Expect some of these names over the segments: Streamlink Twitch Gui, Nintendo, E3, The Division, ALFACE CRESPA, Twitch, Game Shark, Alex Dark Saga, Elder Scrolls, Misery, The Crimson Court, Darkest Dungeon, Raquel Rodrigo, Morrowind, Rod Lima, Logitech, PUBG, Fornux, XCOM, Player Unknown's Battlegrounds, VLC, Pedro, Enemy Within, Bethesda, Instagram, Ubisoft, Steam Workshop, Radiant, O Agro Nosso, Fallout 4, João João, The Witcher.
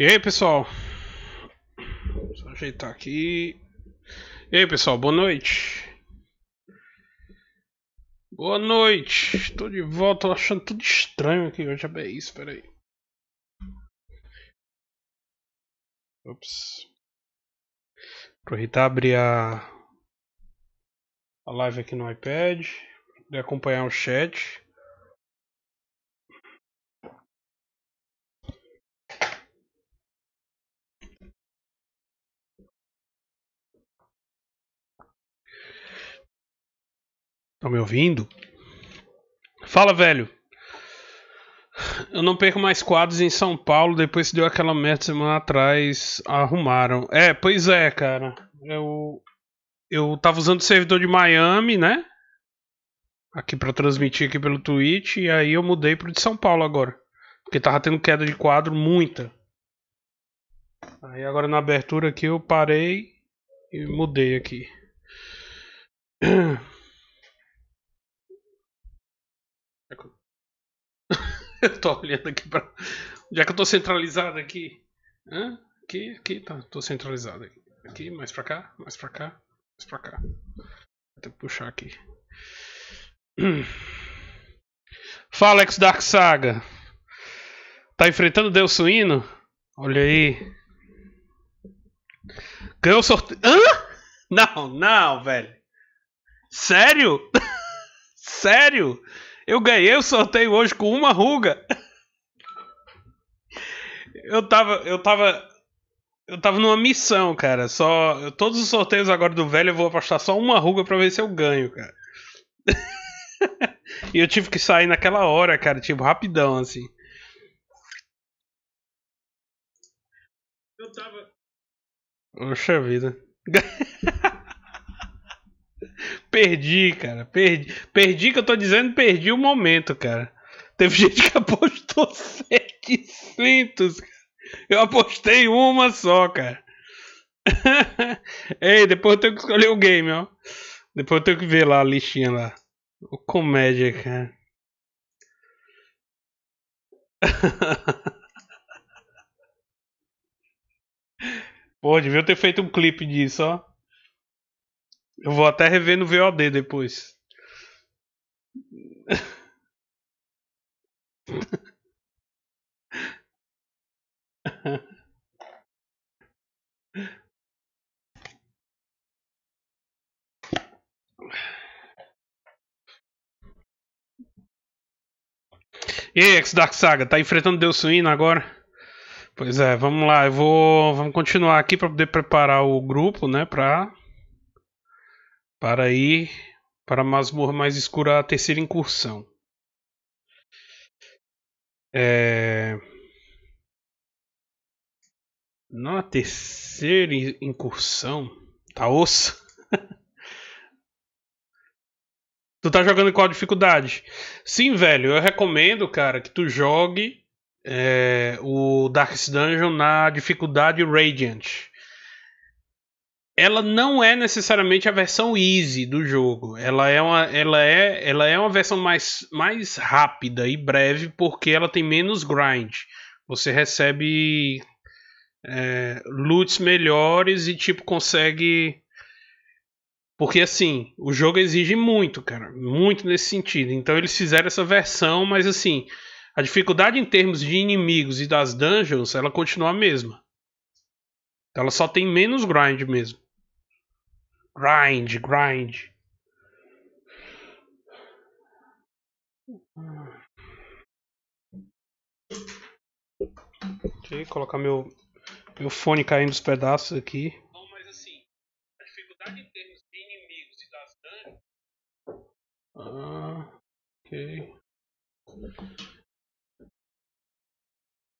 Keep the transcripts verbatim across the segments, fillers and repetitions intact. E aí, pessoal? Só ajeitar aqui. E aí, pessoal, boa noite. Boa noite. Estou de volta, tô achando tudo estranho aqui hoje. É isso, peraí. Ops. Aproveitar e abrir a... a live aqui no iPad. Poder acompanhar o chat. Estão me ouvindo? Fala, velho. Eu não perco mais quadros em São Paulo. Depois que deu aquela merda semana atrás, arrumaram. É, pois é, cara. Eu, eu tava usando o servidor de Miami, né? Aqui pra transmitir aqui pelo Twitch. E aí eu mudei pro de São Paulo agora. Porque tava tendo queda de quadro muita. Aí agora na abertura aqui eu parei e mudei aqui. Eu tô olhando aqui pra... Já que eu tô centralizado aqui. Hã? Aqui, aqui, tá. Tô centralizado aqui. Aqui, mais pra cá, mais pra cá, mais pra cá. Vou ter que puxar aqui. Fala, Alex Dark Saga. Tá enfrentando o Deus Suíno? Olha aí. Ganhou o sorteio. Hã? Não, não, velho. Sério? Sério? Eu ganhei o sorteio hoje com uma ruga. Eu tava, eu tava, eu tava numa missão, cara. Só eu, todos os sorteios agora do velho eu vou apostar só uma ruga pra ver se eu ganho, cara. E eu tive que sair naquela hora, cara, tipo rapidão assim. Eu tava. Poxa vida. Perdi, cara, perdi. Perdi que eu tô dizendo, perdi o momento, cara. Teve gente que apostou setecentos, cara. Eu apostei uma só, cara. Ei, depois eu tenho que escolher o game, ó. Depois eu tenho que ver lá a listinha lá. O comédia, cara. Pô, devia ter feito um clipe disso, ó. Eu vou até rever no V O D depois. E aí, X-Dark Saga, tá enfrentando Deus Suíno agora? Pois é, vamos lá, eu vou, vamos continuar aqui para poder preparar o grupo, né, para Para ir para a masmorra mais escura, a terceira incursão. É... Na terceira incursão. Tá osso? Tu tá jogando em qual dificuldade? Sim, velho. Eu recomendo, cara, que tu jogue é, o Darkest Dungeon na dificuldade Radiant. Ela não é necessariamente a versão easy do jogo. Ela é uma, ela é, ela é uma versão mais, mais rápida e breve porque ela tem menos grind. Você recebe é, loots melhores e tipo consegue... Porque assim, o jogo exige muito, cara. Muito nesse sentido. Então eles fizeram essa versão, mas assim... A dificuldade em termos de inimigos e das dungeons, ela continua a mesma. Ela só tem menos grind mesmo. Grind, grind. Deixa eu colocar meu, meu fone caindo os pedaços aqui. Não, mas assim, a dificuldade em termos de inimigos e das danos. Ah, ok.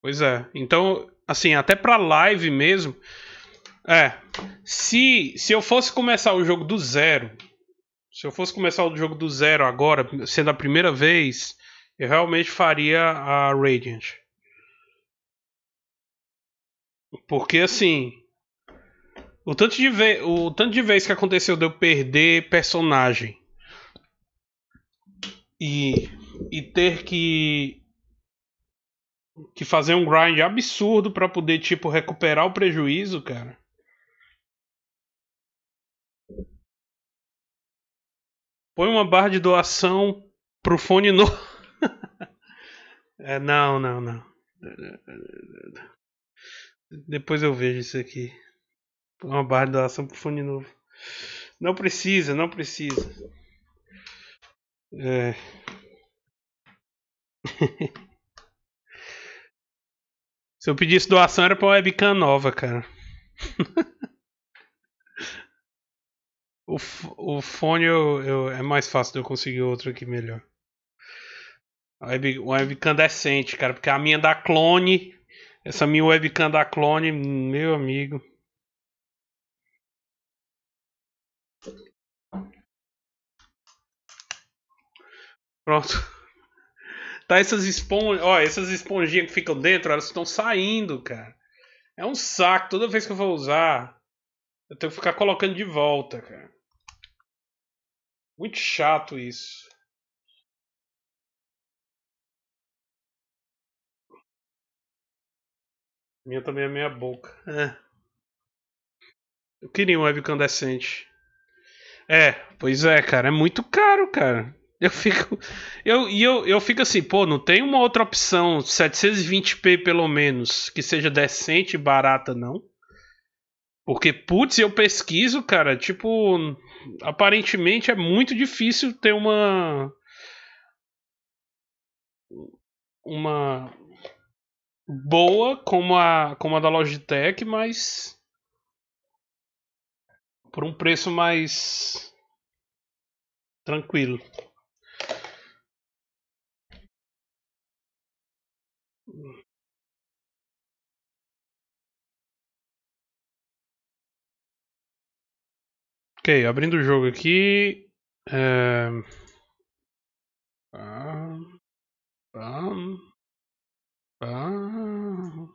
Pois é, então, assim, até pra live mesmo. É, se, se eu fosse começar o jogo do zero, se eu fosse começar o jogo do zero agora, sendo a primeira vez, eu realmente faria a Radiant. Porque, assim, o tanto de ve- o tanto de vez que aconteceu de eu perder personagem e, e ter que... que fazer um grind absurdo pra poder, tipo, recuperar o prejuízo, cara. Põe uma barra de doação pro fone novo. É, não, não, não. Depois eu vejo isso aqui. Põe uma barra de doação pro fone novo. Não precisa, não precisa. É. Se eu pedisse doação era pra uma webcam nova, cara. O, o fone eu, eu, é mais fácil de eu conseguir outro aqui melhor. Uma web, webcam decente, cara. Porque a minha da clone. Essa minha webcam da clone, meu amigo. Pronto. Tá, essas esponjas, ó, essas esponjinhas que ficam dentro, elas estão saindo, cara. É um saco, toda vez que eu vou usar, eu tenho que ficar colocando de volta, cara. Muito chato isso. Minha também é meia boca. É. Eu queria um webcam decente. É, pois é, cara, é muito caro, cara. Eu fico, eu, eu, eu fico assim, pô, não tem uma outra opção setecentos e vinte p pelo menos que seja decente e barata, não? Porque, putz, eu pesquiso, cara, tipo, aparentemente é muito difícil ter uma uma boa como a, como a da Logitech, mas por um preço mais tranquilo. Ok, abrindo o jogo aqui. É... Pam, pam, pam.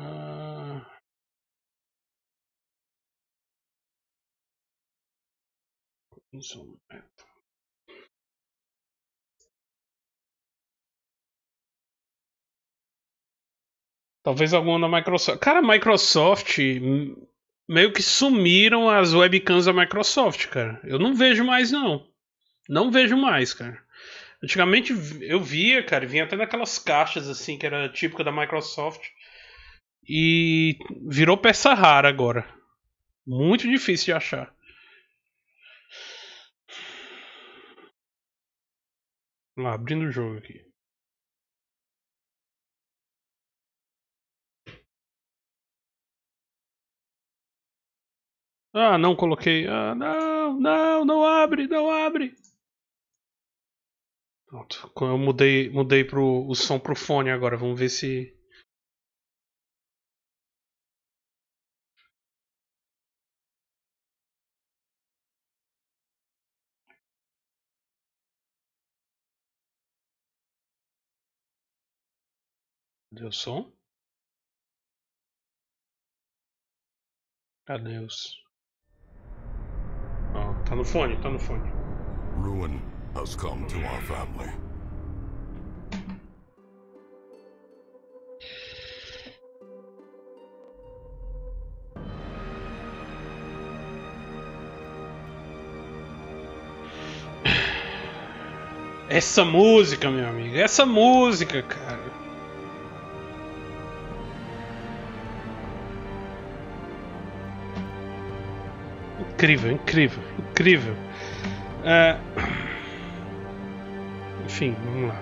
Ah. Talvez alguma da Microsoft. Cara, a Microsoft meio que sumiram as webcams da Microsoft, cara. Eu não vejo mais, não. Não vejo mais, cara. Antigamente eu via, cara, vinha até naquelas caixas assim que era típica da Microsoft. E virou peça rara agora. Muito difícil de achar. Vamos lá, abrindo o jogo aqui. Ah, não coloquei. Ah, não, não, não abre, não abre. Pronto, eu mudei, mudei pro, o som pro fone agora. Vamos ver se... Deu som? Adeus. Oh, tá no fone, tá no fone. Ruin has come to our family. Essa música, meu amigo, essa música, cara. Incrível, incrível, incrível. É... Enfim, vamos lá.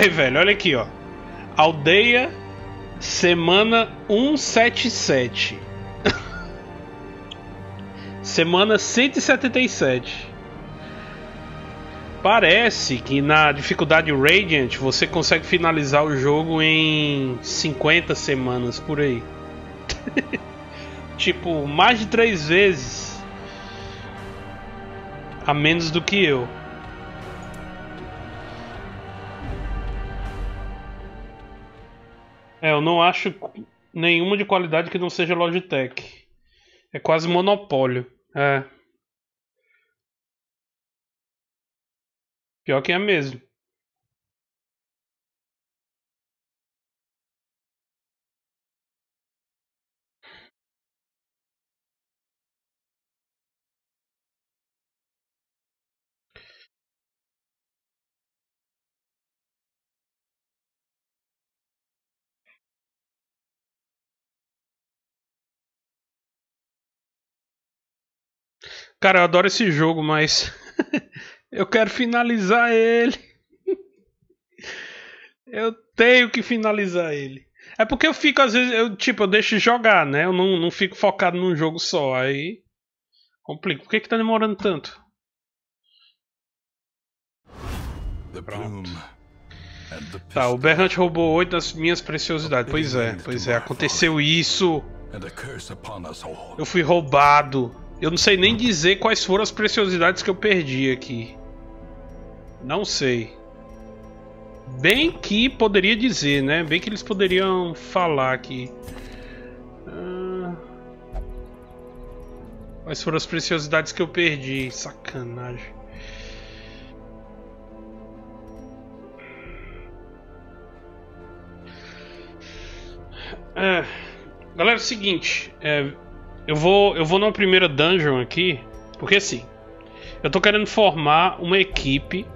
Ei, velho, olha aqui, ó. Aldeia, semana cento e setenta e sete. Semana cento e setenta e sete. Parece que na dificuldade Radiant você consegue finalizar o jogo em cinquenta semanas, por aí. Tipo, mais de três vezes a menos do que eu. É, eu não acho nenhuma de qualidade que não seja Logitech. É quase monopólio. É. Pior que é mesmo. Cara, eu adoro esse jogo, mas eu quero finalizar ele. Eu tenho que finalizar ele. É porque eu fico, às vezes, eu, tipo, eu deixo jogar, né? Eu não, não fico focado num jogo só, aí complica. Por que que tá demorando tanto? Pronto. Tá, o Berrant roubou oito das minhas preciosidades. Pois é, pois é, aconteceu isso. Eu fui roubado. Eu não sei nem dizer quais foram as preciosidades que eu perdi aqui. Não sei. Bem que poderia dizer, né? Bem que eles poderiam falar aqui. Ah, quais foram as preciosidades que eu perdi? Sacanagem. Ah, galera, é o seguinte. É... Eu vou, eu vou numa primeira dungeon aqui, porque assim, eu tô querendo formar uma equipe,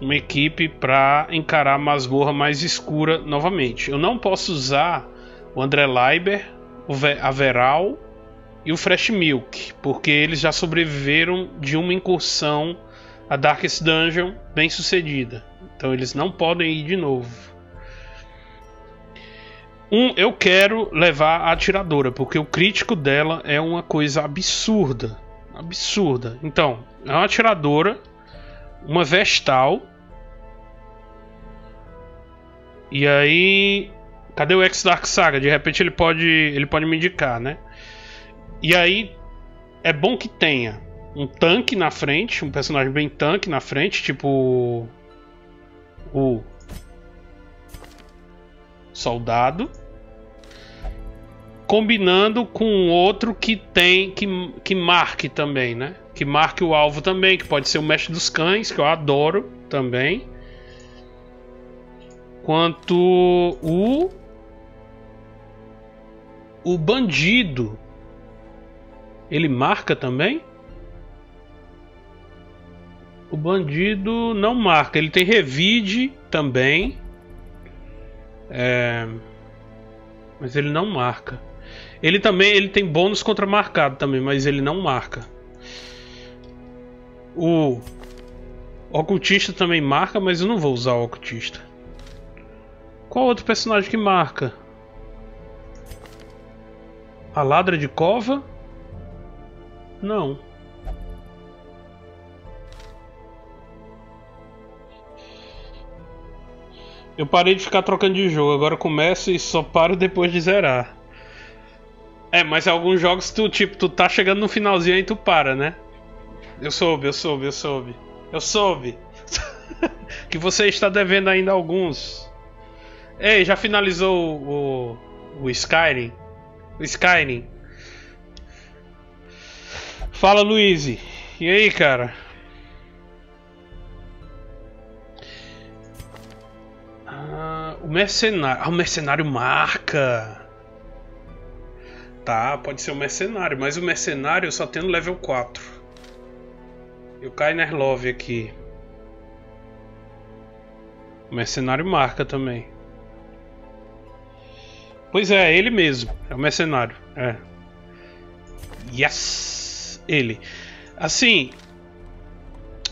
uma equipe pra encarar a masmorra mais escura novamente. Eu não posso usar o André Leiber, o Ve a Veral e o Fresh Milk, porque eles já sobreviveram de uma incursão a Darkest Dungeon bem sucedida. Então eles não podem ir de novo. Um, eu quero levar a atiradora, porque o crítico dela é uma coisa absurda. Absurda. Então, é uma atiradora, uma vestal. E aí... Cadê o Ex-Dark Saga? De repente ele pode, ele pode me indicar, né? E aí, é bom que tenha um tanque na frente, um personagem bem tanque na frente, tipo... O... Soldado. Combinando com outro que tem que, que marque também, né? Que marque o alvo também, que pode ser o mestre dos cães, que eu adoro também. Quanto o o bandido, ele marca também? O bandido não marca, ele tem revide também. É... Mas ele não marca. Ele também ele tem bônus contra marcado também, mas ele não marca. O ocultista também marca, mas eu não vou usar o ocultista. Qual outro personagem que marca? A ladra de cova? Não. Eu parei de ficar trocando de jogo, agora começo e só paro depois de zerar. É, mas alguns jogos tu, tipo, tu tá chegando no finalzinho e tu para, né? Eu soube, eu soube, eu soube. Eu soube. Que você está devendo ainda alguns. Ei, já finalizou o, o, o Skyrim? O Skyrim. Fala, Luiz. E aí, cara? Ah, o mercenário. Ah, o mercenário marca. Tá, pode ser o mercenário, mas o mercenário eu só tenho level quatro. E o Kainer Love aqui. O mercenário marca também. Pois é, ele mesmo. É o mercenário. É. Yes! Ele. Assim.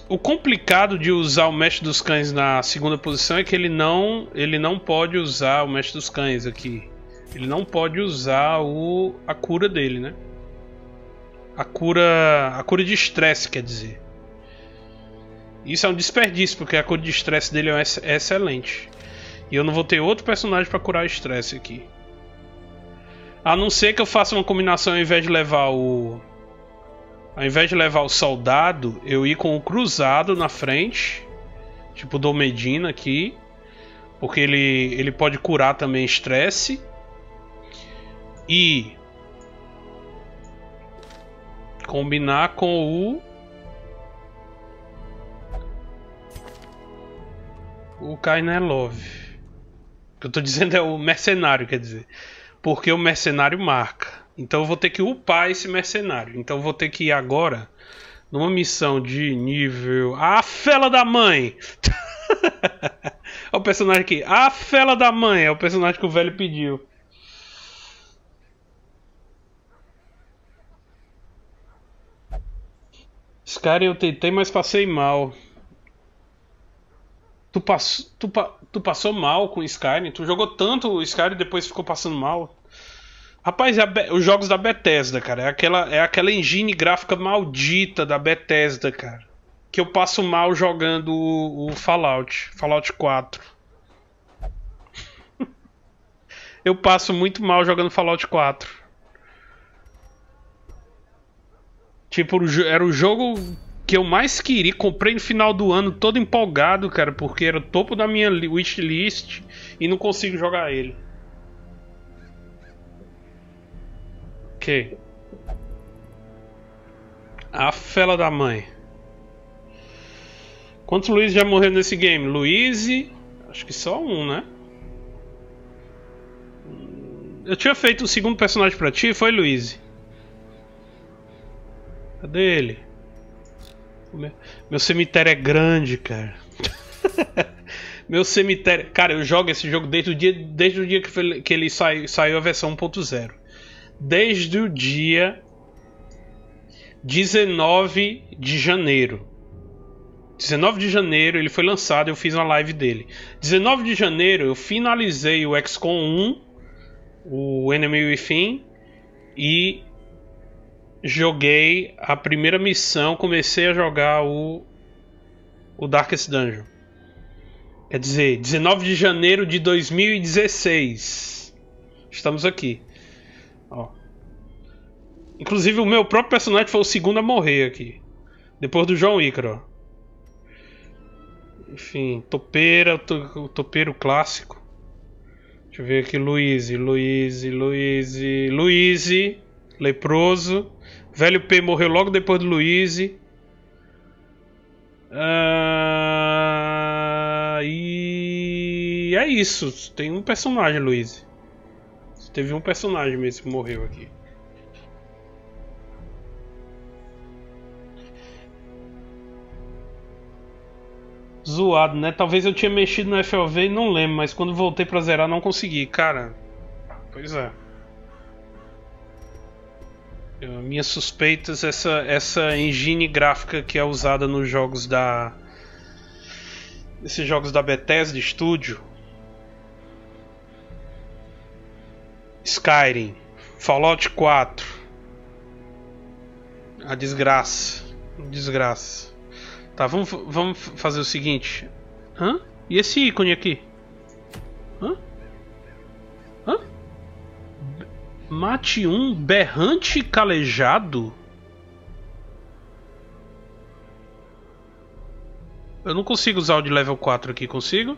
O complicado de usar o mestre dos cães na segunda posição é que ele não, ele não pode usar o mestre dos cães aqui. Ele não pode usar o, a cura dele, né? A cura, a cura de estresse, quer dizer. Isso é um desperdício, porque a cura de estresse dele é, é excelente. E eu não vou ter outro personagem para curar estresse aqui. A não ser que eu faça uma combinação, ao invés de levar o... Ao invés de levar o soldado, eu ir com o cruzado na frente, tipo o Dom Medina aqui, porque ele, ele pode curar também estresse. E combinar com o o Kainelove. O que eu tô dizendo é o mercenário, quer dizer. Porque o mercenário marca. Então eu vou ter que upar esse mercenário. Então eu vou ter que ir agora numa missão de nível... A Fela da Mãe! Olha o personagem aqui. A Fela da Mãe. É o personagem que o velho pediu. Skyrim eu tentei, mas passei mal. Tu, pass... tu, pa... tu passou mal com Skyrim? Tu jogou tanto o Skyrim e depois ficou passando mal? Rapaz, é Be... os jogos da Bethesda, cara. É aquela... é aquela engine gráfica maldita da Bethesda, cara. Que eu passo mal jogando o, o Fallout. Fallout quatro. Eu passo muito mal jogando Fallout quatro. Tipo, era o jogo que eu mais queria, comprei no final do ano, todo empolgado, cara, porque era o topo da minha wishlist e não consigo jogar ele. Ok. A Fela da Mãe. Quantos Luiz já morreram nesse game? Luiz, acho que só um, né? Eu tinha feito o segundo personagem pra ti, foi Luiz. Cadê ele? Meu cemitério é grande, cara. Meu cemitério... Cara, eu jogo esse jogo desde o dia, desde o dia que, foi, que ele saiu, saiu a versão um ponto zero. Desde o dia dezenove de janeiro. dezenove de janeiro ele foi lançado, eu fiz uma live dele. dezenove de janeiro eu finalizei o X COM um, o Enemy Within, e... joguei a primeira missão, comecei a jogar o, o Darkest Dungeon. Quer dizer, dezenove de janeiro de dois mil e dezesseis. Estamos aqui. Ó. Inclusive o meu próprio personagem foi o segundo a morrer aqui. Depois do João Ícaro. Enfim, topeira, to, topeiro clássico. Deixa eu ver aqui, Luiz, Luiz, Luiz, Luiz, leproso. Velho P morreu logo depois do Luiz. Uh, e é isso. Tem um personagem, Luiz. Teve um personagem mesmo que morreu aqui. Zoado, né? Talvez eu tinha mexido no F O V e não lembro, mas quando voltei pra zerar não consegui. Cara, pois é. Minhas suspeitas, essa, essa engine gráfica que é usada nos jogos da... esses jogos da Bethesda Studio. Skyrim, Fallout quatro. A desgraça. Desgraça. Tá, vamos, vamos fazer o seguinte. Hã? E esse ícone aqui? Hã? Hã? Mate um berrante calejado? Eu não consigo usar o de level quatro aqui, consigo?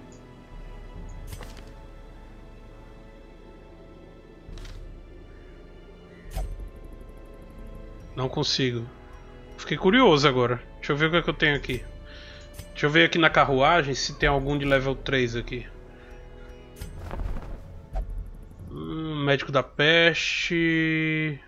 Não consigo. Fiquei curioso agora. Deixa eu ver o que é que eu tenho aqui. Deixa eu ver aqui na carruagem se tem algum de level três aqui. Médico da Peste...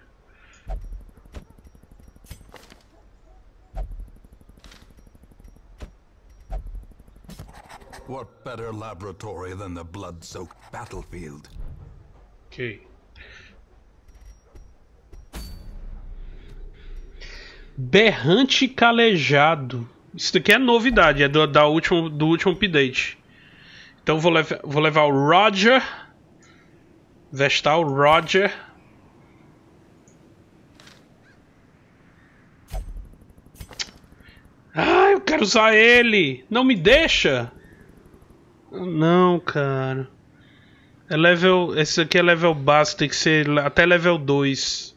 What better laboratory than the blood-soaked battlefield? Ok. Berrante calejado. Isso daqui é novidade, é do, da último, do último update. Então vou, lev vou levar o Roger... Vestal, Roger. Ah, eu quero usar ele. Não me deixa. Não, cara. É level... esse aqui é level básico. Tem que ser até level dois.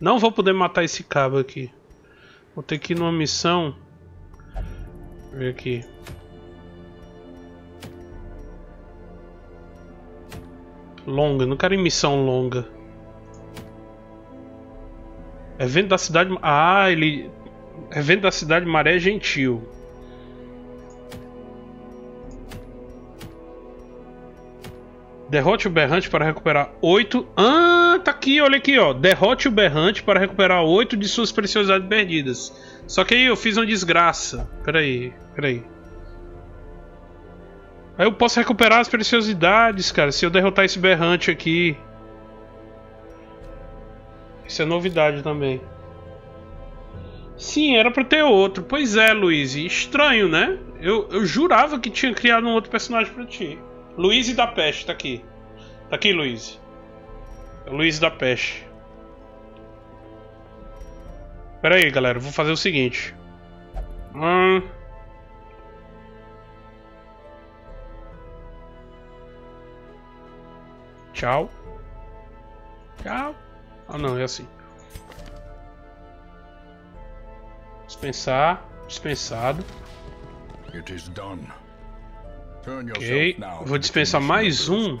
Não vou poder matar esse cabo aqui. Vou ter que ir numa missão. Deixa eu ver aqui. Longa, não quero ir missão longa. Evento da cidade... Ah, ele... Evento da cidade Maré Gentil. Derrote o berrante para recuperar oito. Ah, tá aqui, olha aqui, ó. Derrote o berrante para recuperar oito de suas preciosidades perdidas. Só que aí eu fiz uma desgraça. Peraí, peraí. Aí eu posso recuperar as preciosidades, cara, se eu derrotar esse berrante aqui. Isso é novidade também. Sim, era pra ter outro. Pois é, Luiz. Estranho, né? Eu, eu jurava que tinha criado um outro personagem pra ti. Luiz da Peste, tá aqui. Tá aqui, Luiz. É o Luiz da Peste. Pera aí, galera. Eu vou fazer o seguinte. Hum... Tchau. Tchau. Ah, não. É assim. Dispensar, dispensado. It is done. Turn ok, now vou dispensar mais um.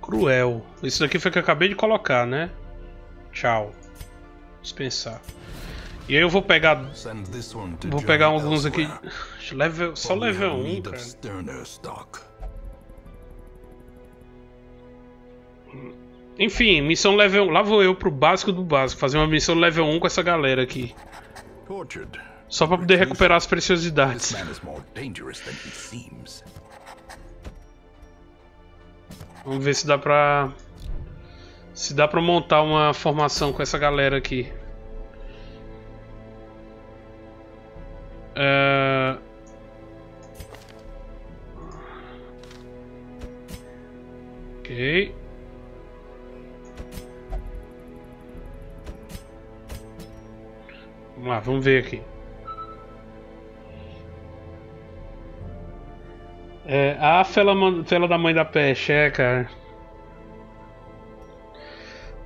Cruel. Isso daqui foi que eu acabei de colocar, né? Tchau. Dispensar. E aí eu vou pegar. Vou pegar alguns aqui. Level, só level um, cara. Enfim, missão level um. Lá vou eu pro básico do básico. Fazer uma missão level um com essa galera aqui. Só pra poder recuperar as preciosidades. Vamos ver se dá pra... Se dá pra montar uma formação com essa galera aqui. Uh... Ok... Vamos lá, vamos ver aqui. É, a fela, fela da mãe da peste, é, cara.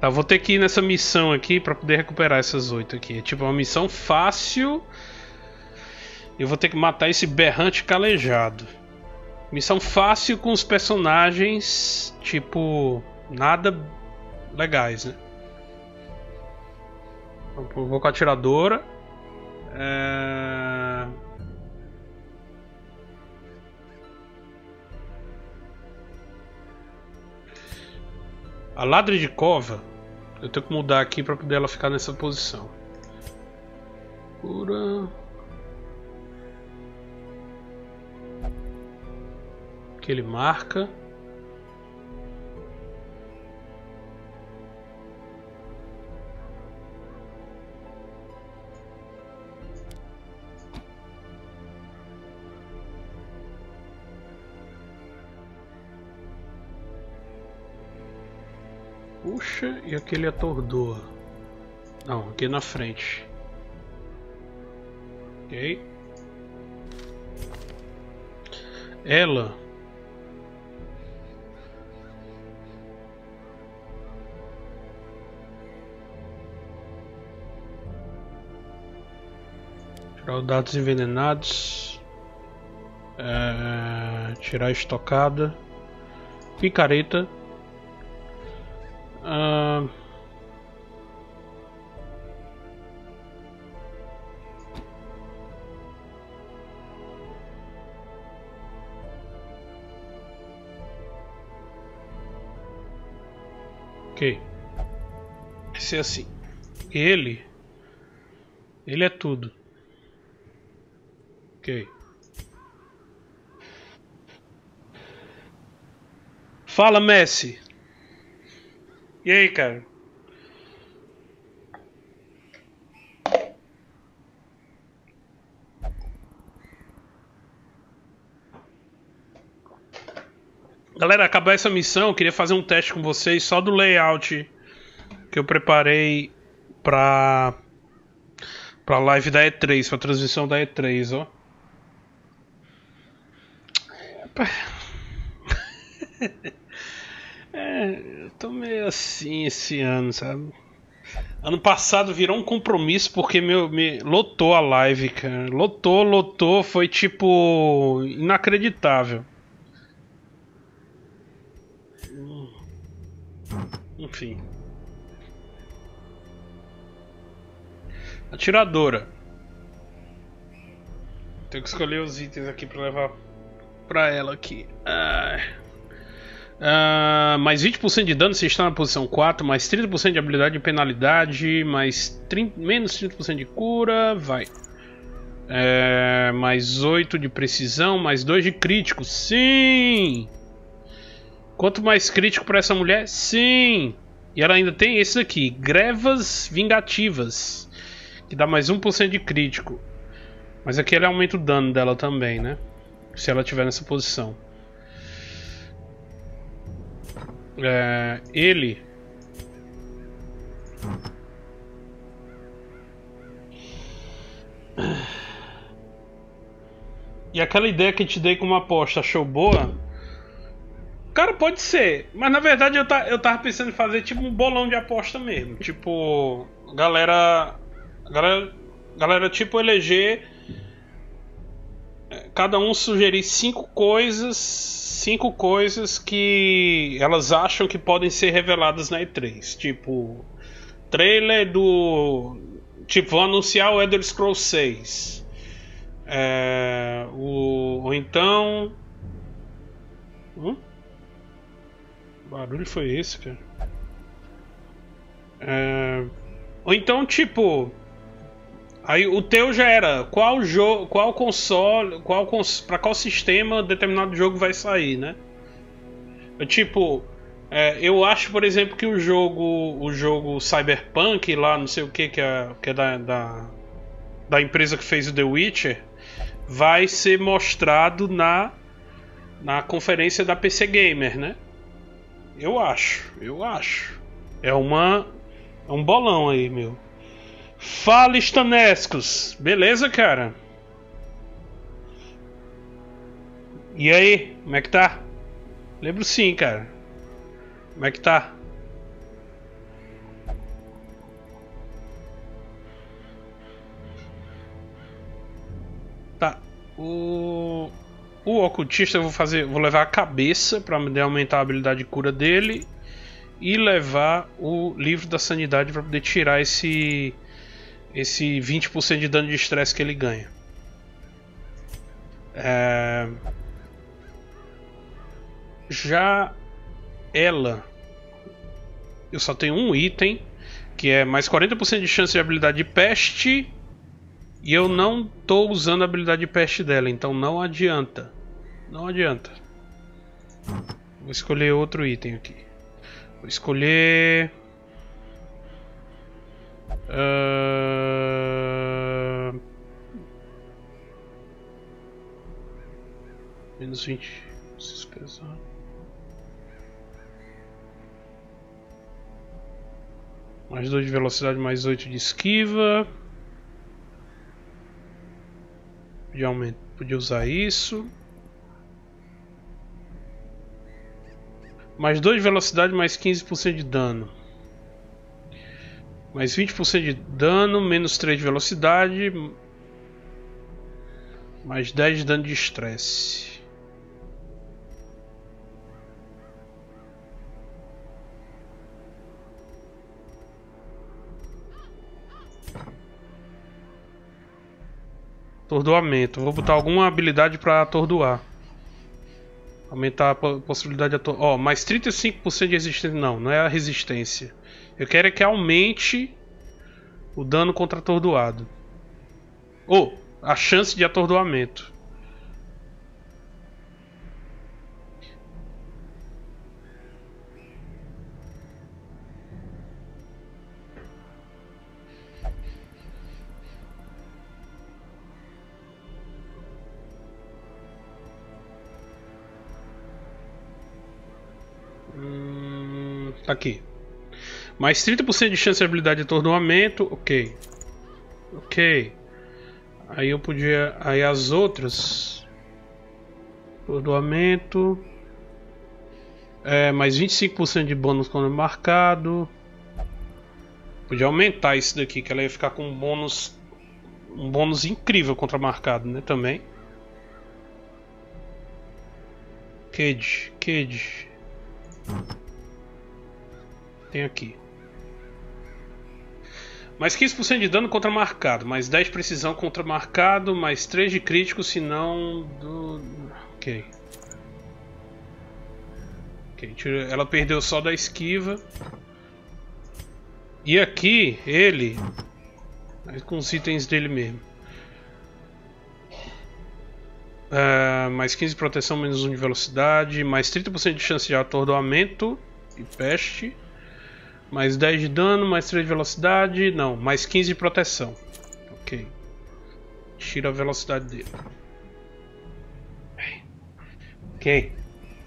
Tá, vou ter que ir nessa missão aqui pra poder recuperar essas oito aqui. É tipo uma missão fácil. Eu vou ter que matar esse berrante calejado. Missão fácil com os personagens, tipo, nada legais, né? Eu vou com a atiradora. É... A ladra de cova. Eu tenho que mudar aqui para poder ela ficar nessa posição. Cura. Que ele marca. Puxa, e aquele atordoa. Não, aqui na frente. Ok. Ela. Tirar os dados envenenados. É... Tirar a estocada. Picareta. Uh... Ok. Vai ser assim. Ele. Ele é tudo. Ok. Fala, Messi. E aí, cara? Galera, acabar essa missão, eu queria fazer um teste com vocês só do layout que eu preparei pra pra live da E três, pra transmissão da E três, ó. É, eu tô meio assim esse ano, sabe? Ano passado virou um compromisso porque meu, me lotou a live, cara. Lotou, lotou, foi tipo inacreditável. Enfim. Atiradora. Tenho que escolher os itens aqui pra levar pra ela aqui. Ah. Ah, mais vinte por cento de dano se está na posição quatro. Mais trinta por cento de habilidade e penalidade. Mais trinta, menos trinta por cento de cura. Vai. É, mais oito de precisão. Mais dois de crítico. Sim! Quanto mais crítico pra essa mulher? Sim! E ela ainda tem esse aqui. Grevas vingativas. Que dá mais um por cento de crítico. Mas aqui ele aumenta o dano dela também, né? Se ela estiver nessa posição. É, ele... E aquela ideia que eu te dei com uma aposta, achou boa? Cara, pode ser. Mas na verdade eu, tá, eu tava pensando em fazer tipo um bolão de aposta mesmo. Tipo... Galera... Galera, galera tipo eleger... Cada um sugerir cinco coisas, cinco coisas que elas acham que podem ser reveladas na E três. Tipo, trailer do... Tipo, vão anunciar o Elder Scrolls seis. É, o, ou então... Hum? Que barulho foi esse, cara? É, ou então, tipo... Aí o teu já era qual jogo, qual console, qual cons para qual sistema determinado jogo vai sair, né? Eu, tipo, é, eu acho, por exemplo, que o jogo, o jogo Cyberpunk lá, não sei o que que é, que é da, da da empresa que fez o The Witcher, vai ser mostrado na na conferência da P C Gamer, né? Eu acho, eu acho. É uma é um bolão aí, meu. Fala, Stanescos! Beleza, cara? E aí? Como é que tá? Lembro sim, cara. Como é que tá? Tá. O... O ocultista eu vou fazer... Vou levar a cabeça pra poder aumentar a habilidade de cura dele. E levar o livro da sanidade pra poder tirar esse... Esse vinte por cento de dano de estresse que ele ganha. É... Já ela... Eu só tenho um item, que é mais quarenta por cento de chance de habilidade de peste. E eu não tô usando a habilidade de peste dela, então não adianta. Não adianta. Vou escolher outro item aqui. Vou escolher... Uh... Menos vinte. Preciso pesar. Mais dois de velocidade, mais oito de esquiva. Podia aumentar, podia usar isso. Mais dois de velocidade, mais quinze por cento de dano. Mais vinte por cento de dano, menos três de velocidade, mais dez de dano de estresse. Atordoamento. Vou botar alguma habilidade para atordoar. Aumentar a possibilidade de atordoar. Ó, oh, mais trinta e cinco por cento de resistência. Não, não é a resistência. Eu quero é que aumente o dano contra atordoado. Ou, oh, a chance de atordoamento. Hum, tá aqui. Mais trinta por cento de chance de habilidade de atordoamento, ok. Ok. Aí eu podia... Aí as outras... Atordoamento... É, mais vinte e cinco por cento de bônus quando marcado... Podia aumentar isso daqui, que ela ia ficar com um bônus... Um bônus incrível contra marcado, né, também. Cage, cage... Tem aqui... Mais quinze por cento de dano contra marcado, mais dez de precisão contra marcado, mais três de crítico, se não... Do... Ok. Ok, ela perdeu só da esquiva. E aqui, ele... Com os itens dele mesmo. Uh, mais quinze de proteção, menos um de velocidade, mais trinta por cento de chance de atordoamento e peste. Mais dez de dano, mais três de velocidade, não, mais quinze de proteção. Ok. Tira a velocidade dele. Ok.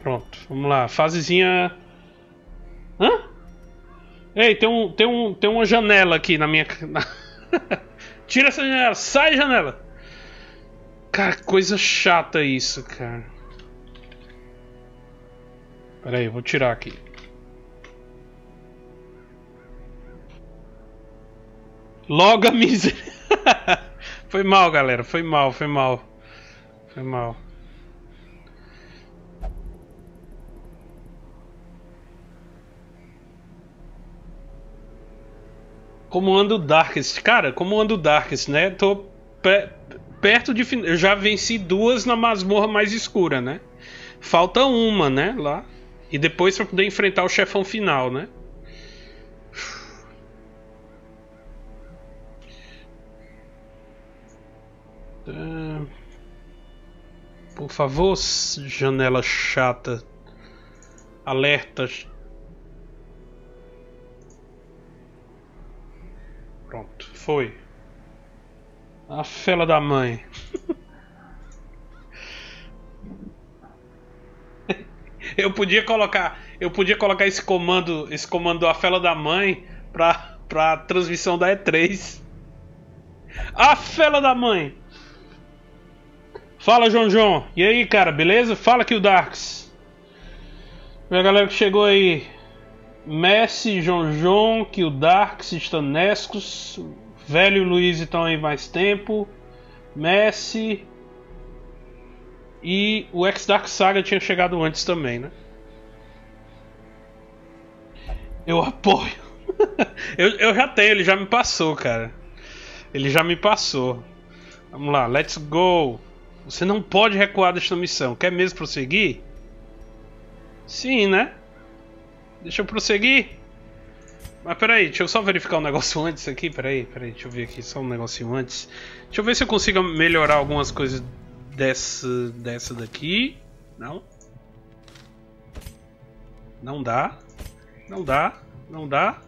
Pronto, vamos lá. Fasezinha... Hã? Ei, tem, um, tem, um, tem uma janela aqui na minha... Tira essa janela, sai janela! Cara, coisa chata isso, cara. Pera aí, eu vou tirar aqui. Logo a miséria. Foi mal, galera. Foi mal, foi mal. Foi mal. Como anda o Darkest? Cara, como anda o Darkest, né? Tô pe perto de... Eu já venci duas na masmorra mais escura, né? Falta uma, né? Lá. E depois pra poder enfrentar o chefão final, né? Por favor, janela chata. Alerta. Pronto, foi. A fela da mãe. Eu podia colocar, eu podia colocar esse comando, esse comando a fela da mãe pra pra transmissão da E três. A fela da mãe. Fala, João João. E aí, cara, beleza? Fala aqui o Darks. Minha galera que chegou aí. Messi, João João, que o Darks, Stanescos, Velho Luiz estão aí mais tempo. Messi. E o X-Dark Saga tinha chegado antes também, né? Eu apoio. eu, eu já tenho, ele já me passou, cara. Ele já me passou. Vamos lá, let's go. Você não pode recuar desta missão. Quer mesmo prosseguir? Sim, né? Deixa eu prosseguir. Mas peraí, deixa eu só verificar um negócio antes aqui. Peraí, peraí, deixa eu ver aqui só um negocinho antes. Deixa eu ver se eu consigo melhorar algumas coisas dessa, dessa daqui. Não. Não dá. Não dá. Não dá.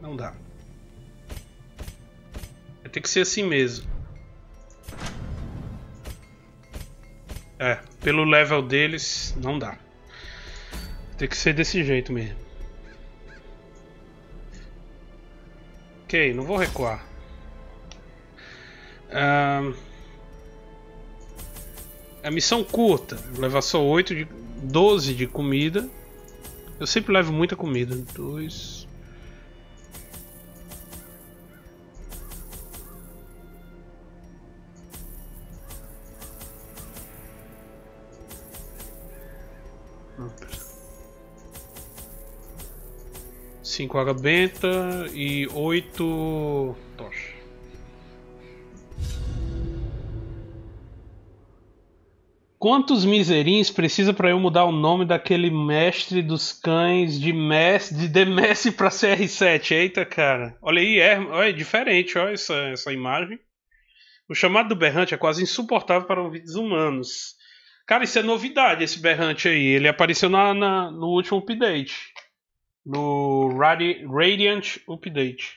Não dá. Vai ter que ser assim mesmo. É, pelo level deles, não dá. Tem que ser desse jeito mesmo. Ok, não vou recuar. Ah, a missão curta. Vou levar só oito de doze de comida. Eu sempre levo muita comida. dois... cinco água benta e oito tocha. Quantos miserins precisa para eu mudar o nome daquele mestre dos cães de Messi, de The Messi para C R sete? Eita, cara. Olha aí, é, olha, é diferente, olha essa, essa imagem. O chamado do berrante é quase insuportável para ouvidos humanos. Cara, isso é novidade, esse berrante aí. Ele apareceu na, na, no último update. No Radi Radiant Update.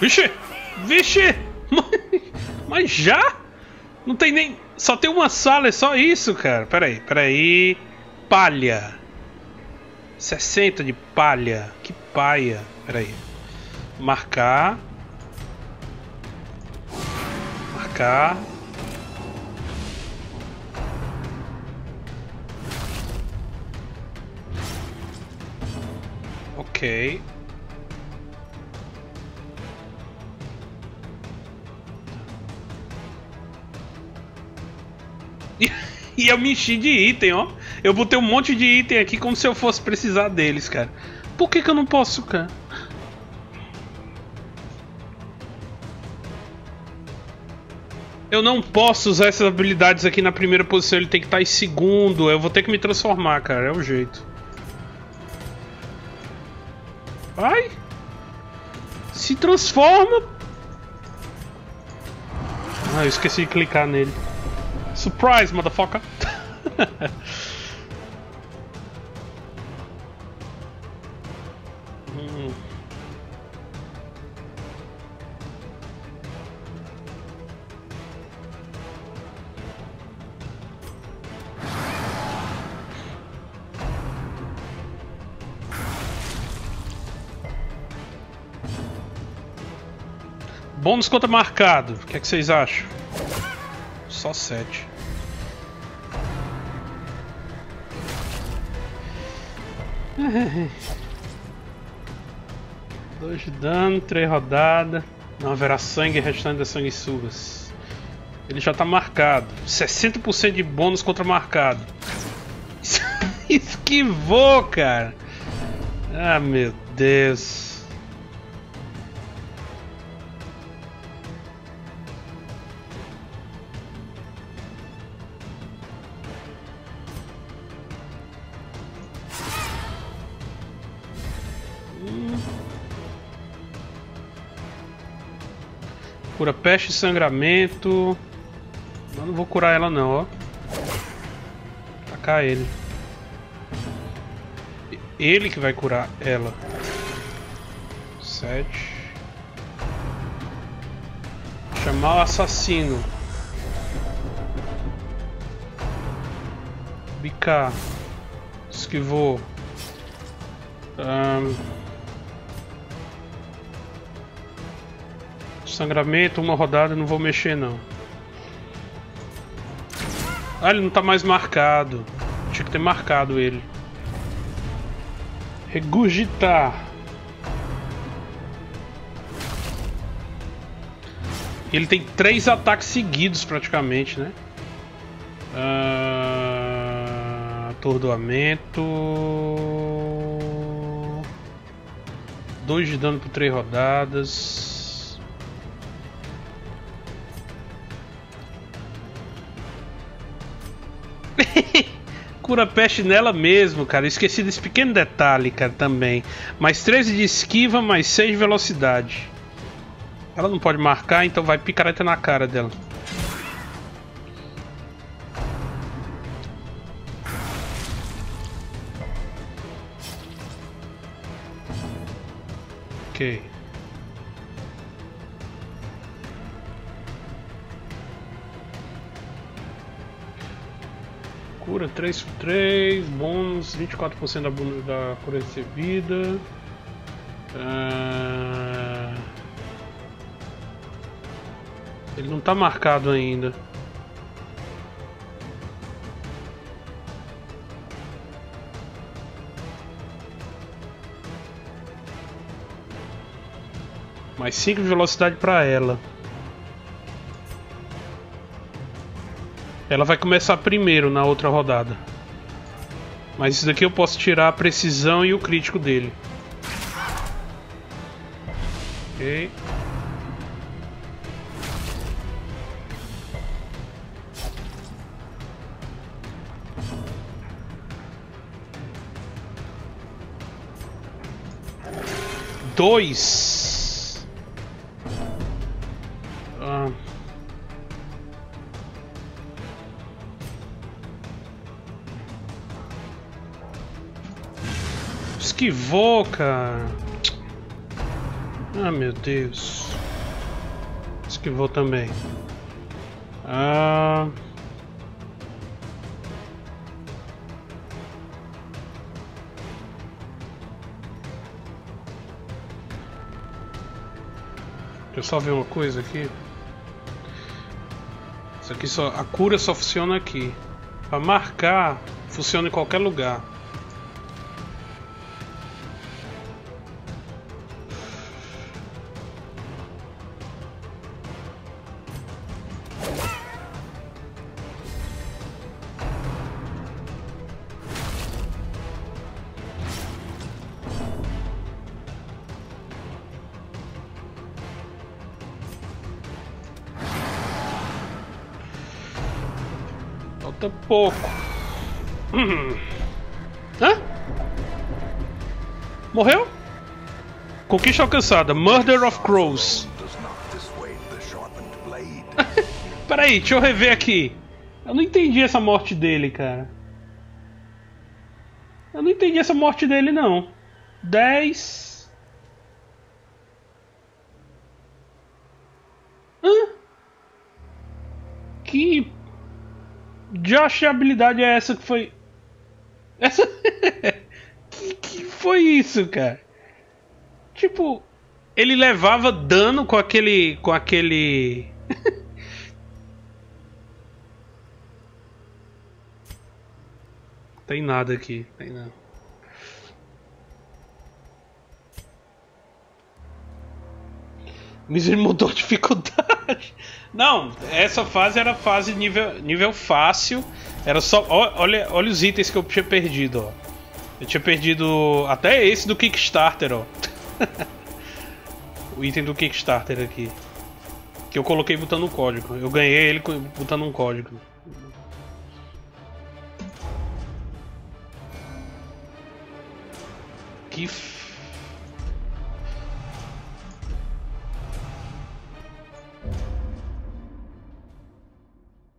Vixe! Vixe! Mas, mas já? Não tem nem... Só tem uma sala, é só isso, cara. Peraí, peraí... Palha. sessenta de palha. Que paia. Pera aí. Marcar. Marcar. Ok. E eu me enchi de item, ó. Eu botei um monte de item aqui como se eu fosse precisar deles, cara. Por que que eu não posso, cara? Eu não posso usar essas habilidades aqui na primeira posição. Ele tem que estar em segundo. Eu vou ter que me transformar, cara. É o jeito. Vai. Se transforma. Ah, eu esqueci de clicar nele. Surprise, motherfucker. hum. Bônus contra marcado. O que é que vocês acham? Só sete. Dois de dano, três rodadas. Não haverá sangue restante das sanguessugas. Ele já tá marcado. sessenta por cento de bônus contra marcado. Esquivou, cara. Ah, meu Deus. Cura peste e sangramento. Eu não vou curar ela não, ó. Tacar ele. Ele que vai curar ela. Sete. Chamar o assassino. Bicar. Esquivou. Um... Sangramento, uma rodada, não vou mexer não. Ah, ele não tá mais marcado. Tinha que ter marcado ele. Regurgitar. Ele tem três ataques seguidos praticamente, né? Ah, atordoamento. Dois de dano por três rodadas. Cura peste nela mesmo, cara. Esqueci desse pequeno detalhe, cara, também. Mais treze de esquiva, mais seis de velocidade. Ela não pode marcar, então vai picareta na cara dela. Ok. Cura três por três, bônus, vinte e quatro por cento da, da cura recebida. Ah... Ele não tá marcado ainda. Mais cinco de velocidade para ela. Ela vai começar primeiro na outra rodada. Mas isso daqui eu posso tirar a precisão e o crítico dele. Ok. Dois. Esquivou, cara. Ah, meu Deus. Esquivou também. Ah... Deixa eu só ver uma coisa aqui. Isso aqui só... A cura só funciona aqui. Pra marcar, funciona em qualquer lugar. Falta pouco. Hum. Hã? Morreu? Conquista alcançada. Murder of Crows. Peraí, deixa eu rever aqui. Eu não entendi essa morte dele, cara. Eu não entendi essa morte dele, não. dez... Hã? Que... Josh, a habilidade é essa que foi... Essa... que, que foi isso, cara? Tipo... Ele levava dano com aquele... Com aquele... Tem nada aqui, tem nada. Mas ele mudou a dificuldade. Não, essa fase era fase nível, nível fácil. Era só. Olha, olha os itens que eu tinha perdido, ó. Eu tinha perdido até esse do Kickstarter, ó. O item do Kickstarter aqui. Que eu coloquei botando um código. Eu ganhei ele botando um código. Que f...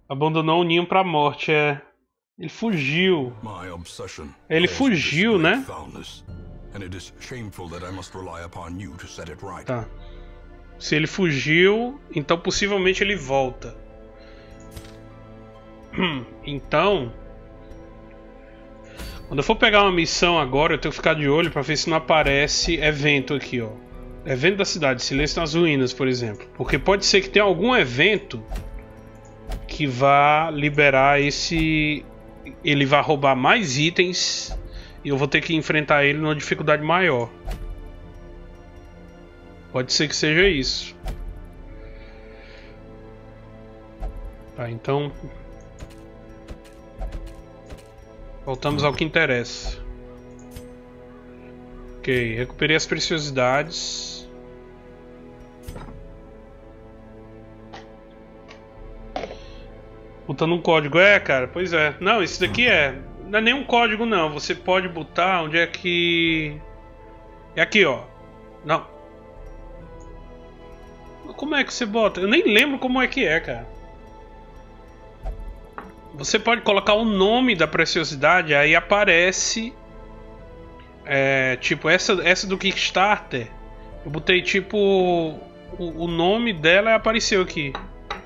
Abandonou o ninho pra morte, é. Ele fugiu. Ele fugiu, né? Tá. Se ele fugiu, então possivelmente ele volta. Então... Quando eu for pegar uma missão agora, eu tenho que ficar de olho pra ver se não aparece evento aqui, ó. Evento da cidade, silêncio nas ruínas, por exemplo. Porque pode ser que tenha algum evento que vá liberar esse... Ele vai roubar mais itens e eu vou ter que enfrentar ele numa dificuldade maior. Pode ser que seja isso. Tá, então... Voltamos ao que interessa. Ok, recuperei as preciosidades. Botando um código. É, cara, pois é. Não, isso daqui é... Não é nenhum código, não. Você pode botar onde é que... É aqui, ó. Não. Como é que você bota? Eu nem lembro como é que é, cara. Você pode colocar o nome da preciosidade, aí aparece, é, tipo, essa, essa do Kickstarter, eu botei tipo, o, o nome dela e apareceu aqui.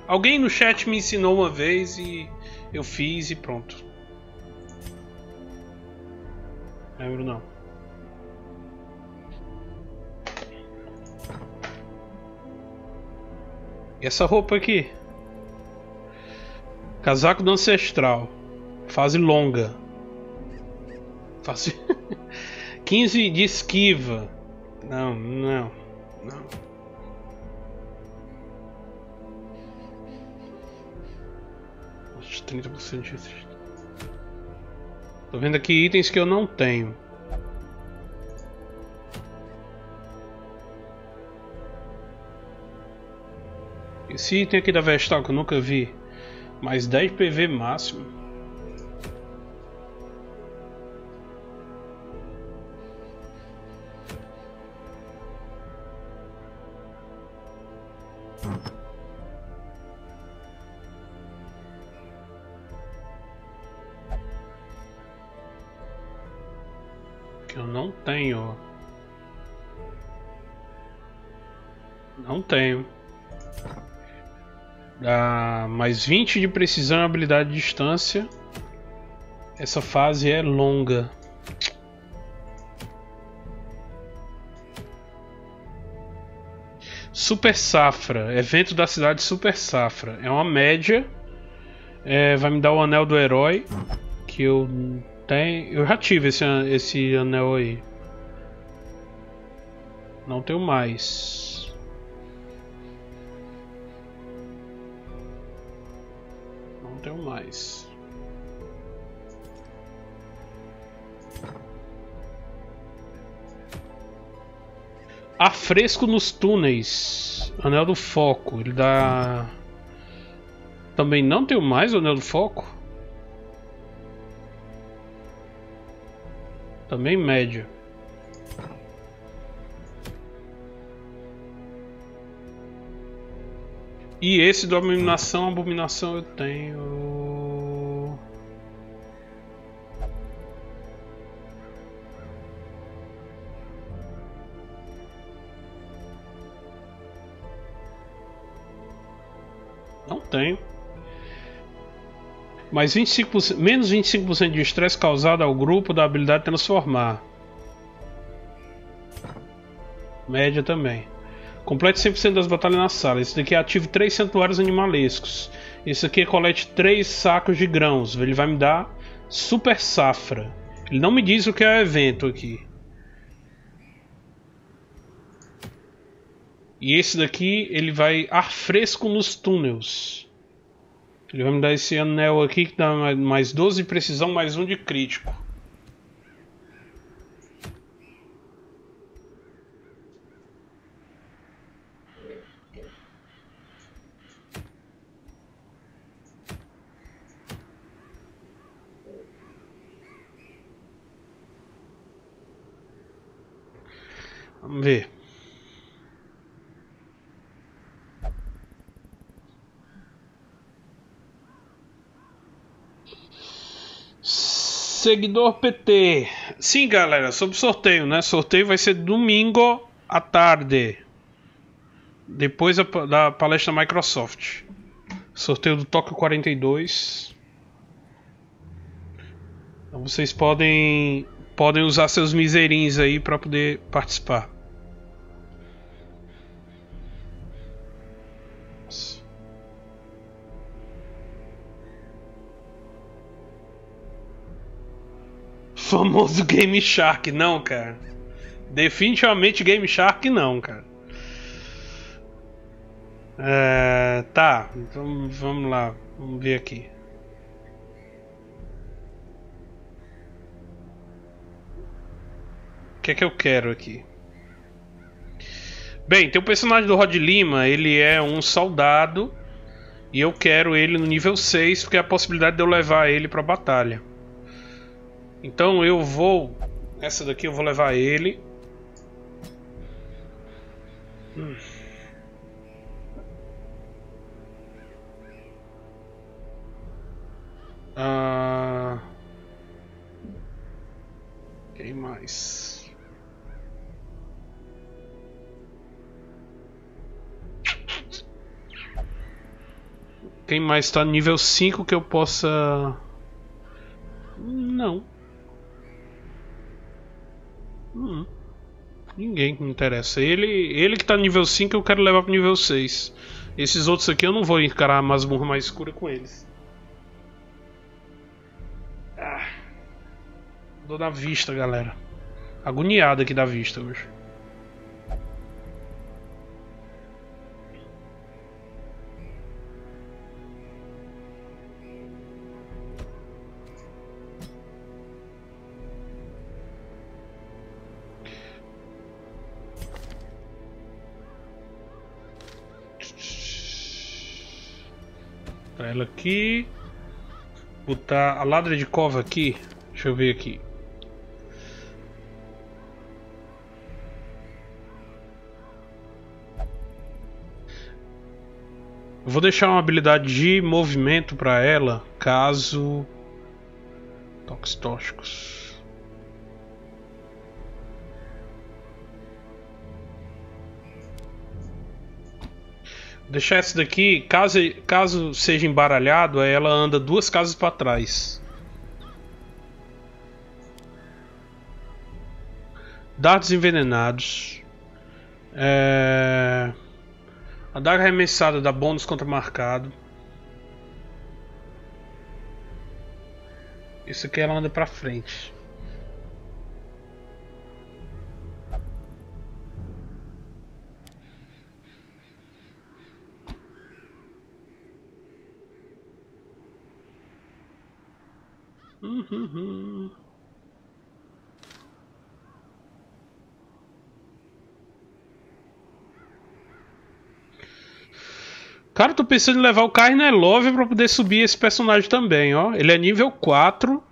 Alguém no chat me ensinou uma vez e eu fiz e pronto. Não lembro não. E essa roupa aqui? Casaco do Ancestral. Fase longa. Fase... quinze de esquiva. Não, não, não. trinta por cento de... Tô vendo aqui itens que eu não tenho. Esse item aqui da Vestal que eu nunca vi. Mais dez P V máximo. Que eu não tenho. Não tenho. Ah, mais vinte de precisão e habilidade de distância. Essa fase é longa. Super Safra. Evento da cidade Super Safra. É uma média. É, vai me dar o anel do herói. Que eu tenho. Eu já tive esse, esse anel aí. Não tenho mais. Não tenho mais. Ar fresco nos túneis. Anel do foco. Ele dá. Também não tenho mais o anel do foco. Também médio. E esse do Abominação, Abominação eu tenho... Não tenho. Mas vinte e cinco por cento, menos vinte e cinco por cento de estresse causado ao grupo da habilidade transformar. Média também. Complete cem por cento das batalhas na sala. Esse daqui ative três santuários animalescos. Esse aqui colete três sacos de grãos. Ele vai me dar super safra. Ele não me diz o que é o evento aqui. E esse daqui ele vai ar fresco nos túneis. Ele vai me dar esse anel aqui que dá mais doze de precisão, mais um de crítico. Vamos ver. Seguidor P T. Sim, galera, sobre sorteio, né? Sorteio vai ser domingo à tarde, depois da palestra Microsoft. Sorteio do Tóquio quarenta e dois. Então vocês podem podem usar seus miserinhos aí para poder participar. Famoso Game Shark, não, cara. Definitivamente Game Shark, não, cara. É, tá, então vamos lá. Vamos ver aqui. O que é que eu quero aqui? Bem, tem o personagem do Rod Lima, ele é um soldado. E eu quero ele no nível seis, porque é a possibilidade de eu levar ele pra batalha. Então eu vou... Essa daqui eu vou levar ele. Hum. Ah... Quem mais? Quem mais tá no nível cinco que eu possa... Não. Hum, ninguém que me interessa. Ele, ele que tá no nível cinco eu quero levar pro nível seis. Esses outros aqui eu não vou encarar a masmorra mais escura com eles. Ah, tô da vista, galera. Agoniado aqui da vista hoje. Ela aqui. Botar a ladra de cova aqui. Deixa eu ver aqui. Eu vou deixar uma habilidade de movimento para ela, caso toques tóxicos. Deixar essa daqui, caso, caso seja embaralhado, ela anda duas casas para trás. Dardos envenenados. É... A daga arremessada dá bônus contra marcado. Isso aqui ela anda para frente. Uhum. Cara, tô pensando em levar o Carne Love pra poder subir esse personagem também, ó. Ele é nível quatro.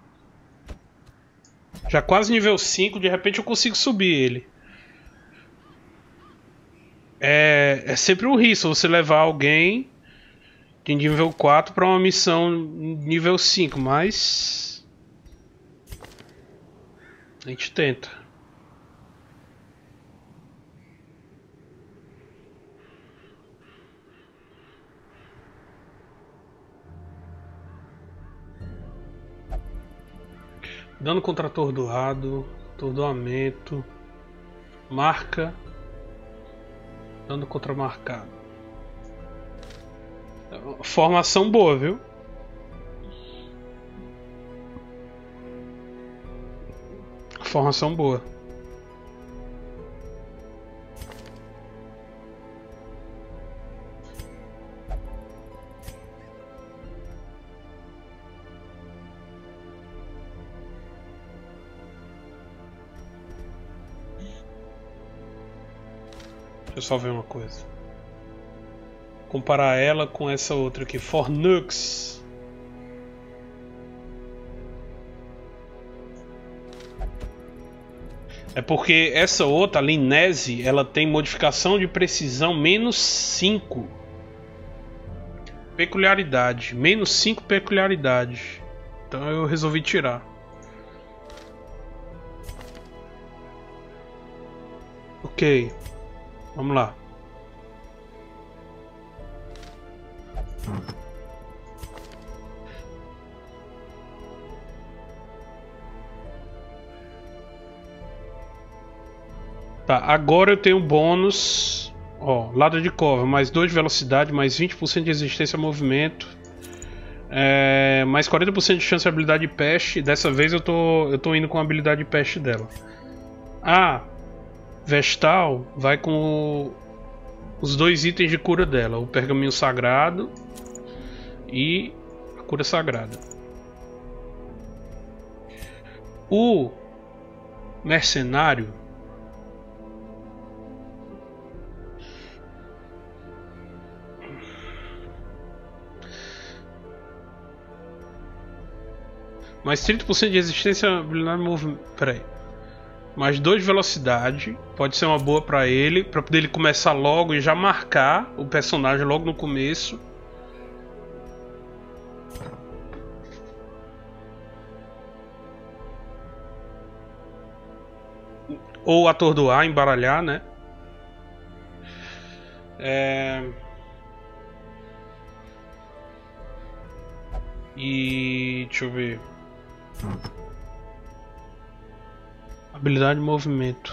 Já quase nível cinco, de repente eu consigo subir ele. É, é sempre um risco você levar alguém de nível quatro para uma missão nível cinco, mas a gente tenta. Dano contra atordoado, atordoamento, marca, dano contra marcado. Formação boa, viu? Formação boa. Deixa eu só ver uma coisa. Comparar ela com essa outra aqui, Fornux. É porque essa outra, a Linese, ela tem modificação de precisão menos cinco. Peculiaridade, menos cinco peculiaridade. Então eu resolvi tirar. Ok. Vamos lá. Tá, agora eu tenho bônus. Ó, lado de cova, mais dois de velocidade, mais vinte por cento de resistência a movimento, é, mais quarenta por cento de chance de habilidade de peste. Dessa vez eu tô, eu tô indo com a habilidade de peste dela. Ah... Vestal vai com os dois itens de cura dela, o pergaminho sagrado e a cura sagrada. O mercenário mais trinta por cento de resistência a habilidade de movimento. Peraí. Mais dois de velocidade, pode ser uma boa para ele, para poder ele começar logo e já marcar o personagem logo no começo. Ou atordoar, embaralhar, né? É... E... deixa eu ver... Habilidade de movimento.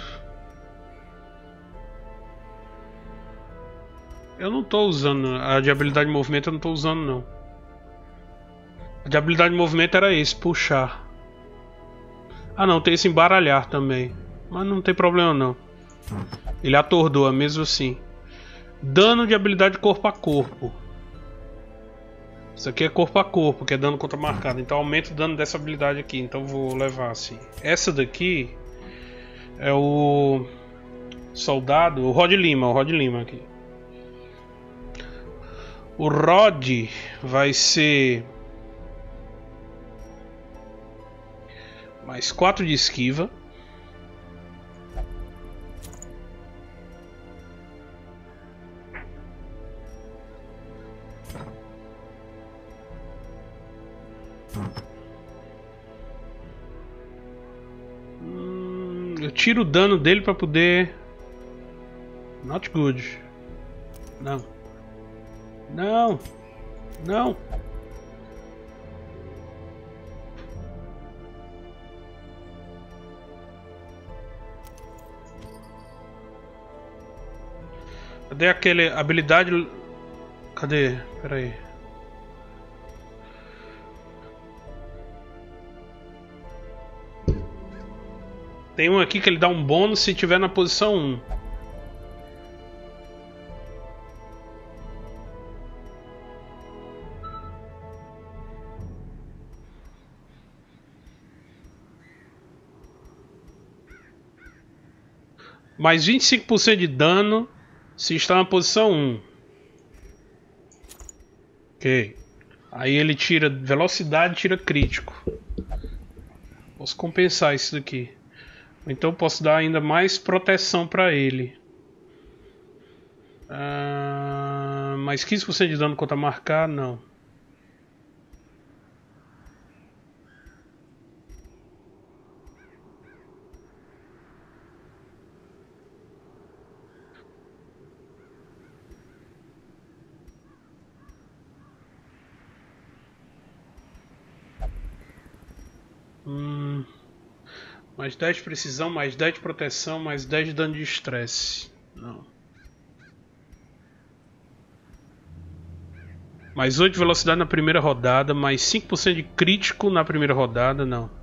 Eu não tô usando. A de habilidade de movimento eu não tô usando não. A de habilidade de movimento era esse, puxar. Ah não, tem esse embaralhar também. Mas não tem problema não. Ele atordoa mesmo assim. Dano de habilidade corpo a corpo. Isso aqui é corpo a corpo, que é dano contra marcado. Então aumenta o dano dessa habilidade aqui. Então vou levar assim. Essa daqui é o soldado, o Rod Lima, o Rod Lima aqui. O Rod vai ser mais quatro de esquiva, hum, eu tiro o dano dele para poder. Not good. Não. Não. Não. Cadê aquele habilidade? Cadê? Pera aí. Tem um aqui que ele dá um bônus se tiver na posição um. Mais vinte e cinco por cento de dano se está na posição um. Ok. Aí ele tira velocidade e tira crítico. Posso compensar isso daqui. Então posso dar ainda mais proteção para ele. Ah, mais quinze por cento de dano contra marcar, não. Hum, mais dez de precisão, mais dez de proteção, mais dez de dano de estresse. Não. Mais oito de velocidade na primeira rodada, mais cinco por cento de crítico na primeira rodada, não.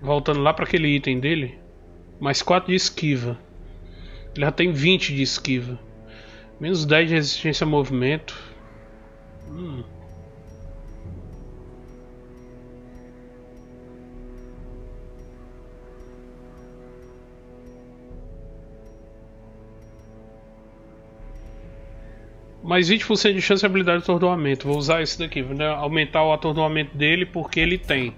Voltando lá para aquele item dele, mais quatro de esquiva. Ele já tem vinte de esquiva. Menos dez de resistência a movimento. Hum. Mais vinte por cento de chance de habilidade de atordoamento. Vou usar esse daqui, vou aumentar o atordoamento dele porque ele tem.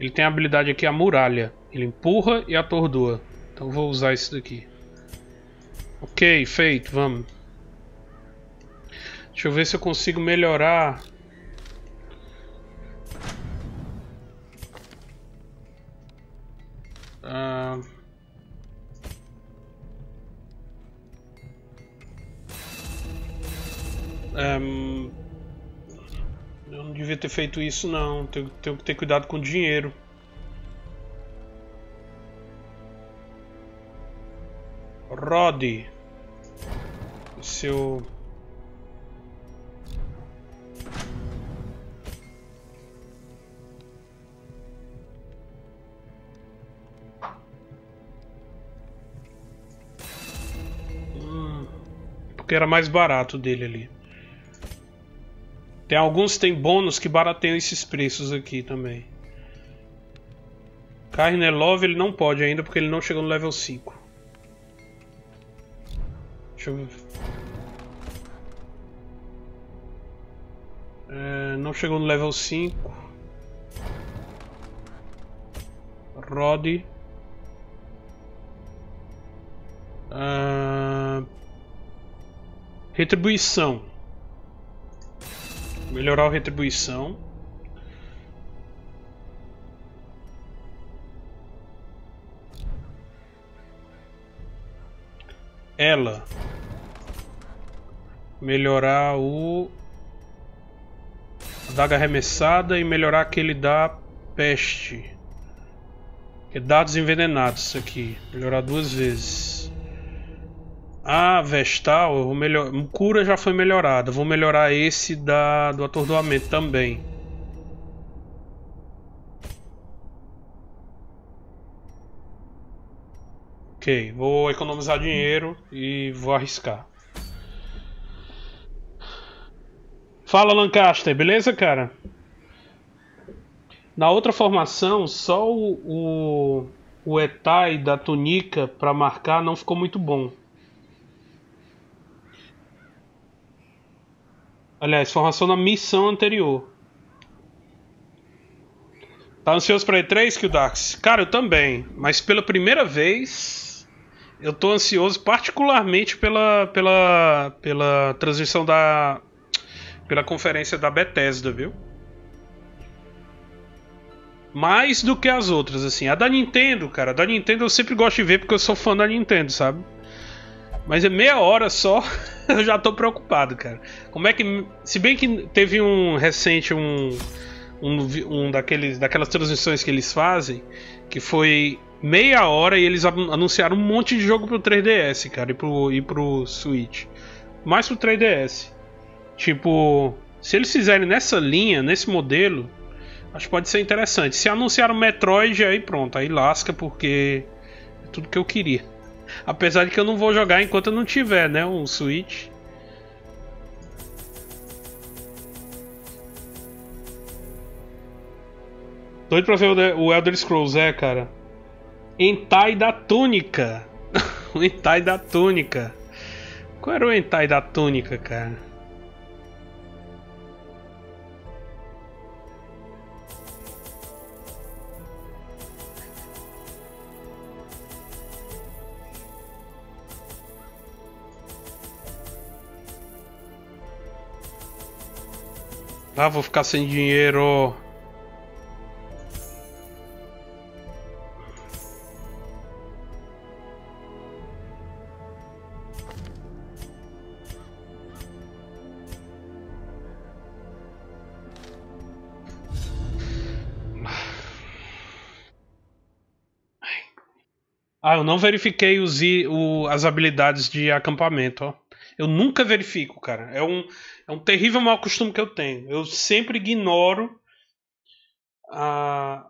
Ele tem a habilidade aqui, a muralha. Ele empurra e atordoa. Então vou usar isso daqui. Ok, feito, vamos. Deixa eu ver se eu consigo melhorar. Ah... Um... Eu não devia ter feito isso não, tenho, tenho que ter cuidado com o dinheiro. Rod, seu... Hum, porque era mais barato dele ali. Tem alguns tem bônus que barateiam esses preços aqui também. Carnelov ele não pode ainda porque ele não chegou no level cinco. Deixa eu ver. É, não chegou no level cinco. Rod. Ah, retribuição. Melhorar a retribuição. Ela. Melhorar o... a daga arremessada e melhorar aquele da peste. E dados envenenados aqui. Melhorar duas vezes. Ah, Vestal, eu vou melhorar. Cura já foi melhorada. Vou melhorar esse da... do atordoamento também. Ok, vou economizar dinheiro e vou arriscar. Fala, Lancaster, beleza, cara? Na outra formação, só o, o, o etai da túnica para marcar não ficou muito bom. Aliás, formação na missão anterior. Tá ansioso pra E três, Kildax? Cara, eu também. Mas pela primeira vez, eu tô ansioso particularmente pela, pela, pela transmissão da... pela conferência da Bethesda, viu? Mais do que as outras, assim. A da Nintendo, cara. A da Nintendo eu sempre gosto de ver porque eu sou fã da Nintendo, sabe? Mas é meia hora só, eu já tô preocupado, cara. Como é que... Se bem que teve um recente, um, um, um daqueles, daquelas transmissões que eles fazem, que foi meia hora e eles anunciaram um monte de jogo pro três D S, cara, e pro, e pro Switch. Mais pro três D S. Tipo, se eles fizerem nessa linha, nesse modelo, acho que pode ser interessante. Se anunciaram Metroid, aí pronto, aí lasca, porque é tudo que eu queria. Apesar de que eu não vou jogar enquanto eu não tiver, né, um Switch. Doido pra ver o Elder Scrolls, é, cara. Hentai da Túnica. O Hentai da Túnica. Qual era o Hentai da Túnica, cara? Ah, vou ficar sem dinheiro. Ah, eu não verifiquei os, o, as habilidades de acampamento, ó. Eu nunca verifico, cara. É um, é um terrível mau costume que eu tenho. Eu sempre ignoro a,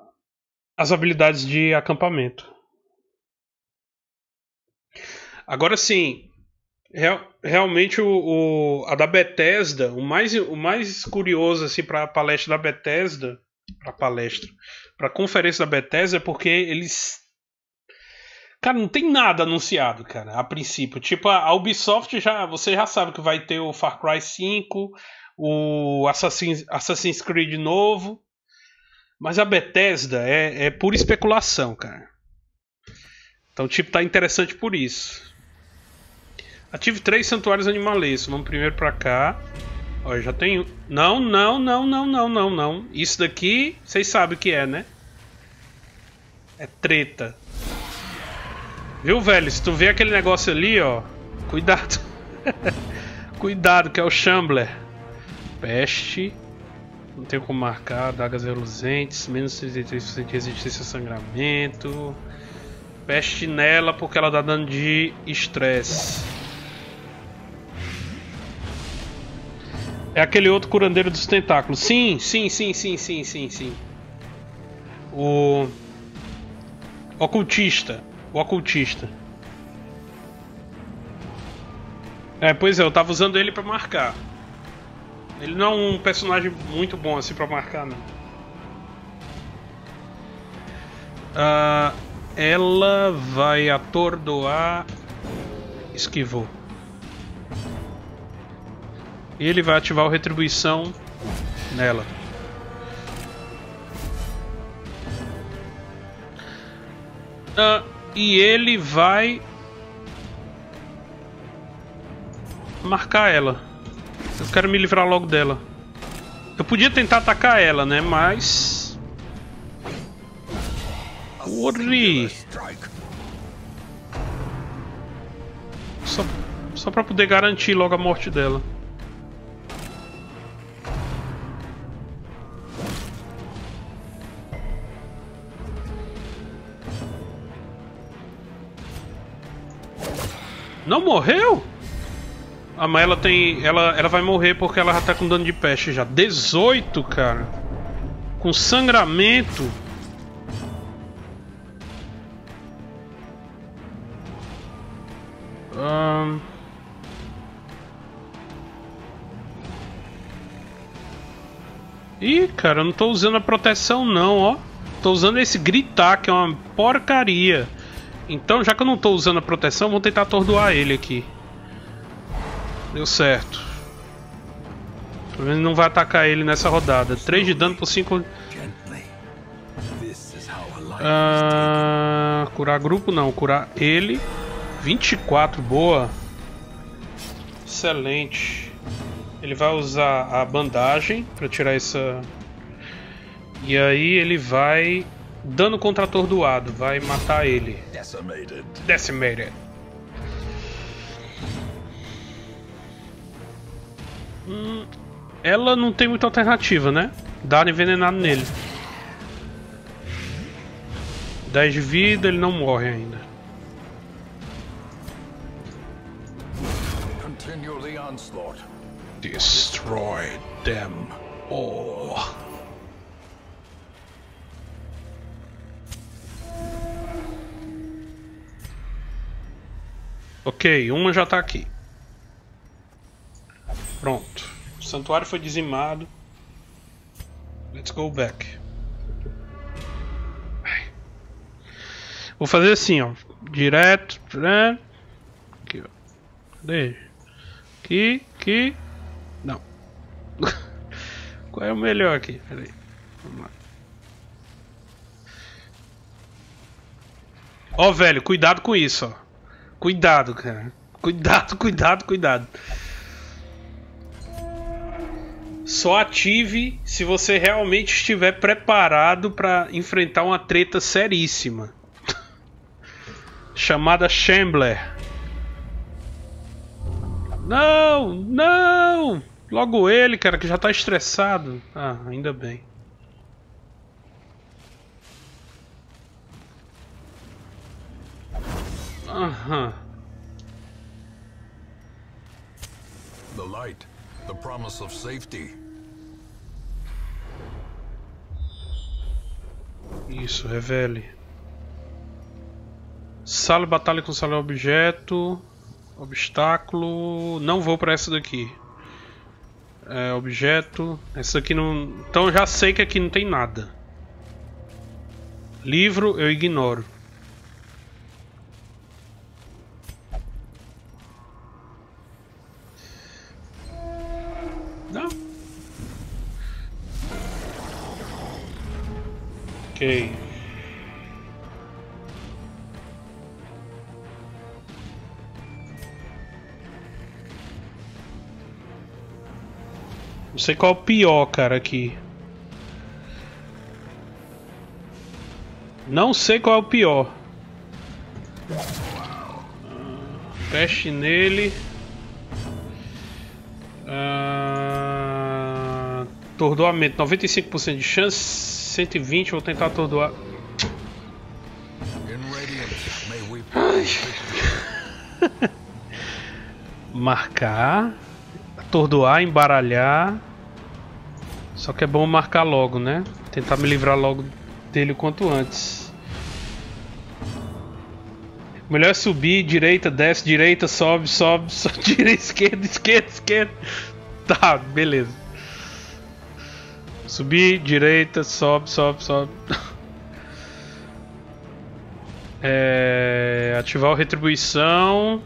as habilidades de acampamento. Agora sim, real, realmente o, o, a da Bethesda, o mais, o mais curioso assim, para a palestra da Bethesda, para palestra, para a conferência da Bethesda, é porque eles... Cara, não tem nada anunciado, cara, a princípio. Tipo, a Ubisoft, já, você já sabe que vai ter o Far Cry cinco, o Assassin's, Assassin's Creed novo. Mas a Bethesda é, é pura especulação, cara. Então, tipo, tá interessante por isso. Ative três santuários animalescos. Vamos primeiro pra cá. Ó, já tem... Não, não, não, não, não, não, não. Isso daqui, vocês sabem o que é, né? É treta. Viu, velho? Se tu vê aquele negócio ali, ó... Cuidado. Cuidado, que é o Shambler. Peste. Não tem como marcar. Adagas reluzentes. Menos trinta e três por cento de resistência a sangramento. Peste nela, porque ela dá dano de estresse. É aquele outro curandeiro dos tentáculos. Sim, sim, sim, sim, sim, sim, sim. O... Ocultista. O ocultista. É, pois é, eu tava usando ele pra marcar. Ele não é um personagem muito bom assim pra marcar, não. Ah, ela vai atordoar. Esquivou. E ele vai ativar o retribuição nela. Ah. E ele vai marcar ela. Eu quero me livrar logo dela. Eu podia tentar atacar ela, né? Mas... Ori! Só, só pra poder garantir logo a morte dela. Não morreu? Ah, mas ela tem... Ela, ela vai morrer porque ela já tá com dano de peste já. dezoito, cara. Com sangramento. Ahn... Um... Ih, cara, eu não tô usando a proteção não, ó. Tô usando esse gritar, que é uma porcaria. Então, já que eu não estou usando a proteção, vou tentar atordoar ele aqui. Deu certo. Pelo menos não vai atacar ele nessa rodada. três de dano por cinco... Ah, curar grupo não, curar ele. vinte e quatro, boa. Excelente. Ele vai usar a bandagem para tirar essa... E aí ele vai... Dano contra atordoado, vai matar ele. Decimated. Decimated. Hum, ela não tem muita alternativa, né? Dar envenenado nele. dez de vida, ele não morre ainda. Continue the onslaught. Destroy them all. Ok, uma já tá aqui. Pronto. O santuário foi dizimado. Let's go back. Vou fazer assim, ó. Direto, né? Aqui, ó. Cadê? Aqui, aqui. Não. Qual é o melhor aqui? Pera aí. Vamos lá. Ó, oh, velho, cuidado com isso, ó. Cuidado, cara. Cuidado, cuidado, cuidado. Só ative se você realmente estiver preparado para enfrentar uma treta seríssima. Chamada Shambler. Não, não! Logo ele, cara, que já tá estressado. Ah, ainda bem. Aham. The light, the promise of safety. Isso, revele. Sala, batalha com sala, objeto. Obstáculo. Não vou pra essa daqui. É, objeto. Essa daqui não. Então eu já sei que aqui não tem nada. Livro eu ignoro. Não. Ok. Não sei qual é o pior, cara, aqui. Não sei qual é o pior. Ah, peste nele. Ah, atordoamento, noventa e cinco por cento de chance, cento e vinte, vou tentar atordoar. Ai. Marcar. Atordoar, embaralhar. Só que é bom marcar logo, né? Tentar me livrar logo dele o quanto antes. Melhor é subir, direita, desce, direita, sobe, sobe, sobe, direita, esquerda, esquerda, esquerda. Tá, beleza. Subir, direita, sobe, sobe, sobe. É... Ativar o retribuição.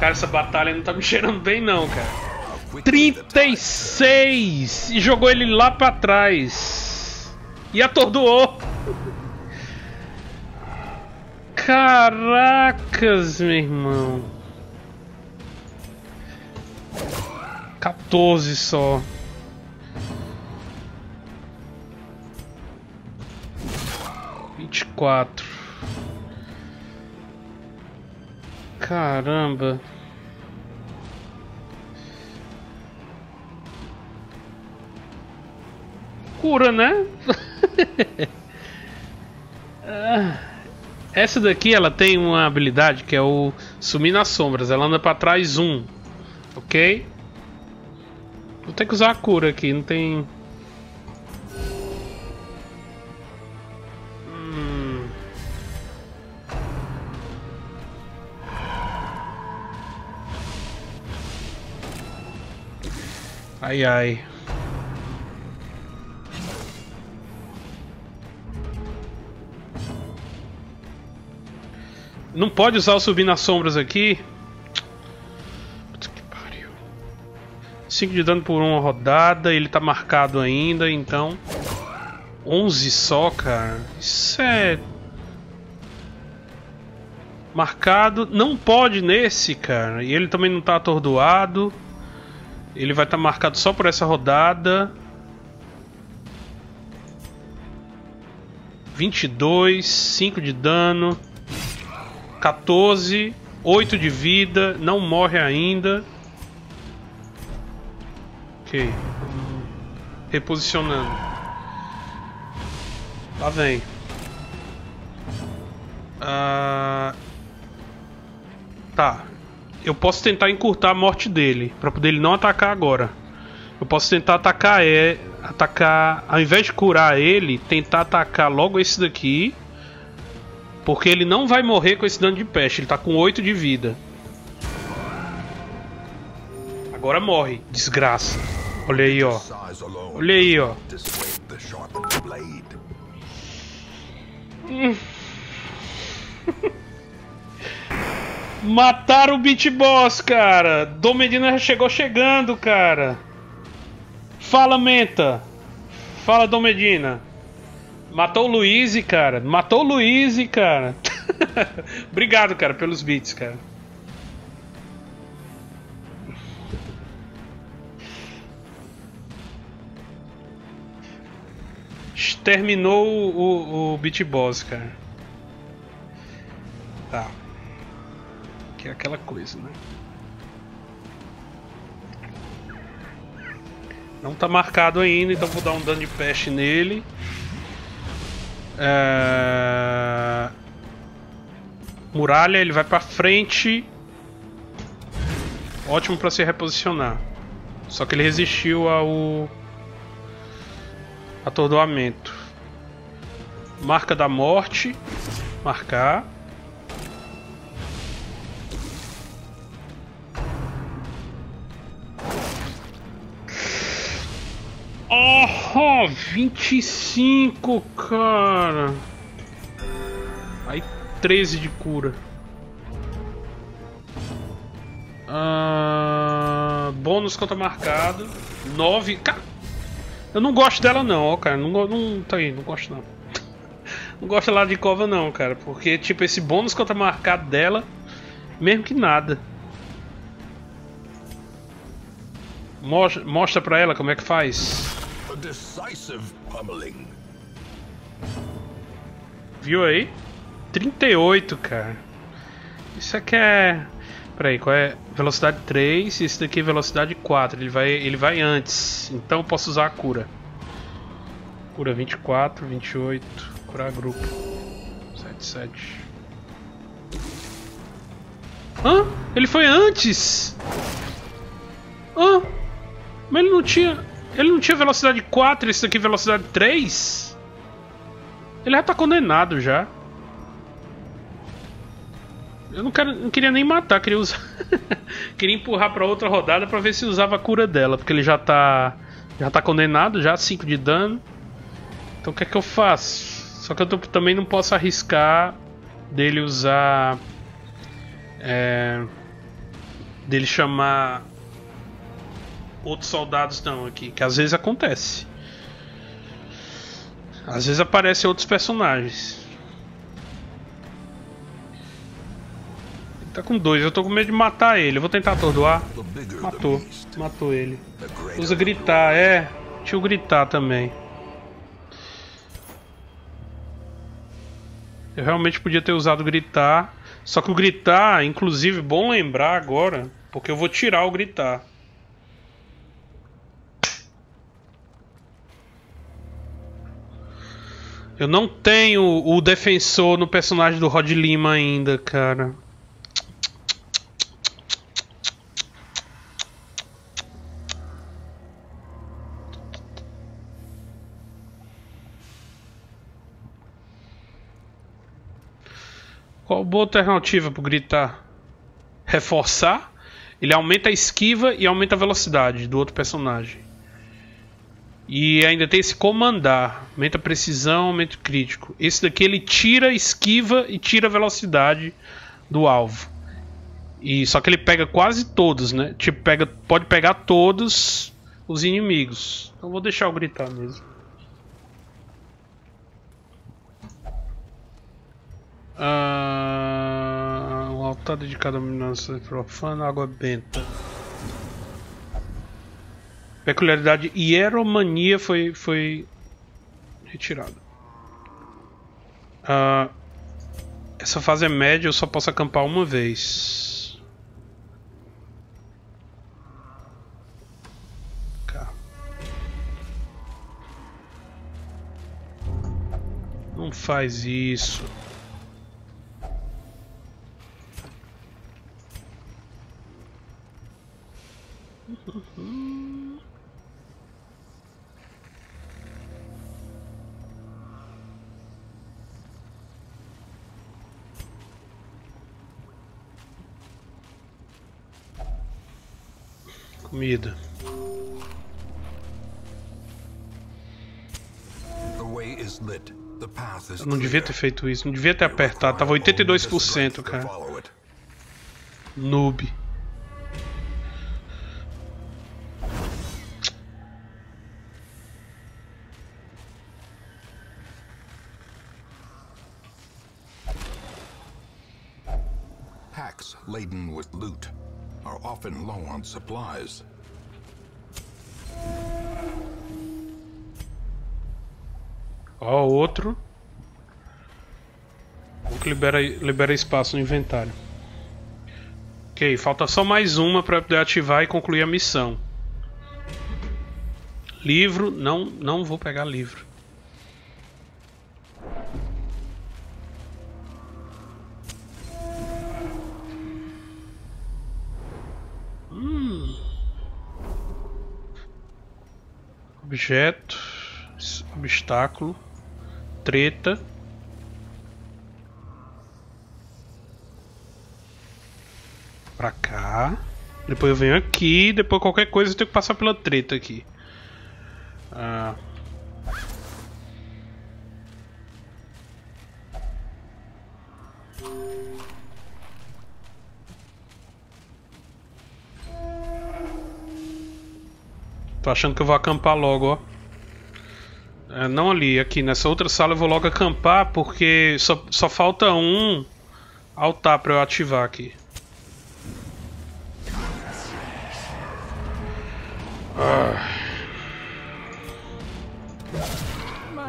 Cara, essa batalha não tá me cheirando bem não, cara. trinta e seis! E jogou ele lá pra trás. E atordoou. Caracas, meu irmão. quatorze só. vinte e quatro. Caramba. Cura, né? Essa daqui ela tem uma habilidade que é o sumir nas sombras. Ela anda pra trás um. Ok? Vou ter que usar a cura aqui. Não tem... Hum. Ai, ai. Não pode usar o subir nas sombras aqui. Puta que pariu. cinco de dano por uma rodada. Ele tá marcado ainda, então. onze só, cara. Isso é. Marcado. Não pode nesse, cara. E ele também não tá atordoado. Ele vai estar marcado só por essa rodada. vinte e dois, cinco de dano. quatorze, oito de vida, não morre ainda. Ok. Reposicionando. Lá vem. Ah... Tá. Eu posso tentar encurtar a morte dele, pra poder ele não atacar agora. Eu posso tentar atacar atacar, ao invés de curar ele, tentar atacar logo esse daqui, porque ele não vai morrer com esse dano de peste. Ele tá com oito de vida. Agora morre, desgraça. Olha aí, ó. Olha aí, ó. Mataram o Beat Boss, cara. Dom Medina já chegou chegando, cara. Fala, Menta. Fala, Dom Medina. Matou o Luiz, cara. Matou o Luiz, cara. Obrigado, cara, pelos beats, cara. Terminou o, o, o Beat Boss, cara. Tá. Que é aquela coisa, né? Não tá marcado ainda, então vou dar um dano de peste nele. É... Muralha, ele vai pra frente. Ótimo pra se reposicionar. Só que ele resistiu ao... atordoamento. Marca da morte. Marcar. Oh, vinte e cinco, cara. Aí treze de cura. Ah, bônus contra marcado. nove. Eu não gosto dela não, ó, cara, não, não, tá aí, não gosto não. Não gosto lá de cova não, cara, porque tipo, esse bônus contra marcado dela, mesmo que nada. Mostra, mostra pra ela como é que faz. Viu aí? trinta e oito, cara. Isso aqui é... Peraí, qual é? Velocidade três e esse daqui é velocidade quatro. Ele vai, ele vai antes. Então eu posso usar a cura. Cura vinte e quatro, vinte e oito. Curar grupo. sete, sete. Hã? Ele foi antes? Hã? Mas ele não tinha... Ele não tinha velocidade quatro, esse daqui é velocidade três? Ele já tá condenado já. Eu não, quero, não queria nem matar, queria usar. Queria empurrar pra outra rodada pra ver se usava a cura dela, porque ele já tá. Já tá condenado, já cinco de dano. Então o que é que eu faço? Só que eu tô, também não posso arriscar dele usar. É, dele chamar outros soldados não aqui. Que às vezes acontece. Às vezes aparecem outros personagens. Tá com dois, eu tô com medo de matar ele. Eu vou tentar atordoar. Matou, matou ele. Usa gritar, é. Deixa eu gritar também. Eu realmente podia ter usado gritar. Só que o gritar, inclusive, bom lembrar agora, porque eu vou tirar o gritar. Eu não tenho o defensor no personagem do Rod Lima ainda, cara. Qual boa alternativa para gritar? Reforçar? Ele aumenta a esquiva e aumenta a velocidade do outro personagem. E ainda tem esse comandar. Aumenta a precisão, aumenta o crítico. Esse daqui ele tira a esquiva e tira a velocidade do alvo. E, só que ele pega quase todos, né? Tipo, pega, pode pegar todos os inimigos. Então vou deixar eu gritar mesmo. Ah, um altar dedicado a dominância profana, água benta. Peculiaridade hieromania foi, foi retirada. Ah, essa fase é média, eu só posso acampar uma vez. Cá. Não faz isso. Comida. Eu não devia ter feito isso, não devia ter apertado. Tava oitenta e dois por cento, cara. Noob. Packs laden with loot are often low on supplies. Ó, outro. O que libera, libera espaço no inventário. Ok, falta só mais uma para poder ativar e concluir a missão. Livro, não, não vou pegar livro. Hum. Objeto, obstáculo, treta. Pra cá. Depois eu venho aqui. Depois qualquer coisa eu tenho que passar pela treta aqui. Ah. Tô achando que eu vou acampar logo, ó. É, não ali, aqui nessa outra sala eu vou logo acampar porque só, só falta um altar pra eu ativar aqui. Ah.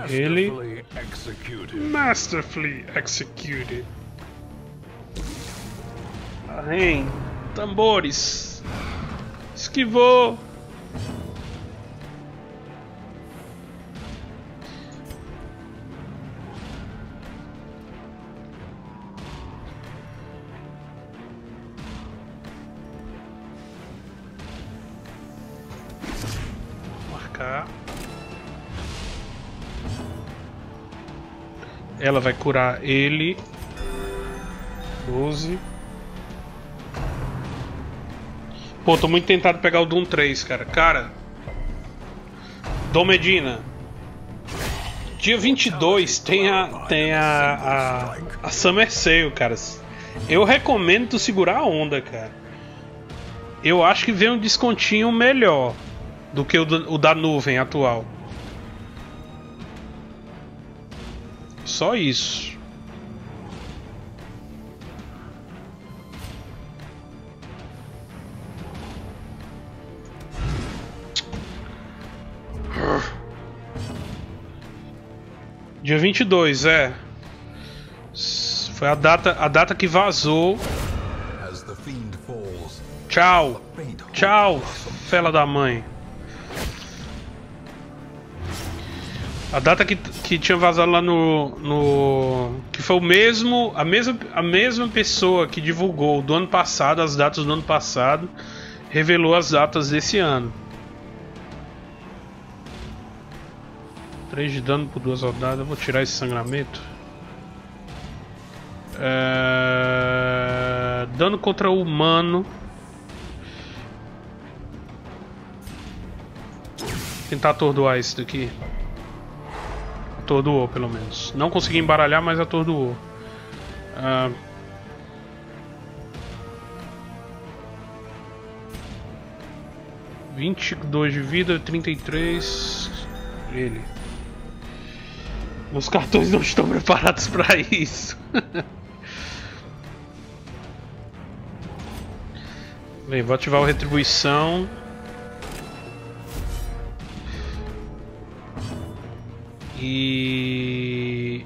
Ele masterfully executed. Masterfully executed. Arém, tambores. Esquivou. Ela vai curar ele. doze. Pô, tô muito tentado pegar o Doom três, cara. Cara. Dom Medina. Dia vinte e dois tem a tem a, a, a Summer Sale, cara. Eu recomendo tu segurar a onda, cara. Eu acho que vem um descontinho melhor do que o, o da nuvem atual. Só isso. Dia vinte e dois, é. Foi a data, a data que vazou. Tchau. Tchau, fela da mãe. A data que, que tinha vazado lá no, no... Que foi o mesmo, a, mesma, a mesma pessoa que divulgou do ano passado, as datas do ano passado, revelou as datas desse ano. três de dano por duas rodadas. Eu vou tirar esse sangramento. É... Dano contra o humano. Vou tentar atordoar esse daqui. Atordoou, pelo menos. Não consegui embaralhar, mas atordoou. Ah. vinte e dois de vida, trinta e três. Ele. Meus cartões não estão preparados para isso. Bem, vou ativar o retribuição. E...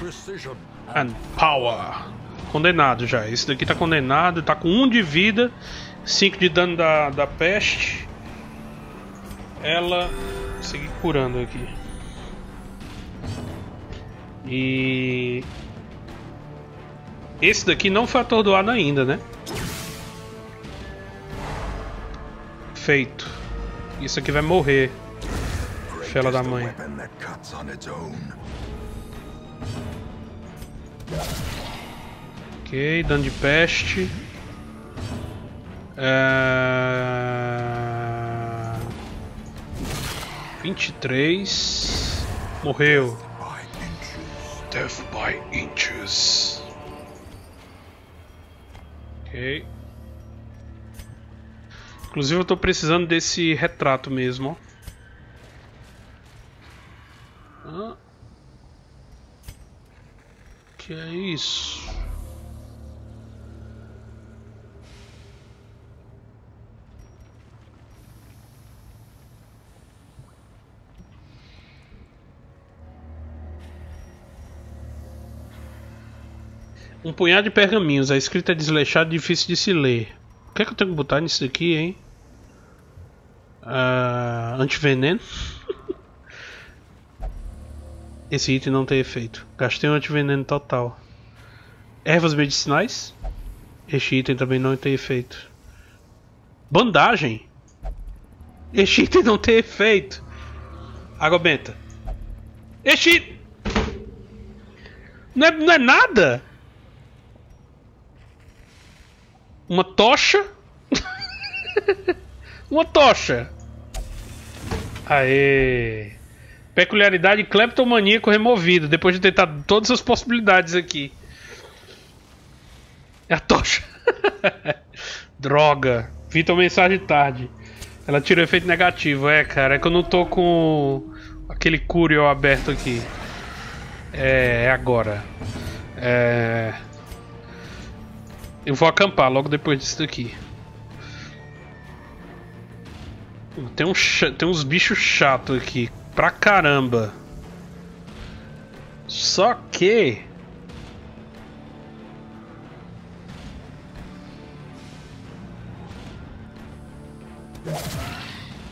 Precision and power. Condenado já, esse daqui tá condenado, tá com um de vida, cinco de dano da, da peste. Ela... Vou seguir curando aqui. E... esse daqui não foi atordoado ainda, né? Feito. Isso aqui vai morrer. Fela da mãe. Ok, dano de peste. Uh... vinte e três. Morreu. Death by inches. Ok. Inclusive eu tô precisando desse retrato mesmo, ó. Ah. Que é isso? Um punhado de pergaminhos, a escrita é desleixada e difícil de se ler. O que é que eu tenho que botar nisso aqui, hein? Uh, antiveneno? Esse item não tem efeito. Gastei um antiveneno total. Ervas medicinais? Este item também não tem efeito. Bandagem? Este item não tem efeito. Água benta. Este... Não é, não é nada! Uma tocha? Uma tocha! Aê! Peculiaridade cleptomaníaco removido. Depois de tentar todas as possibilidades aqui. É a tocha. Droga. Vi tua mensagem tarde. Ela tirou efeito negativo. É, cara. É que eu não tô com aquele curio aberto aqui. É, é agora. É... eu vou acampar logo depois disso daqui. Tem, um ch... Tem uns bichos chatos aqui. Pra caramba. Só que...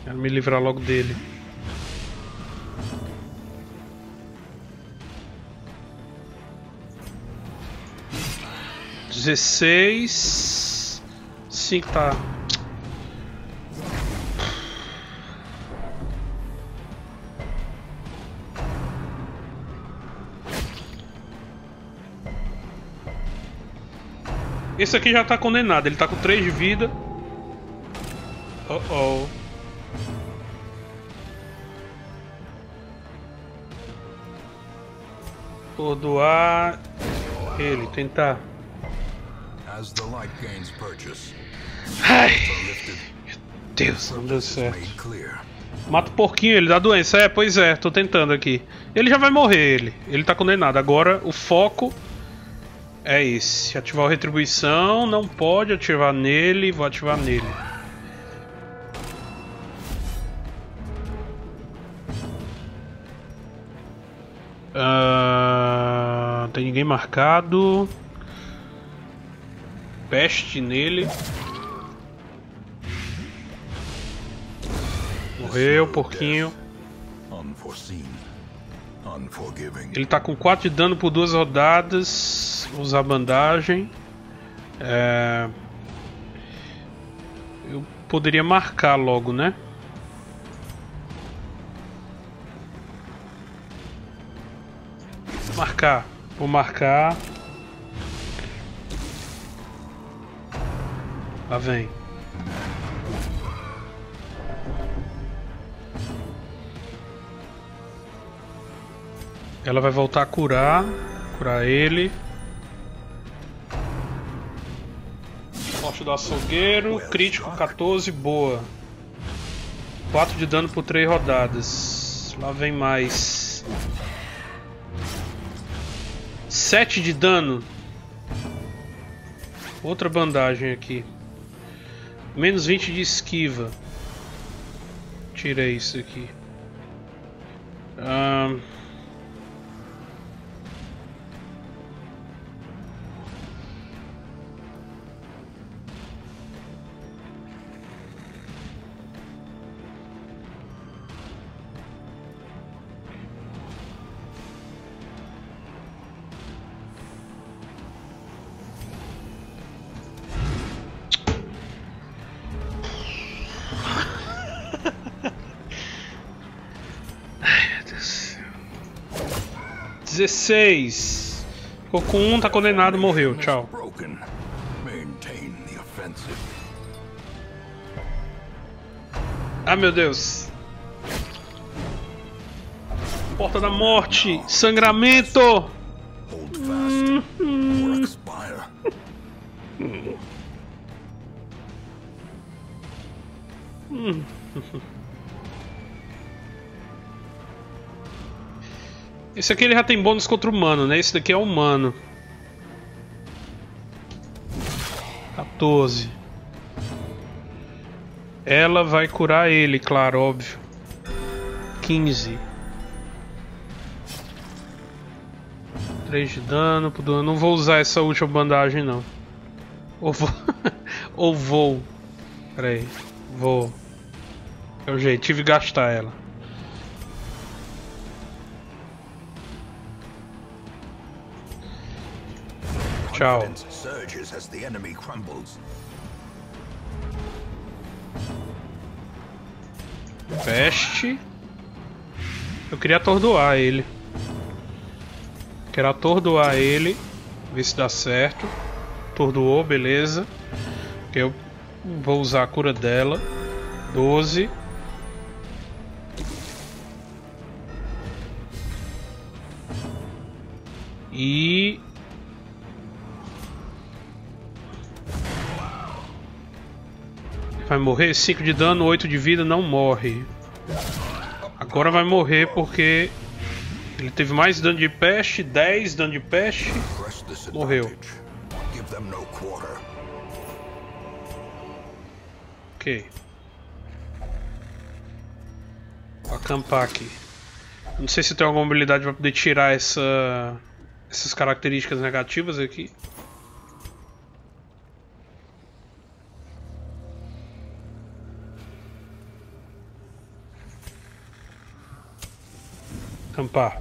quero me livrar logo dele. dezesseis... cinco tá... esse aqui já tá condenado, ele tá com três de vida. Oh oh. Atordoar ele, tentar. Ai, meu Deus, não deu certo. Mata o porquinho, ele dá doença. É, pois é, tô tentando aqui. Ele já vai morrer, ele. Ele tá condenado. Agora o foco é esse. Ativar a retribuição. Não pode ativar nele. Vou ativar nele. Uh, não tem ninguém marcado. Peste nele. Morreu, porquinho. Ele tá com quatro de dano por duas rodadas. Vou usar bandagem. É... eu poderia marcar logo, né? Marcar. Vou marcar. Lá vem. Ela vai voltar a curar. Curar ele. Forte do açougueiro. Crítico quatorze. Boa. quatro de dano por três rodadas. Lá vem mais. sete de dano. Outra bandagem aqui. Menos vinte de esquiva. Tirei isso aqui. Ahn... Um... dezesseis. Ficou com um, tá condenado, morreu. Tchau. Ah, meu Deus. Porta da morte, sangramento. Hold fast, or expire. Esse aqui ele já tem bônus contra o humano, né? Esse daqui é humano. quatorze. Ela vai curar ele, claro, óbvio. quinze. três de dano, não vou usar essa última bandagem não. Ou vou. Ou vou. Pera aí. Vou. É o jeito, tive que gastar ela. Tchau. Peste. Eu queria atordoar ele. Quero atordoar ele, ver se dá certo. Atordoou, beleza. Eu vou usar a cura dela. doze. E... vai morrer? cinco de dano, oito de vida, não morre. Agora vai morrer porque... ele teve mais dano de peste, dez dano de peste, morreu. Ok. Vou acampar aqui. Não sei se tem alguma habilidade para poder tirar essa, essas características negativas aqui. Acampar.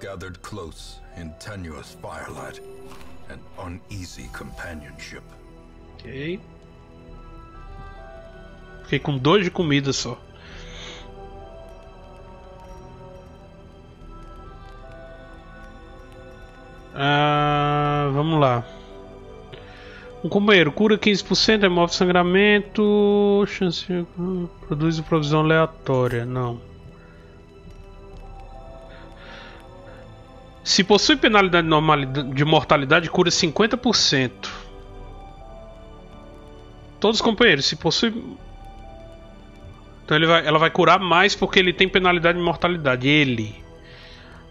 Gathered close in tenuous firelight and uneasy companionship. Ok. Fiquei com dois de comida só. Ah, vamos lá. Um companheiro cura quinze por cento, remove sangramento, chance de... produz uma provisão aleatória. Não. Se possui penalidade de mortalidade, cura cinquenta por cento. Todos os companheiros, se possui... então ele vai, ela vai curar mais porque ele tem penalidade de mortalidade, ele.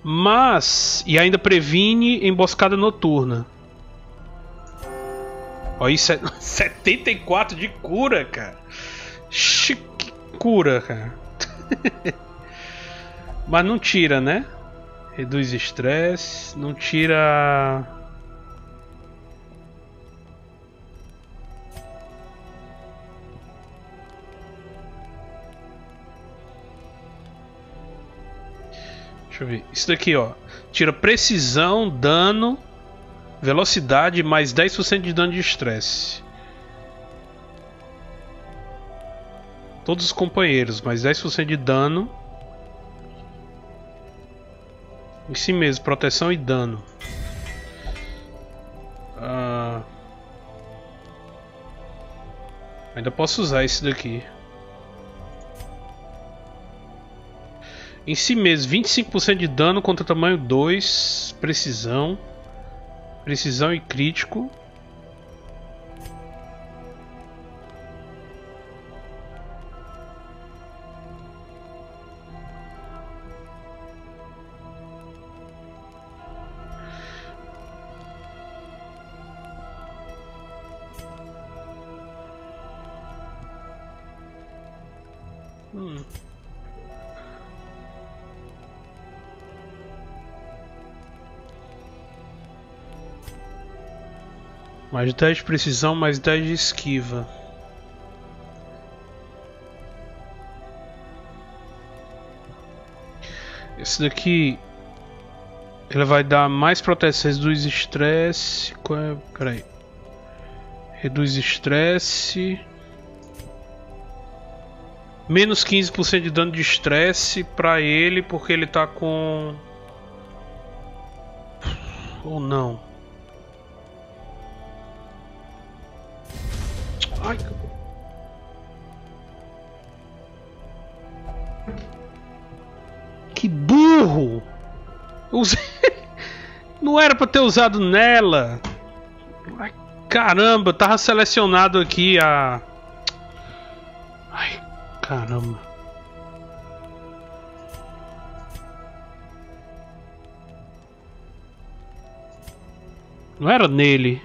Mas... e ainda previne emboscada noturna. Olha isso, é setenta e quatro de cura, cara. Chique cura, cara. Mas não tira, né? Reduz estresse, não tira... deixa eu ver, isso daqui ó, tira precisão, dano, velocidade, mais dez por cento de dano de estresse. Todos os companheiros, mais dez por cento de dano. Em si mesmo, proteção e dano. Ah, ainda posso usar esse daqui. Em si mesmo, vinte e cinco por cento de dano contra tamanho dois. Precisão. Precisão e crítico. Mais dez de precisão, mais dez de esquiva. Esse daqui... ele vai dar mais proteção, reduz estresse... é? Peraí. Reduz estresse... menos quinze por cento de dano de estresse pra ele, porque ele tá com... Ou não? Ai, acabou. Que burro! Eu usei... Não era pra ter usado nela. Ai, caramba, tava selecionado aqui a... Ai, caramba. Não era nele.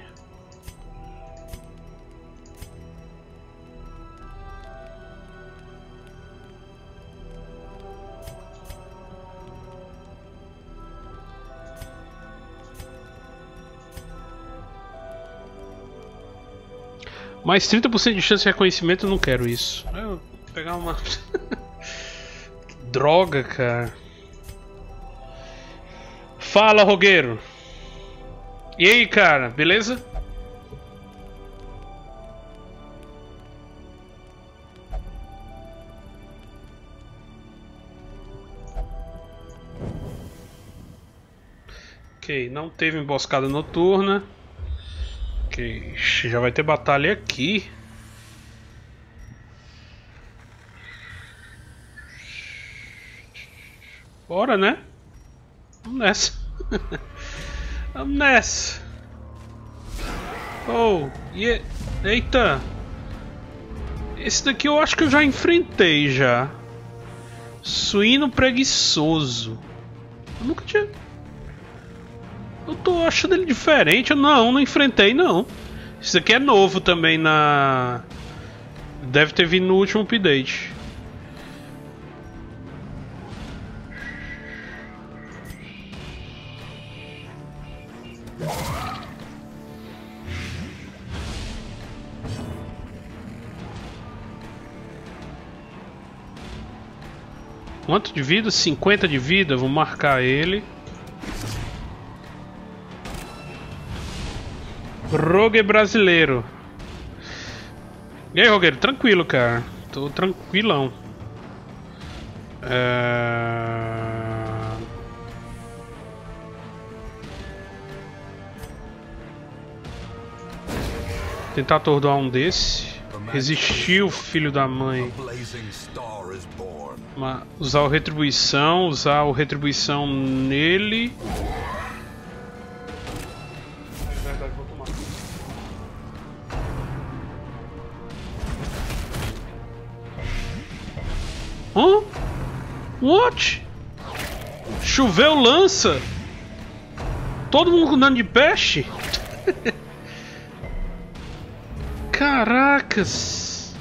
Mais trinta por cento de chance de reconhecimento, eu não quero isso. Eu vou pegar uma... Que droga, cara. Fala, Rogueiro. E aí, cara, beleza? Ok, não teve emboscada noturna. Ok, já vai ter batalha aqui. Bora, né? Vamos nessa. Vamos nessa. Oh, e... Eita. Esse daqui eu acho que eu já enfrentei já. Suíno preguiçoso. Eu nunca tinha... Eu tô achando ele diferente. Eu não, não enfrentei não. Esse daqui é novo também na... Deve ter vindo no último update. Quanto de vida? cinquenta de vida. Vou marcar ele. Rogue brasileiro. E aí, Rogueiro? Tranquilo, cara. Tô tranquilão. É... Tentar atordoar um desse. Resistiu, filho da mãe. Uma... Usar o retribuição. Usar o retribuição nele. Hã? What? Choveu lança? Todo mundo com dano de peste? Caracas!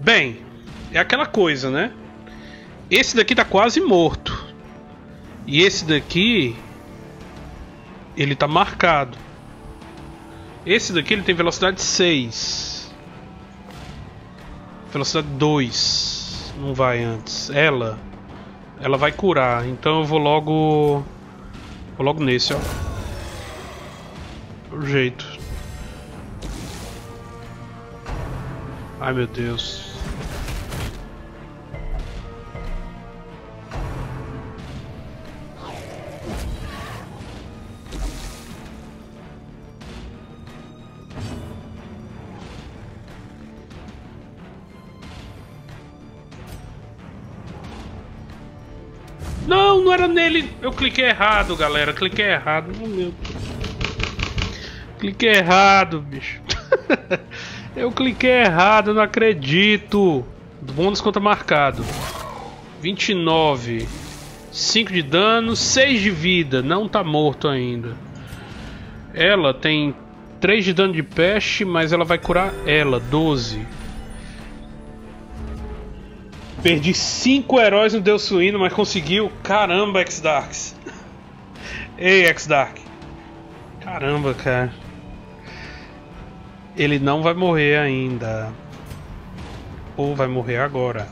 Bem, é aquela coisa, né? Esse daqui tá quase morto. E esse daqui... Ele tá marcado. Esse daqui ele tem velocidade seis. Velocidade dois. Não vai antes. Ela... Ela vai curar. Então eu vou logo... Vou logo nesse, ó. O jeito. Ai, meu Deus. Não, não era nele. Eu cliquei errado, galera. Cliquei errado. Oh, meu Deus. Cliquei errado, bicho. Eu cliquei errado, não acredito. Bônus contra marcado. vinte e nove. cinco de dano, seis de vida. Não tá morto ainda. Ela tem três de dano de peste, mas ela vai curar ela. doze. Perdi cinco heróis no Deus Suíno, mas conseguiu. Caramba, X-Darks. Ei, X-Dark. Caramba, cara. Ele não vai morrer ainda. Ou vai morrer agora.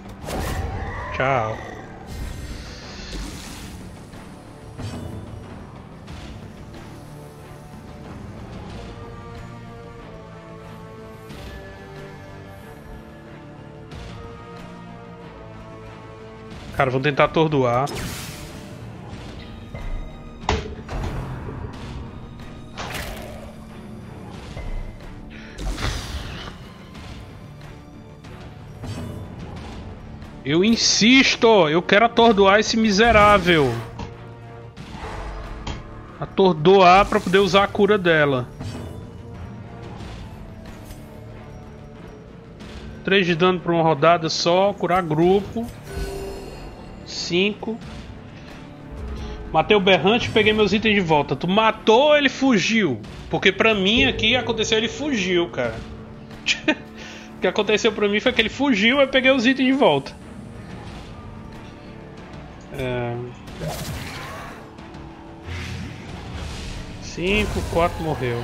Tchau. cara, vão tentar atordoar. Eu insisto, eu quero atordoar esse miserável. Atordoar pra poder usar a cura dela. três de dano pra uma rodada só, curar grupo. cinco. Matei o berrante e peguei meus itens de volta. Tu matou ou ele fugiu? Porque pra mim aqui aconteceu ele fugiu, cara. O que aconteceu pra mim foi que ele fugiu e eu peguei os itens de volta. É... cinco, quatro morreu.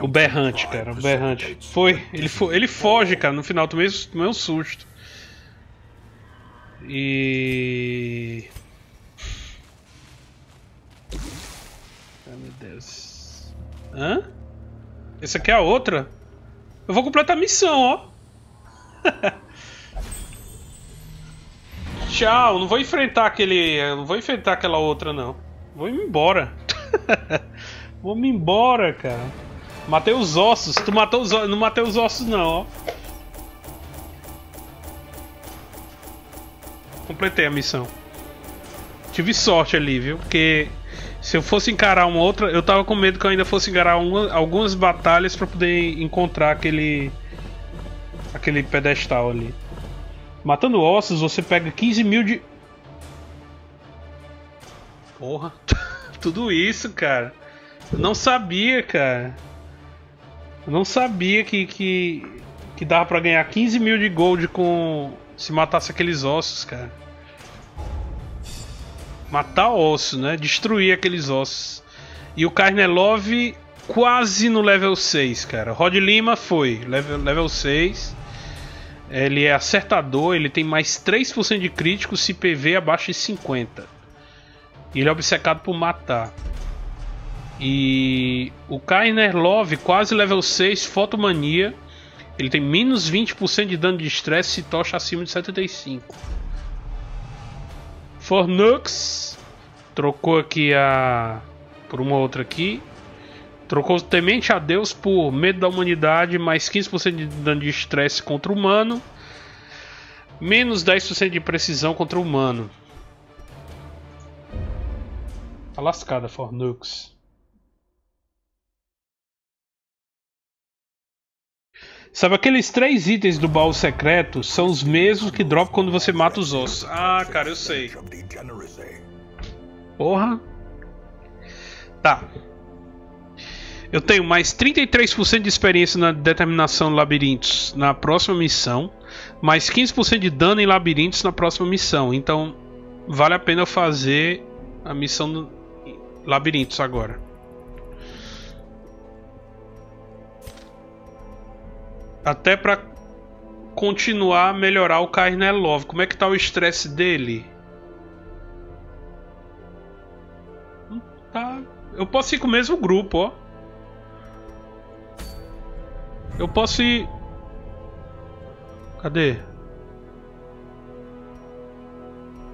O berrante, cara, o berrante. Foi, ele, foi, ele foge, cara, no final, tomei, tomei um susto. E... ai, meu Deus. Hã? Essa aqui é a outra? Eu vou completar a missão, ó. Tchau, não vou enfrentar aquele... não vou enfrentar aquela outra, não. Vou ir embora. Vou me embora, cara. Matei os ossos. Tu matou os ossos. Não matei os ossos, não, ó. Completei a missão. Tive sorte ali, viu? Porque se eu fosse encarar uma outra... eu tava com medo que eu ainda fosse encarar uma, algumas batalhas pra poder encontrar aquele... aquele pedestal ali. Matando ossos, você pega quinze mil de... porra. Tudo isso, cara. Eu não sabia, cara. Eu não sabia que, que, que dava pra ganhar quinze mil de gold com... se matasse aqueles ossos, cara. Matar osso, né? Destruir aqueles ossos. E o Karnelov quase no level seis, cara. Rod Lima foi level, level seis. Ele é acertador, ele tem mais três por cento de crítico se P V abaixo de cinquenta. E ele é obcecado por matar. E o Karnelov, quase level seis, fotomania. Ele tem menos vinte por cento de dano de estresse se tocha acima de setenta e cinco. Fornux trocou aqui a... por uma outra aqui. Trocou temente a Deus por medo da humanidade, mais quinze por cento de dano de estresse contra o humano, menos dez por cento de precisão contra o humano. Tá lascada, Fornux. Sabe, aqueles três itens do baú secreto são os mesmos que drop quando você mata os ossos. Ah, cara, eu sei. Porra. Tá. Eu tenho mais trinta e três por cento de experiência na determinação de labirintos na próxima missão. Mais quinze por cento de dano em labirintos na próxima missão. Então, vale a pena eu fazer a missão do labirintos agora. Até pra continuar a melhorar o Karnelov. Como é que tá o estresse dele? Tá. Eu posso ir com o mesmo grupo, ó. Eu posso ir... cadê?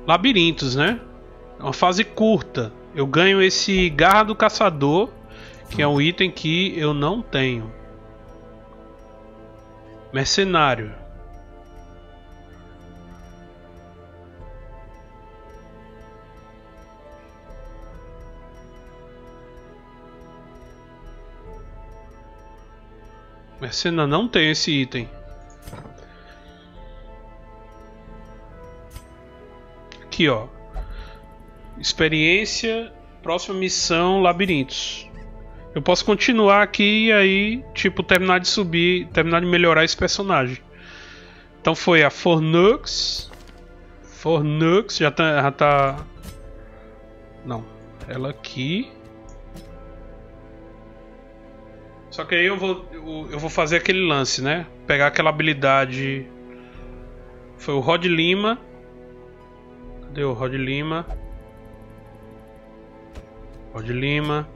Labirintos, né? É uma fase curta. Eu ganho esse Garra do Caçador, que é um item que eu não tenho. Mercenário. Mercenário não tem esse item. Aqui, ó. Experiência, próxima missão, labirintos. Eu posso continuar aqui e aí, tipo, terminar de subir, terminar de melhorar esse personagem. Então foi a Fornux. Fornux, já tá... já tá... não, ela aqui. Só que aí eu vou, eu, eu vou fazer aquele lance, né? Pegar aquela habilidade... foi o Rod Lima. Cadê o Rod Lima? Rod Lima...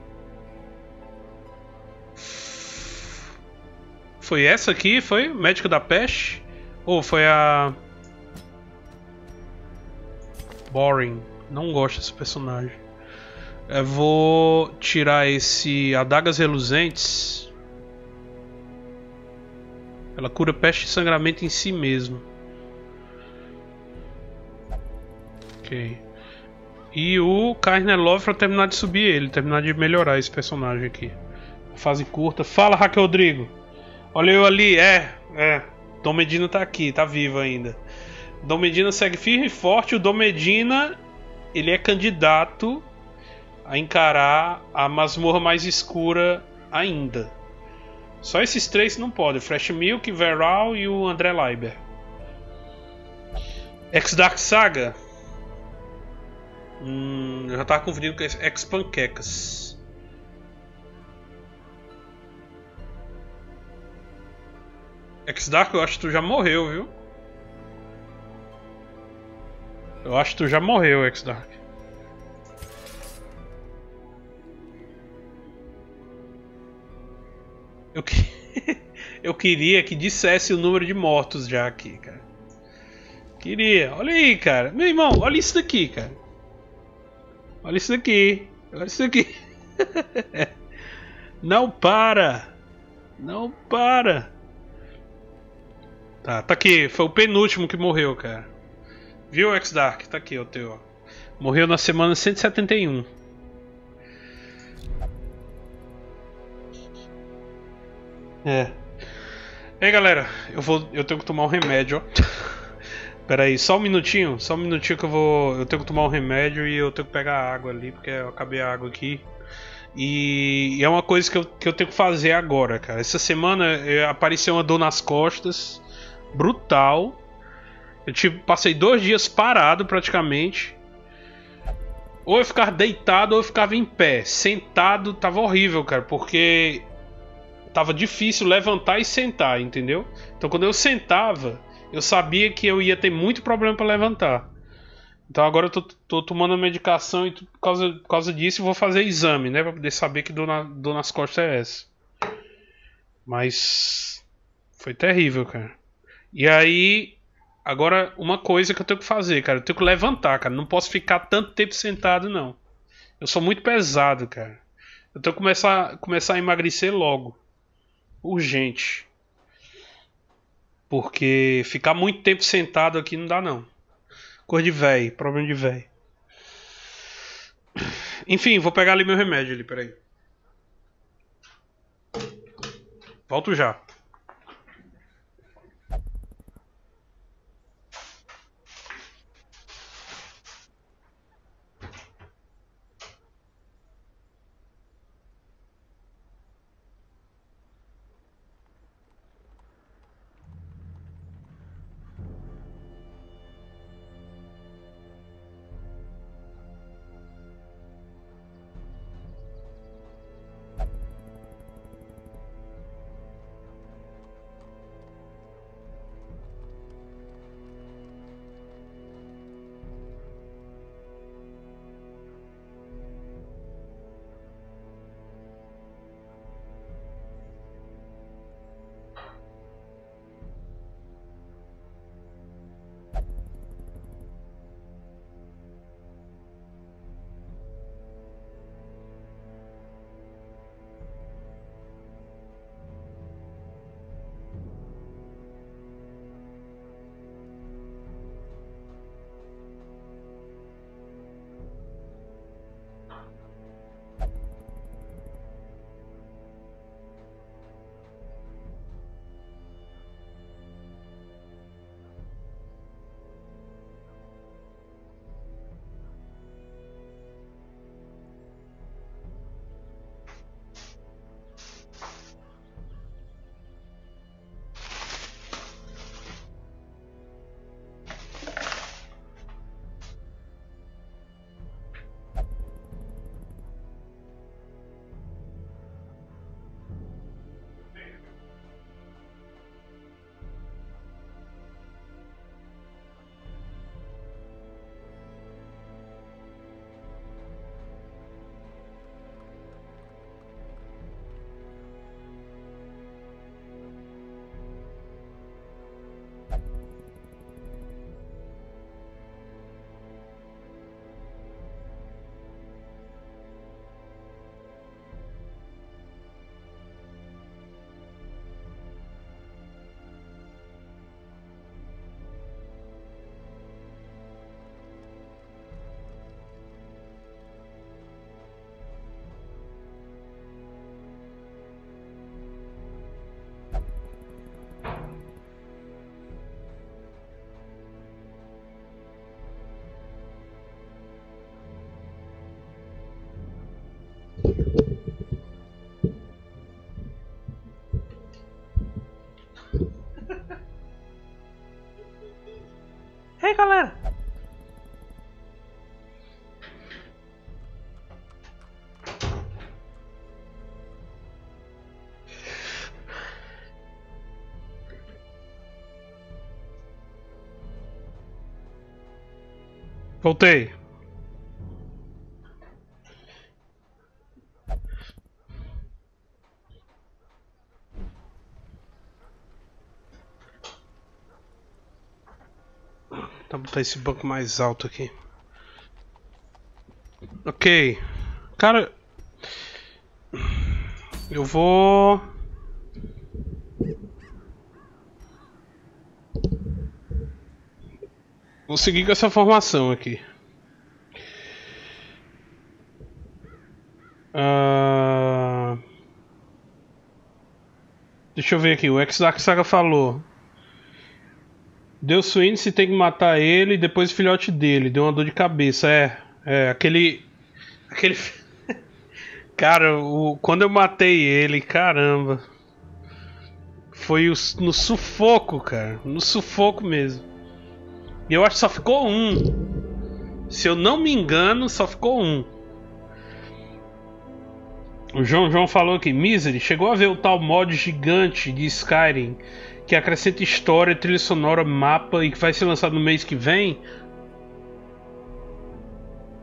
Foi essa aqui, foi? Médico da Peste? Ou foi a... Boring. Não gosto desse personagem. Eu vou tirar esse... Adagas Reluzentes. Ela cura peste e sangramento em si mesmo. Ok. E o Karnelov pra terminar de subir ele. Terminar de melhorar esse personagem aqui. Fase curta. Fala, Raquel Rodrigo. Olha eu ali, é, é, Dom Medina tá aqui, tá vivo ainda. Dom Medina segue firme e forte. O Dom Medina, ele é candidato a encarar a masmorra mais escura ainda. Só esses três não podem, Fresh Milk, Veral e o André Leiber. Ex-Dark Saga. Hum, eu já tava confundindo com ex-panquecas. X-Dark, eu acho que tu já morreu, viu? Eu acho que tu já morreu, X-Dark. Eu, que... eu queria que dissesse o número de mortos já aqui, cara. Queria. Olha aí, cara. Meu irmão, olha isso daqui, cara. Olha isso daqui. Olha isso daqui. Não para. Não para. Tá, tá aqui, foi o penúltimo que morreu, cara. Viu, X-Dark? Tá aqui o teu. Morreu na semana cento e setenta e um. É. Ei, galera, eu vou, eu tenho que tomar um remédio, ó. Pera aí, só um minutinho, só um minutinho que eu vou, eu tenho que tomar um remédio e eu tenho que pegar água ali, porque eu acabei a água aqui. E é uma coisa que eu, que eu tenho que fazer agora, cara. Essa semana apareceu uma dor nas costas brutal. Eu tipo, passei dois dias parado praticamente. Ou eu ficava deitado ou eu ficava em pé. Sentado tava horrível, cara, porque tava difícil levantar e sentar, entendeu? Então quando eu sentava, eu sabia que eu ia ter muito problema pra levantar. Então agora eu tô, tô tomando a medicação e por causa, por causa disso eu vou fazer exame, né? Pra poder saber que dor, na, dor nas costas é essa. Mas foi terrível, cara. E aí, agora uma coisa que eu tenho que fazer, cara. Eu tenho que levantar, cara. Não posso ficar tanto tempo sentado, não. Eu sou muito pesado, cara. Eu tenho que começar, começar a emagrecer logo. Urgente. Porque ficar muito tempo sentado aqui não dá, não. Cor de véi, problema de véi. Enfim, vou pegar ali meu remédio ali, peraí. Volto já. Ei, galera! Voltei. Vou botar esse banco mais alto aqui. Ok. Cara, eu vou... Vou seguir com essa formação aqui. Uh... Deixa eu ver aqui. O X-Dark Saga falou: deu Swin, se tem que matar ele, depois o filhote dele. Deu uma dor de cabeça. É, é, aquele. Aquele. Cara, o... quando eu matei ele, caramba. Foi o... no sufoco, cara. No sufoco mesmo. E eu acho que só ficou um. Se eu não me engano, só ficou um. O João João falou aqui: Misery, chegou a ver o tal mod gigante de Skyrim que acrescenta história, trilha sonora, mapa, e que vai ser lançado no mês que vem?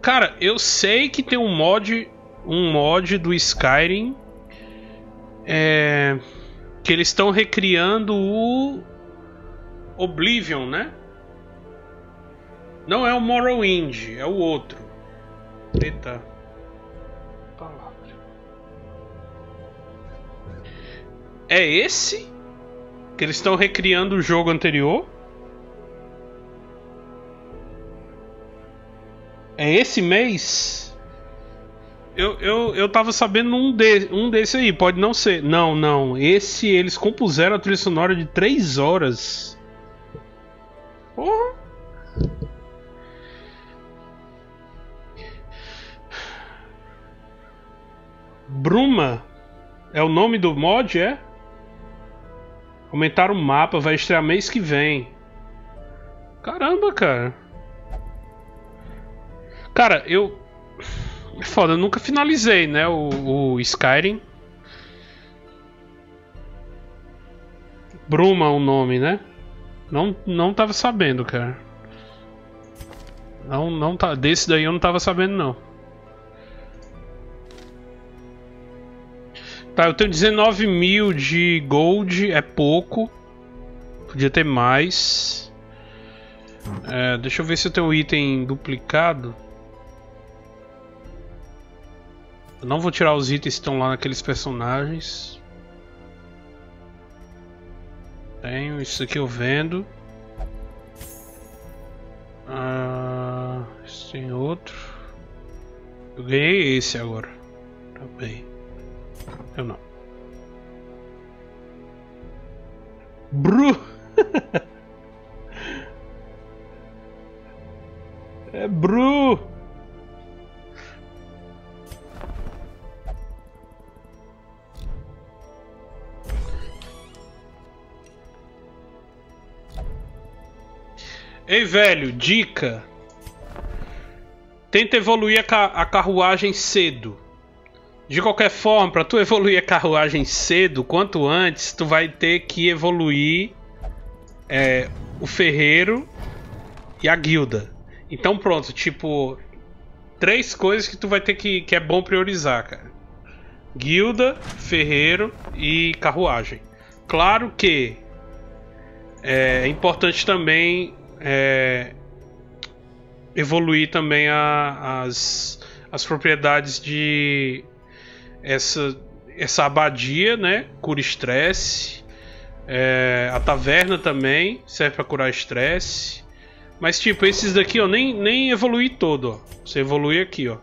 Cara, eu sei que tem um mod, um mod do Skyrim, é, que eles estão recriando o Oblivion, né? Não é o Morrowind, é o outro. Eita. Palavra. É esse? Que eles estão recriando o jogo anterior? É esse mês? Eu, eu, eu tava sabendo um, de, um desse aí, pode não ser. Não, não. Esse eles compuseram a trilha sonora de três horas. Porra! Bruma é o nome do mod, é? Aumentaram o mapa, vai estrear mês que vem. Caramba, cara. Cara, eu... Foda, eu nunca finalizei, né, o, o Skyrim. Bruma é o nome, né? Não, não tava sabendo, cara. Não, não tá... Desse daí eu não tava sabendo, não. Tá, eu tenho dezenove mil de gold, é pouco. Podia ter mais. É, deixa eu ver se eu tenho um item duplicado. Eu não vou tirar os itens que estão lá naqueles personagens. Tenho, isso aqui eu vendo. Ah, isso tem outro. Eu ganhei esse agora. Tá bem. Eu não. Bru! É Bru! Ei, velho, dica! Tenta evoluir a, ca a carruagem cedo. De qualquer forma, para tu evoluir a carruagem cedo, quanto antes, tu vai ter que evoluir é, o ferreiro e a guilda. Então pronto, tipo, três coisas que tu vai ter que, que é bom priorizar, cara. Guilda, ferreiro e carruagem. Claro que é importante também é, evoluir também a, as, as propriedades de... Essa, essa abadia, né? Cura estresse. É, a taverna também serve pra curar estresse. Mas tipo, esses daqui, ó, nem, nem evolui todo, ó. Você evolui aqui, ó.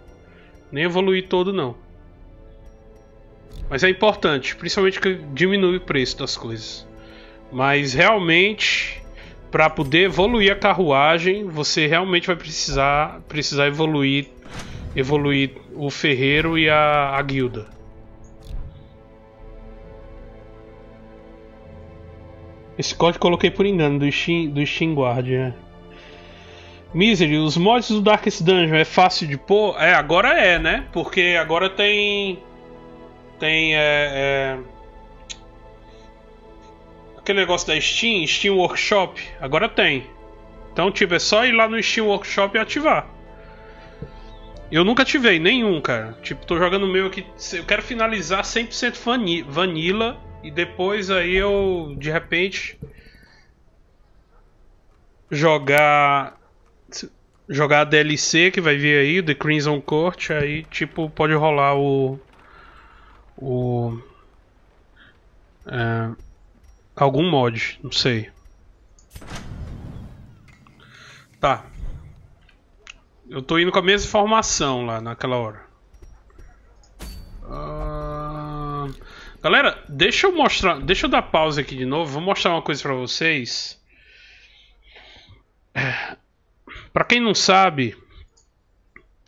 Nem evolui todo, não. Mas é importante, principalmente que diminui o preço das coisas. Mas realmente, pra poder evoluir a carruagem, você realmente vai precisar, precisar evoluir evoluir o ferreiro e a, a guilda. Esse código eu coloquei por engano, do Steam, do Steam Guard, né? Misery, os mods do Darkest Dungeon é fácil de pôr? É, agora é, né? Porque agora tem... Tem... É, é... Aquele negócio da Steam, Steam Workshop, agora tem. Então, tipo, é só ir lá no Steam Workshop e ativar. Eu nunca ativei nenhum, cara. Tipo, tô jogando o meu aqui... Eu quero finalizar cem por cento Vanilla e depois aí eu, de repente... Jogar... Jogar a D L C que vai vir aí, The Crimson Court, aí tipo pode rolar o... o é, algum mod, não sei. Tá. Eu tô indo com a mesma formação lá naquela hora. Uh... Galera, deixa eu mostrar, deixa eu dar pausa aqui de novo, vou mostrar uma coisa pra vocês. É... Pra quem não sabe,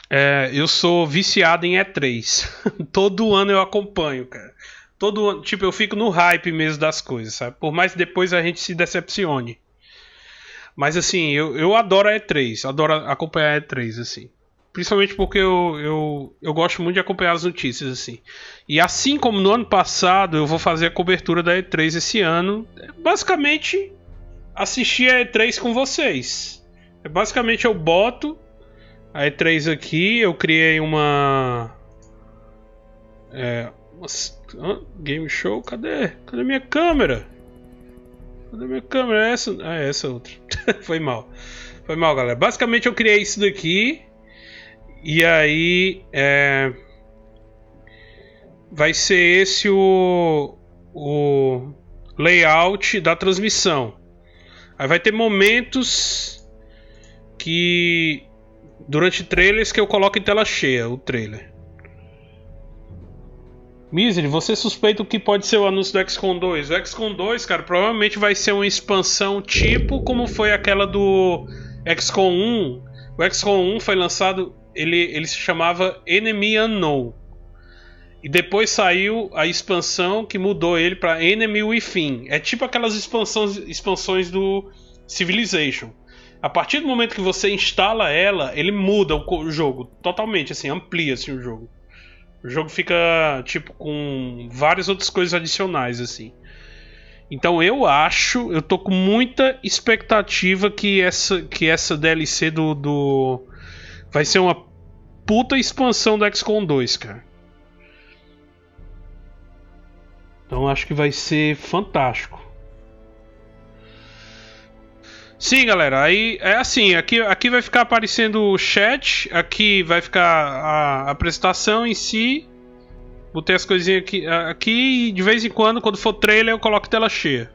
é, eu sou viciado em E três. Todo ano eu acompanho, cara. Todo ano, tipo, eu fico no hype mesmo das coisas, sabe? Por mais que depois a gente se decepcione. Mas assim, eu, eu adoro a E três. Adoro acompanhar a E três, assim. Principalmente porque eu, eu, eu gosto muito de acompanhar as notícias, assim. E assim como no ano passado, eu vou fazer a cobertura da E três esse ano. Basicamente, assistir a E três com vocês. Basicamente eu boto a E três aqui, eu criei uma... É, uma... Game Show, cadê? Cadê minha câmera? Cadê minha câmera? É essa? Ah, é essa outra. Foi mal. Foi mal, galera. Basicamente eu criei isso daqui. E aí... É... Vai ser esse o... o layout da transmissão. Aí vai ter momentos... que durante trailers que eu coloco em tela cheia o trailer. Misery, você suspeita o que pode ser o anúncio do X COM dois? O X COM dois, cara, provavelmente vai ser uma expansão tipo como foi aquela do X COM um. O X COM um foi lançado, ele, ele se chamava Enemy Unknown. E depois saiu a expansão que mudou ele para Enemy Within. É tipo aquelas expansões, expansões do Civilization. A partir do momento que você instala ela, ele muda o jogo totalmente, assim, amplia assim, o jogo. O jogo fica, tipo, com várias outras coisas adicionais, assim. Então eu acho, eu tô com muita expectativa que essa, que essa D L C do, do... vai ser uma puta expansão do X COM dois, cara. Então acho que vai ser fantástico. Sim, galera, aí é assim, aqui, aqui vai ficar aparecendo o chat, aqui vai ficar a apresentação em si. Botei as coisinhas aqui, aqui e de vez em quando, quando for trailer, eu coloco tela cheia.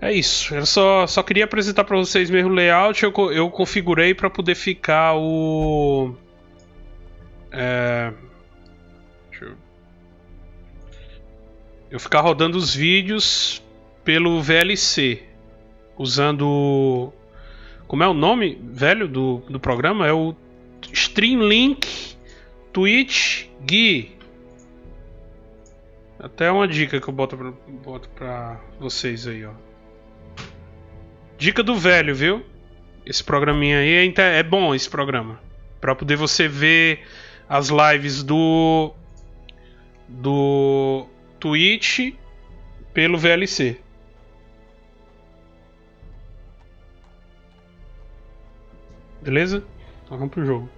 É isso, eu só, só queria apresentar para vocês mesmo o layout, eu, eu configurei para poder ficar o... É... Deixa eu... eu ficar rodando os vídeos pelo V L C. Usando... Como é o nome, velho, do, do programa? É o Streamlink Twitch Gui. Até uma dica que eu boto pra, boto pra vocês aí, ó. Dica do velho, viu? Esse programinha aí é, é bom, esse programa. Pra poder você ver as lives do... Do... Twitch pelo V L C. Beleza? Então vamos pro jogo.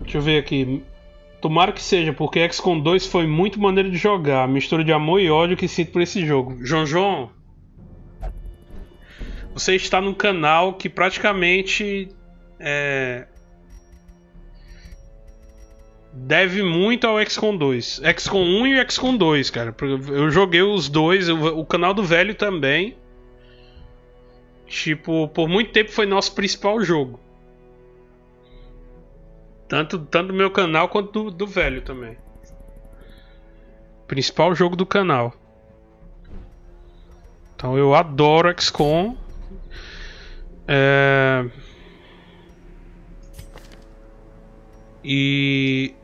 Deixa eu ver aqui. Tomara que seja, porque X COM dois foi muito maneiro de jogar. Mistura de amor e ódio que sinto por esse jogo. João João, você está num canal que praticamente é, deve muito ao X COM dois. X COM um e o X COM dois, cara. Eu joguei os dois, o canal do velho também. Tipo, por muito tempo foi nosso principal jogo. Tanto, tanto do meu canal quanto do, do velho também. Principal jogo do canal. Então eu adoro X COM. É... E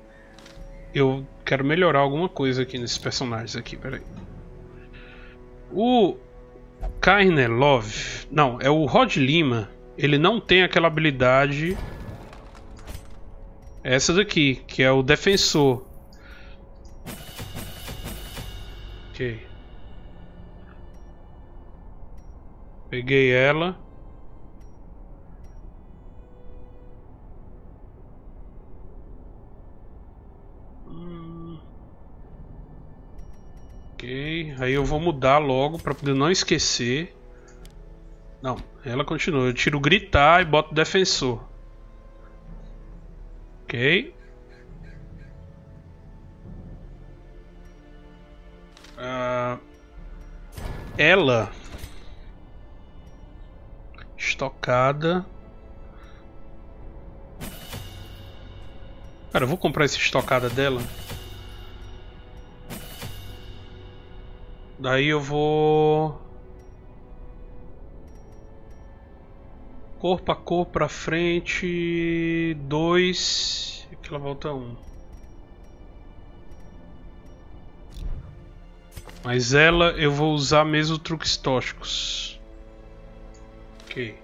eu quero melhorar alguma coisa aqui nesses personagens aqui, peraí. O Karnelov, não, é o Rod Lima, ele não tem aquela habilidade, essa daqui, que é o defensor. Ok. Peguei ela. Ok, aí eu vou mudar logo para poder não esquecer. Não, ela continua. Eu tiro gritar e boto defensor. Ok. Uh, ela estocada. Cara, eu vou comprar essa estocada dela. Daí eu vou corpo a corpo pra frente, dois, aqui ela volta um. Mas ela eu vou usar mesmo truques tóxicos. Ok.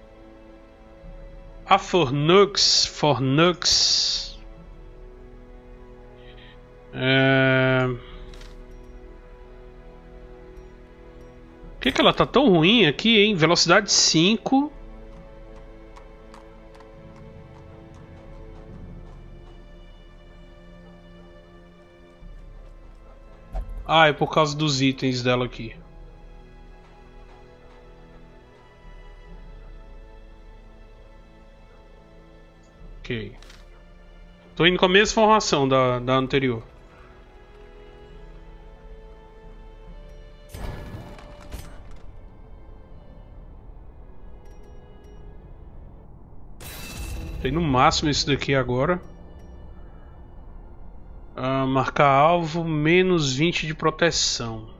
A Fornux, Fornux. É... Por que que ela tá tão ruim aqui, hein? Velocidade cinco. Ah, é por causa dos itens dela aqui. Ok. Tô indo com a mesma formação da, da anterior. Tem no máximo isso daqui agora. Ah, marcar alvo, menos vinte de proteção.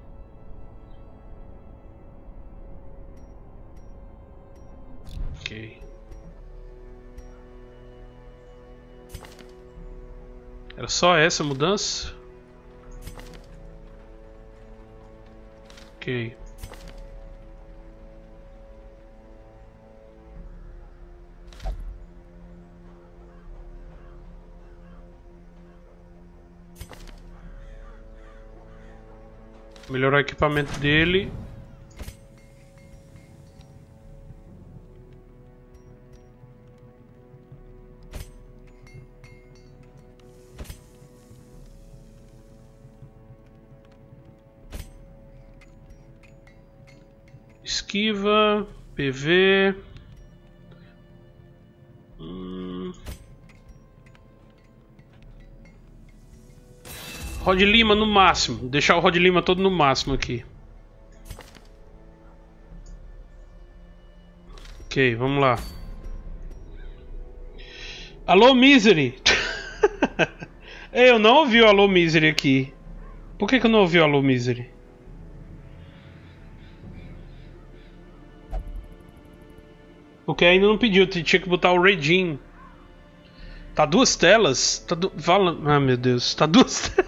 Ok. Era só essa mudança? Ok. Melhorar o equipamento dele. Esquiva, P V. Hum. Rod Lima no máximo, deixar o Rod Lima todo no máximo aqui. Ok, vamos lá. Alô Misery. Eu não ouvi o Alô Misery aqui. Por que que eu não ouvi o Alô Misery? Porque ainda não pediu, tinha que botar o Regin. Tá duas telas? Tá du... Ah, meu Deus. Tá duas telas.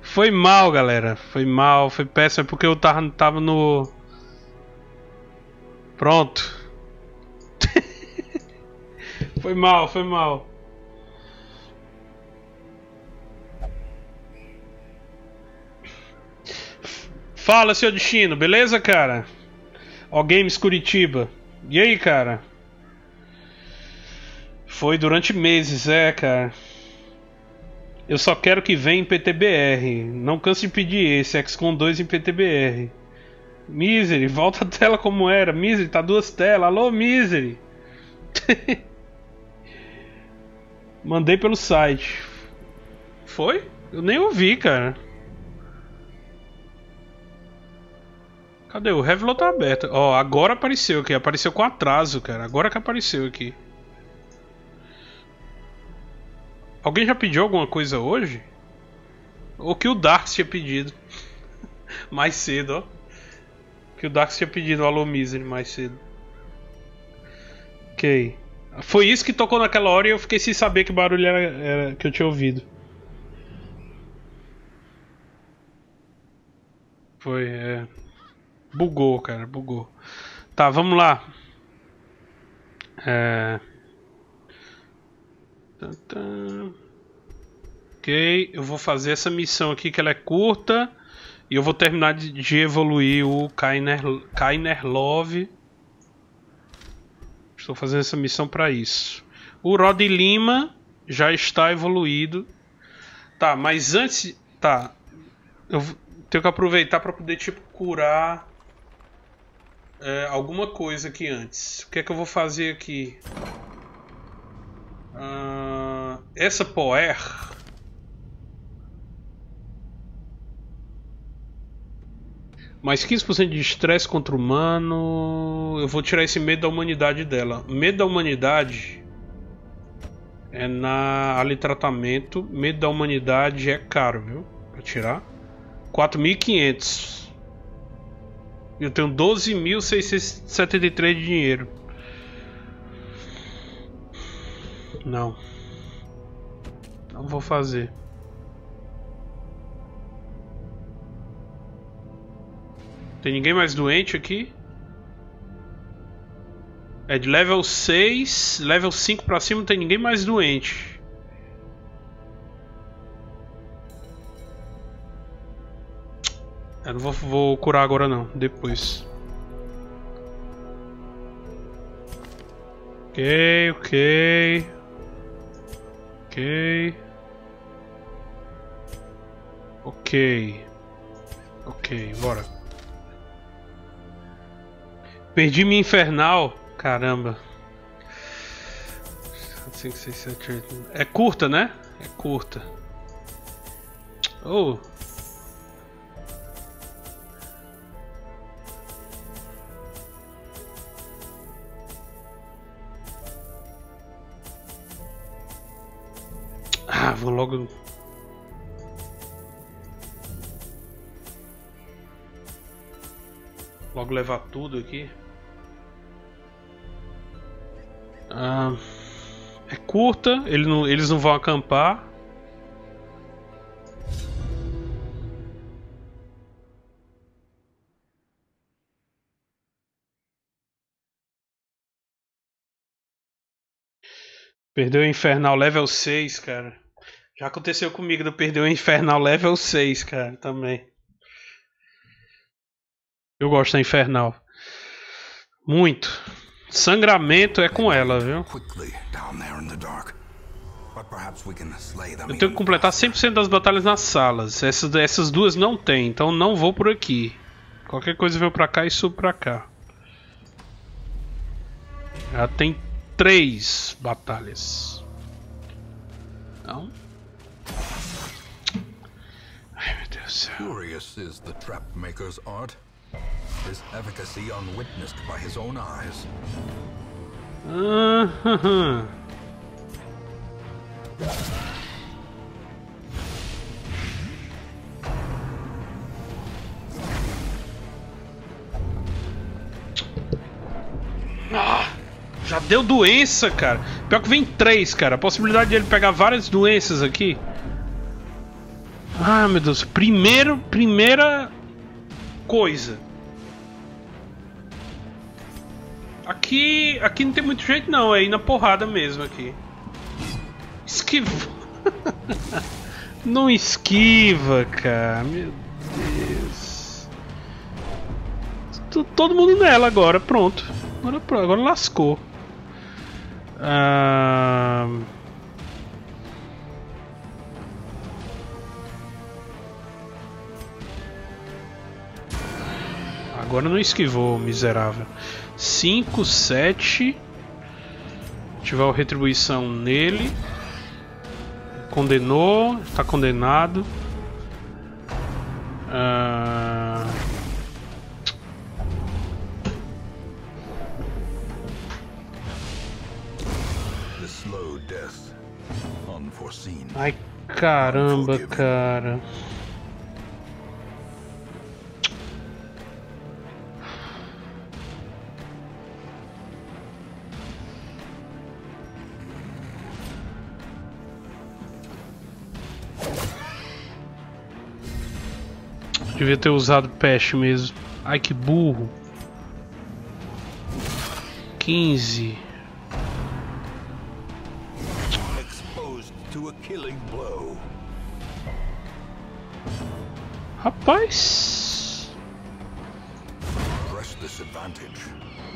Foi mal, galera. Foi mal, foi péssimo. É porque eu tava, tava no... Pronto. Foi mal, foi mal. Fala, seu destino. Beleza, cara? Ó, Games Curitiba. E aí, cara? Foi durante meses, é, cara. Eu só quero que venha em P T B R. Não canso de pedir esse, X COM dois em P T B R. Misery, volta a tela como era. Misery, tá duas telas. Alô, Misery. Mandei pelo site. Foi? Eu nem ouvi, cara. Cadê? O Revlon tá aberto. Ó, agora apareceu aqui. Apareceu com atraso, cara. Agora que apareceu aqui. Alguém já pediu alguma coisa hoje? Ou que o Darks tinha pedido? Mais cedo, ó. Que o Darks tinha pedido o Alô Misery mais cedo. Ok. Foi isso que tocou naquela hora e eu fiquei sem saber que barulho era, era que eu tinha ouvido. Foi, é... Bugou, cara, bugou. Tá, vamos lá. É... Ok, eu vou fazer essa missão aqui que ela é curta. E eu vou terminar de, de evoluir o Kainer, Kainer Love. Estou fazendo essa missão para isso. O Rod Lima já está evoluído. Tá, mas antes... Tá, eu tenho que aproveitar para poder, tipo, curar... É, alguma coisa aqui antes. O que é que eu vou fazer aqui? Uh, essa Poer. Mais quinze por cento de estresse contra o humano. Eu vou tirar esse medo da humanidade dela. Medo da humanidade é na ali tratamento. Medo da humanidade é caro, viu? Pra tirar. quatro mil e quinhentos. Eu tenho doze mil seiscentos e setenta e três de dinheiro. Não. Não vou fazer. Tem ninguém mais doente aqui? É de level seis, level cinco pra cima, não tem ninguém mais doente. Eu não vou, vou curar agora não, depois. Ok, ok. Ok. Ok. Ok, bora. Perdi minha infernal. Caramba. cinco, seis, sete, oito. É curta, né? É curta. Oh. Ah, vou logo... Logo levar tudo aqui. Ah, é curta, ele não, eles não vão acampar. Perdeu o Infernal level seis, cara. Já aconteceu comigo de eu perder o Infernal level seis, cara, também. Eu gosto da Infernal. Muito. Sangramento é com ela, viu? Eu tenho que completar cem por cento das batalhas nas salas. Essas, essas duas não tem, então não vou por aqui. Qualquer coisa veio pra cá e subo pra cá. Já tem três batalhas. Não. Ai, meu Deus do céu. Curious is the trap maker's art. His efficacy unwitnessed by his own eyes. Uh-huh. Ah, já deu doença, cara. Pior que vem três, cara. A possibilidade de ele pegar várias doenças aqui. Ah, meu Deus. Primeiro, primeira coisa. Aqui, aqui não tem muito jeito não, é ir na porrada mesmo aqui. Esquiva. Não esquiva, cara. Meu Deus. Todo mundo nela agora, pronto. Agora, agora lascou. Ah... Agora não esquivou, miserável. cinco, sete. Ativar a retribuição nele. Condenou. Está condenado. Ah... Ai, caramba, cara. Devia ter usado peste mesmo. Ai, que burro. quinze. Rapaz.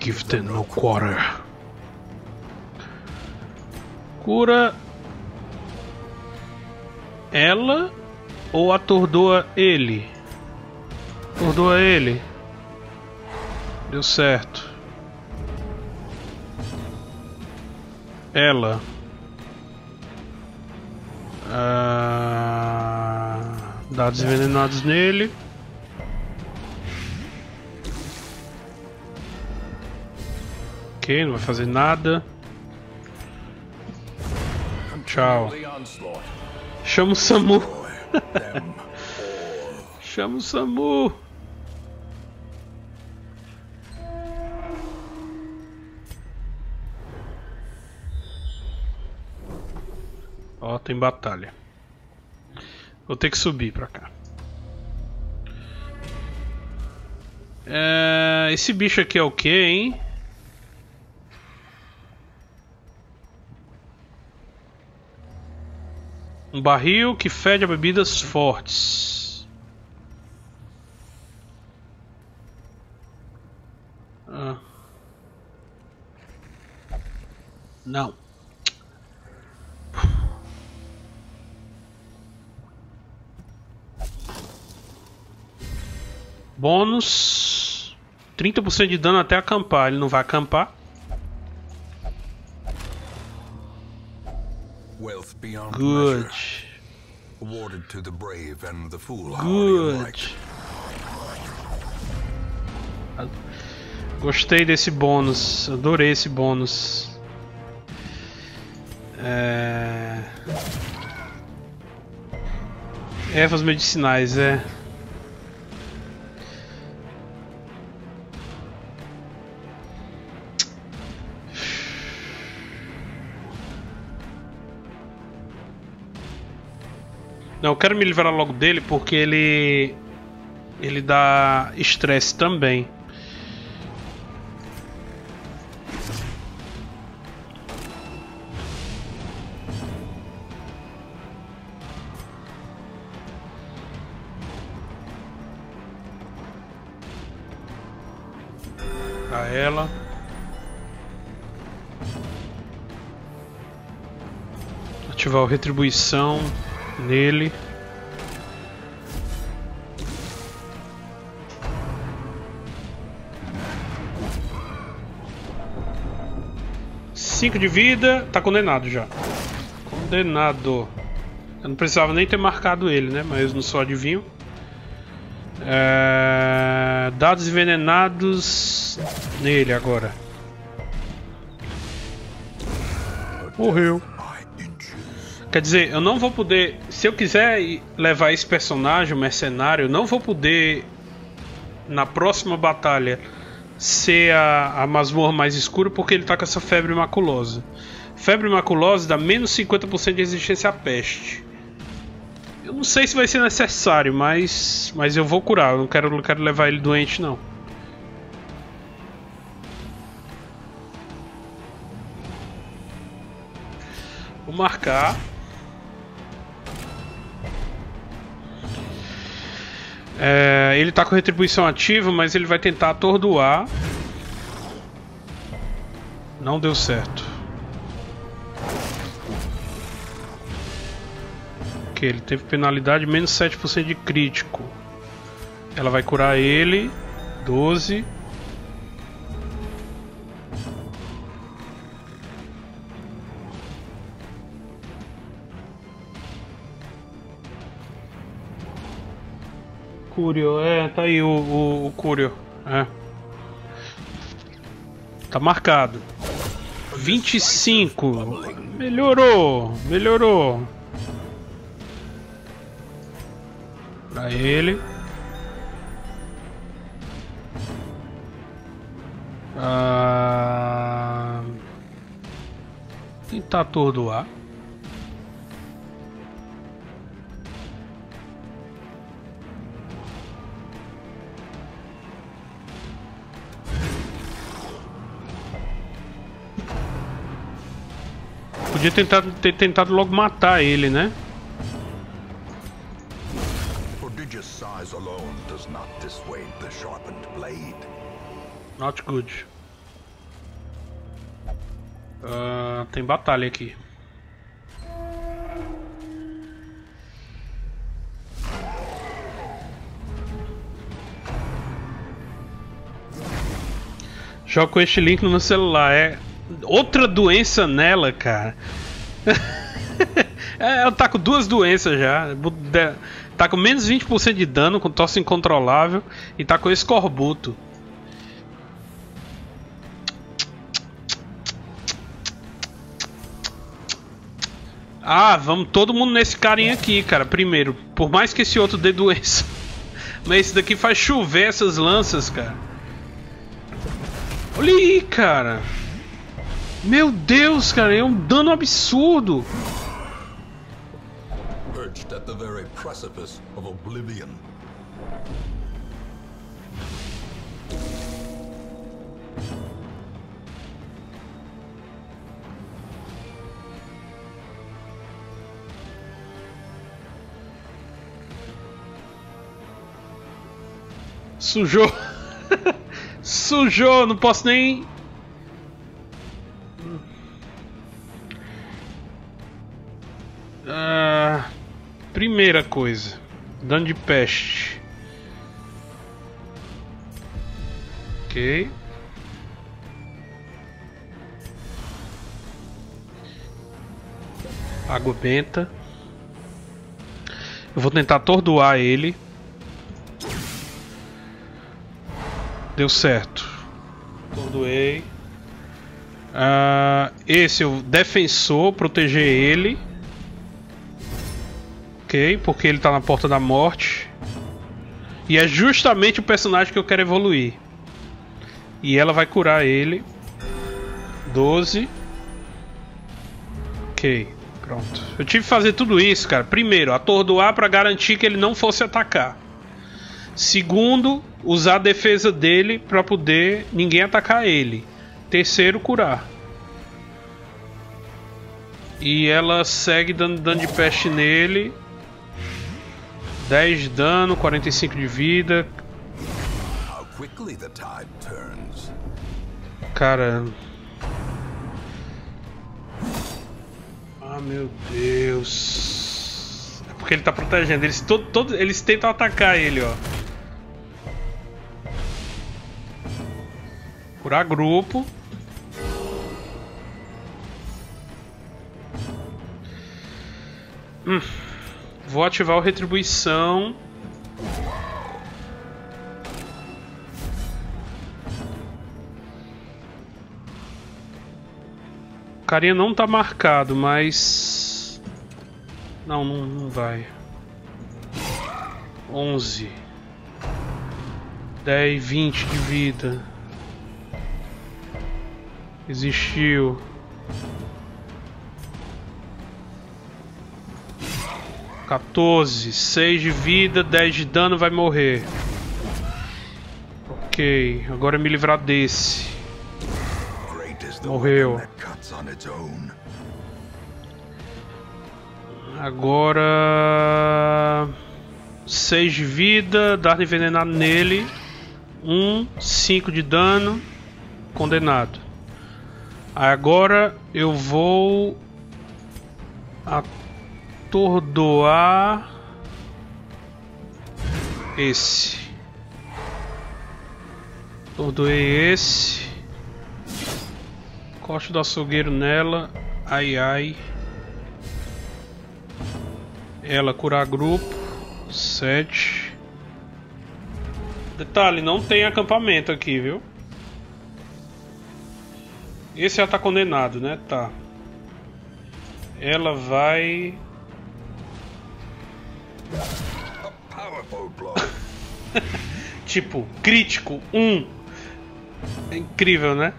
Give them no quarter. Cura ela ou atordoa ele? Atordoa ele. Deu certo. Ela. Ah, dados envenenados nele. Ok, não vai fazer nada. Tchau. Chama o Samu. Chama o Samu. Ó, tem batalha. Vou ter que subir pra cá. É, esse bicho aqui é o quê, hein? Um barril que fede a bebidas fortes. Ah. Não. Bônus trinta por cento de dano até acampar. Ele não vai acampar. Good. Awarded to the brave and the fool. Good. Gostei desse bônus, adorei esse bônus. É... ervas medicinais, é. Não, eu quero me livrar logo dele porque ele ele dá estresse também. Pra ela. Ativar o retribuição nele. Cinco de vida, tá condenado já. Condenado. Eu não precisava nem ter marcado ele, né? Mas não sou adivinho. É... dados envenenados nele agora. Morreu. Quer dizer, eu não vou poder... se eu quiser levar esse personagem, o mercenário, eu não vou poder, na próxima batalha, ser a, a masmorra mais escura, porque ele tá com essa febre maculosa. Febre maculosa dá menos cinquenta por cento de resistência à peste. Eu não sei se vai ser necessário, mas, mas eu vou curar. Eu não quero, não quero levar ele doente, não. Vou marcar... é, ele tá com retribuição ativa, mas ele vai tentar atordoar. Não deu certo. Ok, ele teve penalidade menos sete por cento de crítico. Ela vai curar ele. doze. Cúrio, é, tá aí o, o, o Cúrio, é. Tá marcado. vinte e cinco. Melhorou, melhorou. Pra ele. Ah... tentar atordoar. Podia tentar, ter tentado logo matar ele, né? Not good. Uh, tem batalha aqui. Joga com este link no meu celular, é outra doença nela, cara. É, ela tá com duas doenças já. Tá com menos vinte por cento de dano, com tosse incontrolável e tá com escorbuto. Ah, vamos todo mundo nesse carinha aqui, cara. Primeiro, por mais que esse outro dê doença, mas esse daqui faz chover essas lanças, cara. Olha aí, cara. Meu Deus, cara, é um dano absurdo. Perched at the very precipice of Oblivion. Sujou. Sujou, não posso nem... Ah, primeira coisa, dano de peste. Ok. Água benta. Eu vou tentar atordoar ele. Deu certo. Atordoei. Ah, esse é o defensor, proteger ele. Ok, porque ele tá na porta da morte. E é justamente o personagem que eu quero evoluir. E ela vai curar ele. doze. Ok, pronto. Eu tive que fazer tudo isso, cara. Primeiro, atordoar para garantir que ele não fosse atacar. Segundo, usar a defesa dele para poder ninguém atacar ele. Terceiro, curar. E ela segue dando dano de peste nele. dez de dano, quarenta e cinco de vida. Cara. Ah, meu Deus. É porque ele tá protegendo. Eles, todo, todo, eles tentam atacar ele, ó. Curar grupo. Hum. Vou ativar o retribuição. O carinha não tá marcado, mas... Não, não, não vai. onze. dez, vinte de vida. Existiu. Quatorze, seis de vida, dez de dano, vai morrer. Ok, agora é me livrar desse. Morreu. Agora... seis de vida, dar envenenado nele. um, cinco de dano. Condenado. Agora eu vou atordoar esse. Atordoei esse. Corte do açougueiro nela. Ai ai. Ela curar grupo. sete. Detalhe, não tem acampamento aqui, viu? Esse já tá condenado, né? Tá. Ela vai... Tipo, crítico, um. É incrível, né?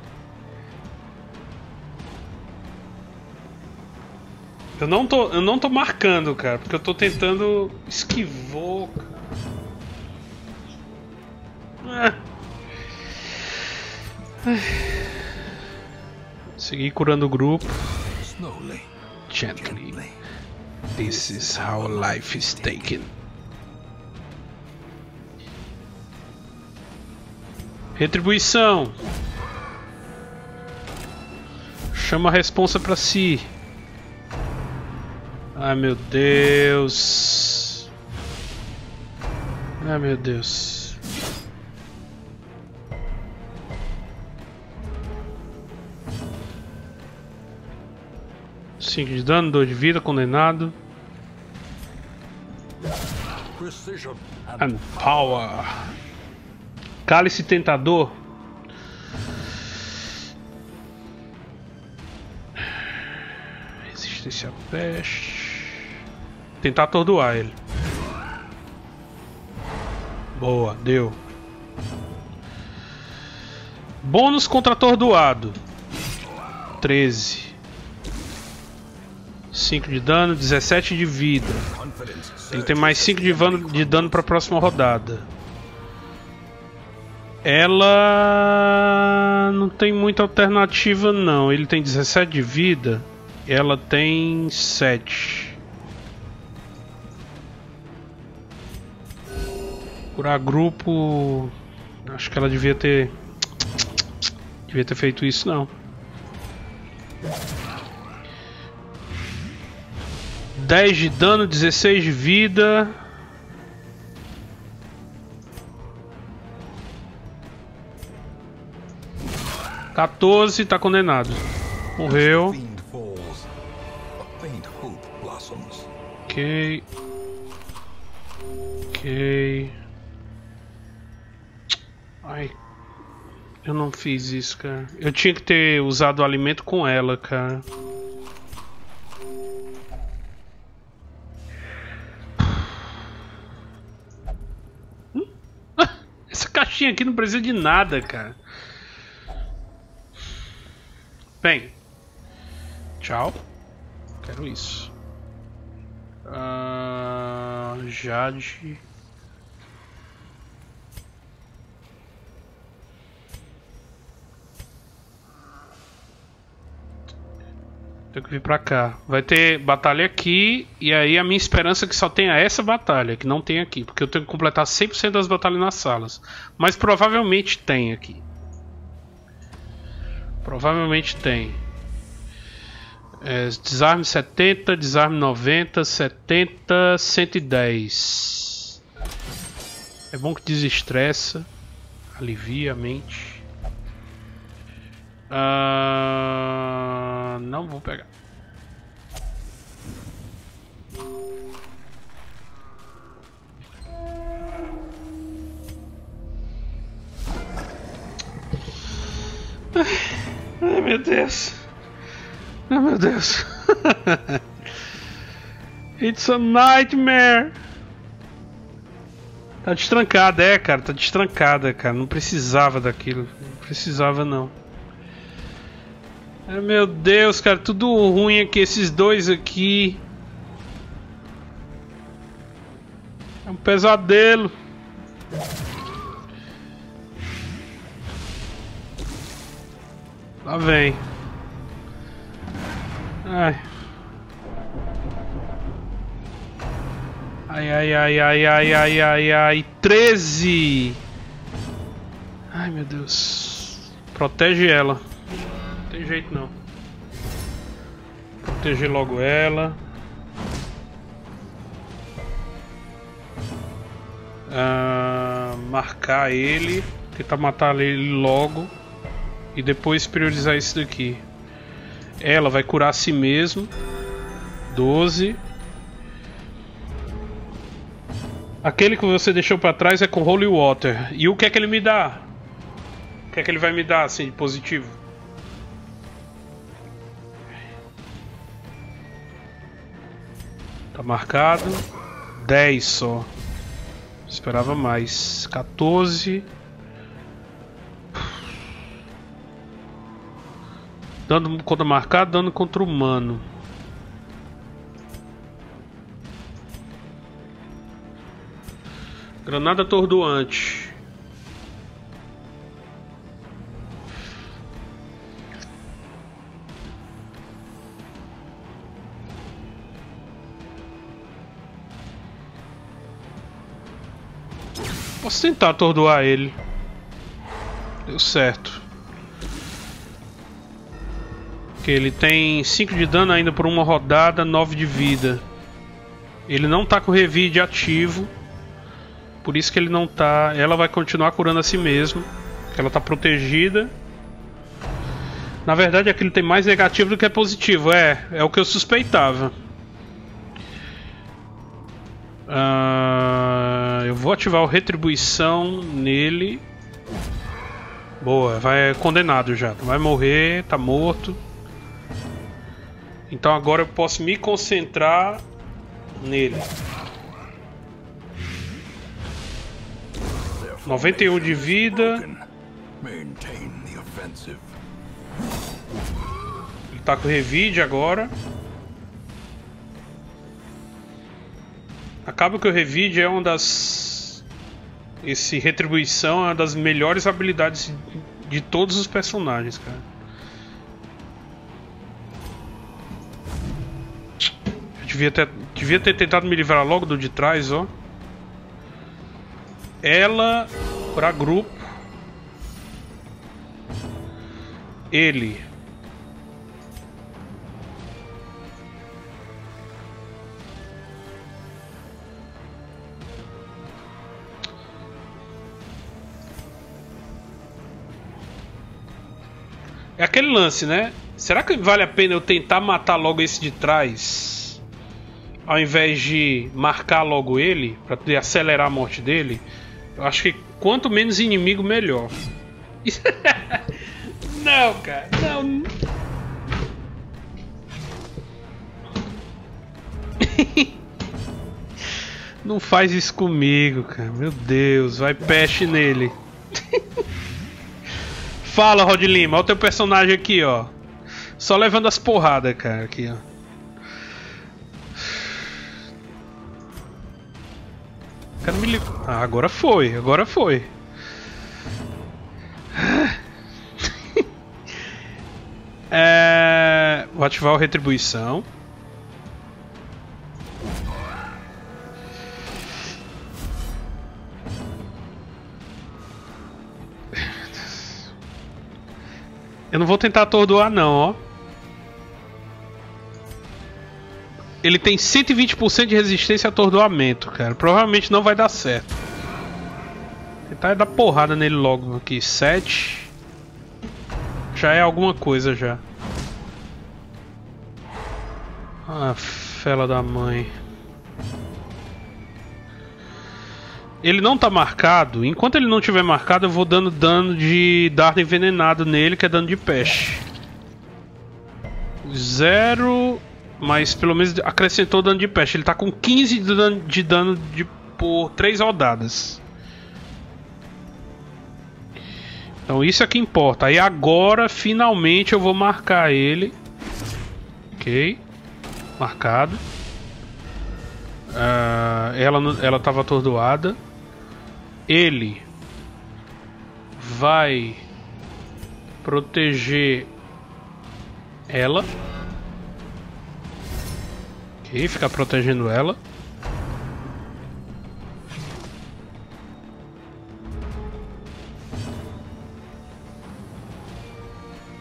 Eu não tô, eu não tô marcando, cara. Porque eu tô tentando... Esquivou, cara. Ah. Segui curando o grupo. Slowly. Gently. Gently. This is how life is taken. Retribuição. Chama a responsa pra si. Ai meu Deus. Ai meu Deus. cinco de dano, dois de vida, condenado. Precision and power. Cálice Tentador. Resistência à peste. Tentar atordoar ele. Boa, deu. Bônus contra atordoado. treze. cinco de dano, dezessete de vida. Ele tem mais cinco de dano, de dano para a próxima rodada. Ela não tem muita alternativa não. Ele tem dezessete de vida. Ela tem sete. Curar grupo. Acho que ela devia ter Devia ter feito isso não. dez de dano, dezesseis de vida. Quatorze, tá condenado. Morreu. Ok. Ok. Ai. Eu não fiz isso, cara. Eu tinha que ter usado o alimento com ela, cara. Hum? Essa caixinha aqui não precisa de nada, cara. Bem, tchau. Quero isso. Ah, Jade. Tenho que vir pra cá. Vai ter batalha aqui. E aí a minha esperança é que só tenha essa batalha, que não tem aqui, porque eu tenho que completar cem por cento das batalhas nas salas. Mas provavelmente tem aqui. Provavelmente tem. É, desarme setenta, desarme noventa, setenta, cento e dez. É bom que desestressa, alivia a mente. Ah, não vou pegar. Ai meu Deus. Ai meu Deus. It's a nightmare. Tá destrancada, é cara, tá destrancada, cara. Não precisava daquilo. Não precisava não. Ai meu Deus, cara, tudo ruim aqui, esses dois aqui. É um pesadelo. Lá vem. Ai. Ai, ai, ai, ai, ai, ai, ai, ai. treze. Ai, meu Deus. Protege ela. Não tem jeito, não. Protege logo ela. Ah, marcar ele. Tentar matar ele logo. E depois priorizar isso daqui. Ela vai curar a si mesmo. doze. Aquele que você deixou pra trás é com Holy Water. E o que é que ele me dá? O que é que ele vai me dar assim de positivo? Tá marcado. dez só. Esperava mais. quatorze. Dano contra marcado, dano contra humano. Granada atordoante. Posso tentar atordoar ele. Deu certo. Ok, ele tem cinco de dano ainda por uma rodada, nove de vida. Ele não tá com o revide ativo. Por isso que ele não tá... Ela vai continuar curando a si mesma. Ela tá protegida. Na verdade, aquilo tem mais negativo do que é positivo. É, é o que eu suspeitava. Uh, eu vou ativar o retribuição nele. Boa, vai condenado já. Vai morrer, tá morto. Então agora eu posso me concentrar nele. noventa e um de vida. Ele tá com revide agora. Acaba que o revide é uma das... Esse retribuição é uma das melhores habilidades de todos os personagens, cara. Eu devia ter, devia ter tentado me livrar logo do de trás, ó. Ela pra grupo. Ele... É aquele lance, né? Será que vale a pena eu tentar matar logo esse de trás? Ao invés de marcar logo ele, pra acelerar a morte dele? Eu acho que quanto menos inimigo, melhor. Não, cara, não. Não faz isso comigo, cara. Meu Deus, vai peste nele. Fala, Rod Lima, olha o teu personagem aqui, ó. Só levando as porradas, cara, aqui, ó. Quero me li... Ah, agora foi, agora foi. É... Vou ativar o retribuição. Eu não vou tentar atordoar não, ó. Ele tem cento e vinte por cento de resistência a atordoamento, cara. Provavelmente não vai dar certo. Tentar dar porrada nele logo aqui. sete. Já é alguma coisa já. Ah, fela da mãe. Ele não tá marcado. Enquanto ele não tiver marcado, eu vou dando dano de dardo envenenado nele, que é dano de peste. Zero, mas pelo menos acrescentou dano de peste. Ele tá com quinze de dano de, dano de por três rodadas. Então isso é que importa. Aí agora, finalmente, eu vou marcar ele. Ok. Marcado. Uh, ela, ela tava atordoada. Ele vai proteger ela. Ok, ficar protegendo ela.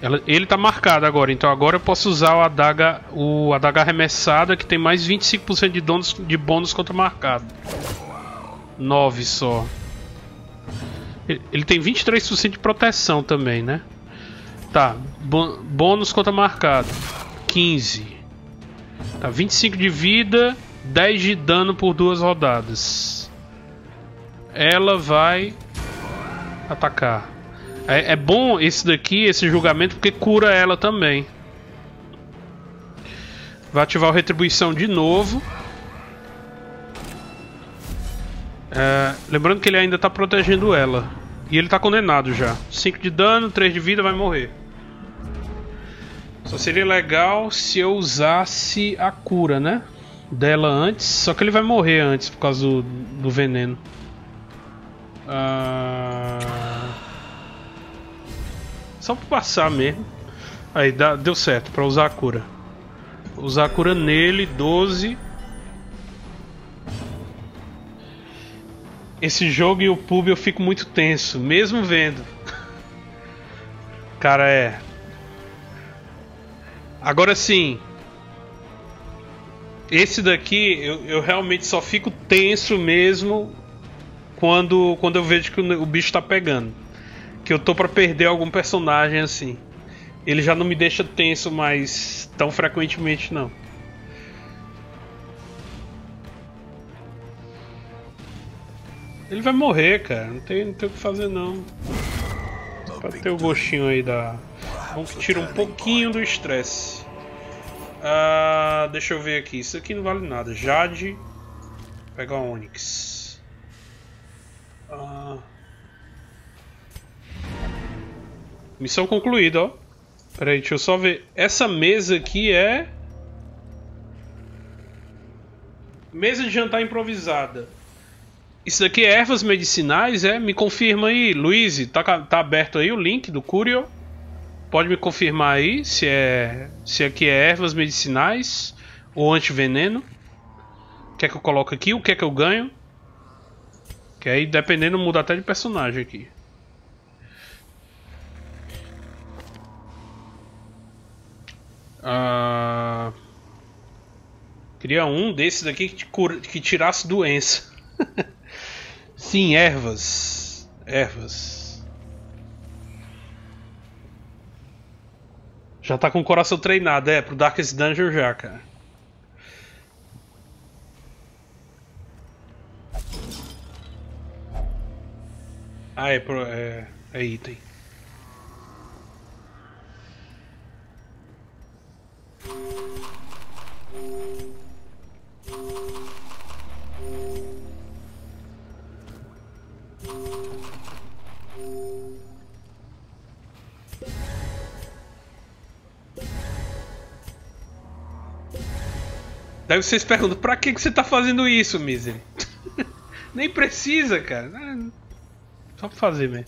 Ela, ele tá marcado agora, então agora eu posso usar o adaga, o adaga arremessada, que tem mais vinte e cinco por cento de, donos, de bônus contra marcado. nove só. Ele, ele tem vinte e três por cento de proteção também, né? Tá, bônus contra marcado. quinze. Tá, vinte e cinco de vida, dez de dano por duas rodadas. Ela vai atacar. É bom esse daqui, esse julgamento, porque cura ela também. Vai ativar o retribuição de novo. É, lembrando que ele ainda está protegendo ela. E ele está condenado já. cinco de dano, três de vida, vai morrer. Só seria legal se eu usasse a cura, né? Dela antes. Só que ele vai morrer antes por causa do, do veneno. Ah... Só pra passar mesmo. Aí dá, deu certo pra usar a cura. Vou usar a cura nele. doze. Esse jogo e o pub eu fico muito tenso, mesmo vendo. Cara, é... Agora sim... Esse daqui, eu, eu realmente só fico tenso mesmo quando, quando eu vejo que o, o bicho tá pegando. Que eu tô pra perder algum personagem, assim. Ele já não me deixa tenso mais tão frequentemente, não. Ele vai morrer, cara. Não tem, não tem o que fazer, não. Pra ter o gostinho aí da... Vamos que tira um pouquinho do estresse. Ah, deixa eu ver aqui. Isso aqui não vale nada. Jade. Pega a Onyx. Ah... Missão concluída, ó. Pera aí, deixa eu só ver. Essa mesa aqui é... Mesa de jantar improvisada. Isso daqui é ervas medicinais, é? Me confirma aí, Luiz. Tá, tá aberto aí o link do Curio. Pode me confirmar aí se é... Se aqui é ervas medicinais ou antiveneno. O que é que eu coloco aqui? O que é que eu ganho? Que aí, dependendo, muda até de personagem aqui. Uh... Queria um desses daqui que, te cura... que tirasse doença. Sim, ervas. Ervas. Já tá com o coração treinado, é, pro Darkest Dungeon já, cara. Ah, é, pro... é... é item. Daí vocês perguntam, pra que você tá fazendo isso, Misery? Nem precisa, cara. Só pra fazer mesmo.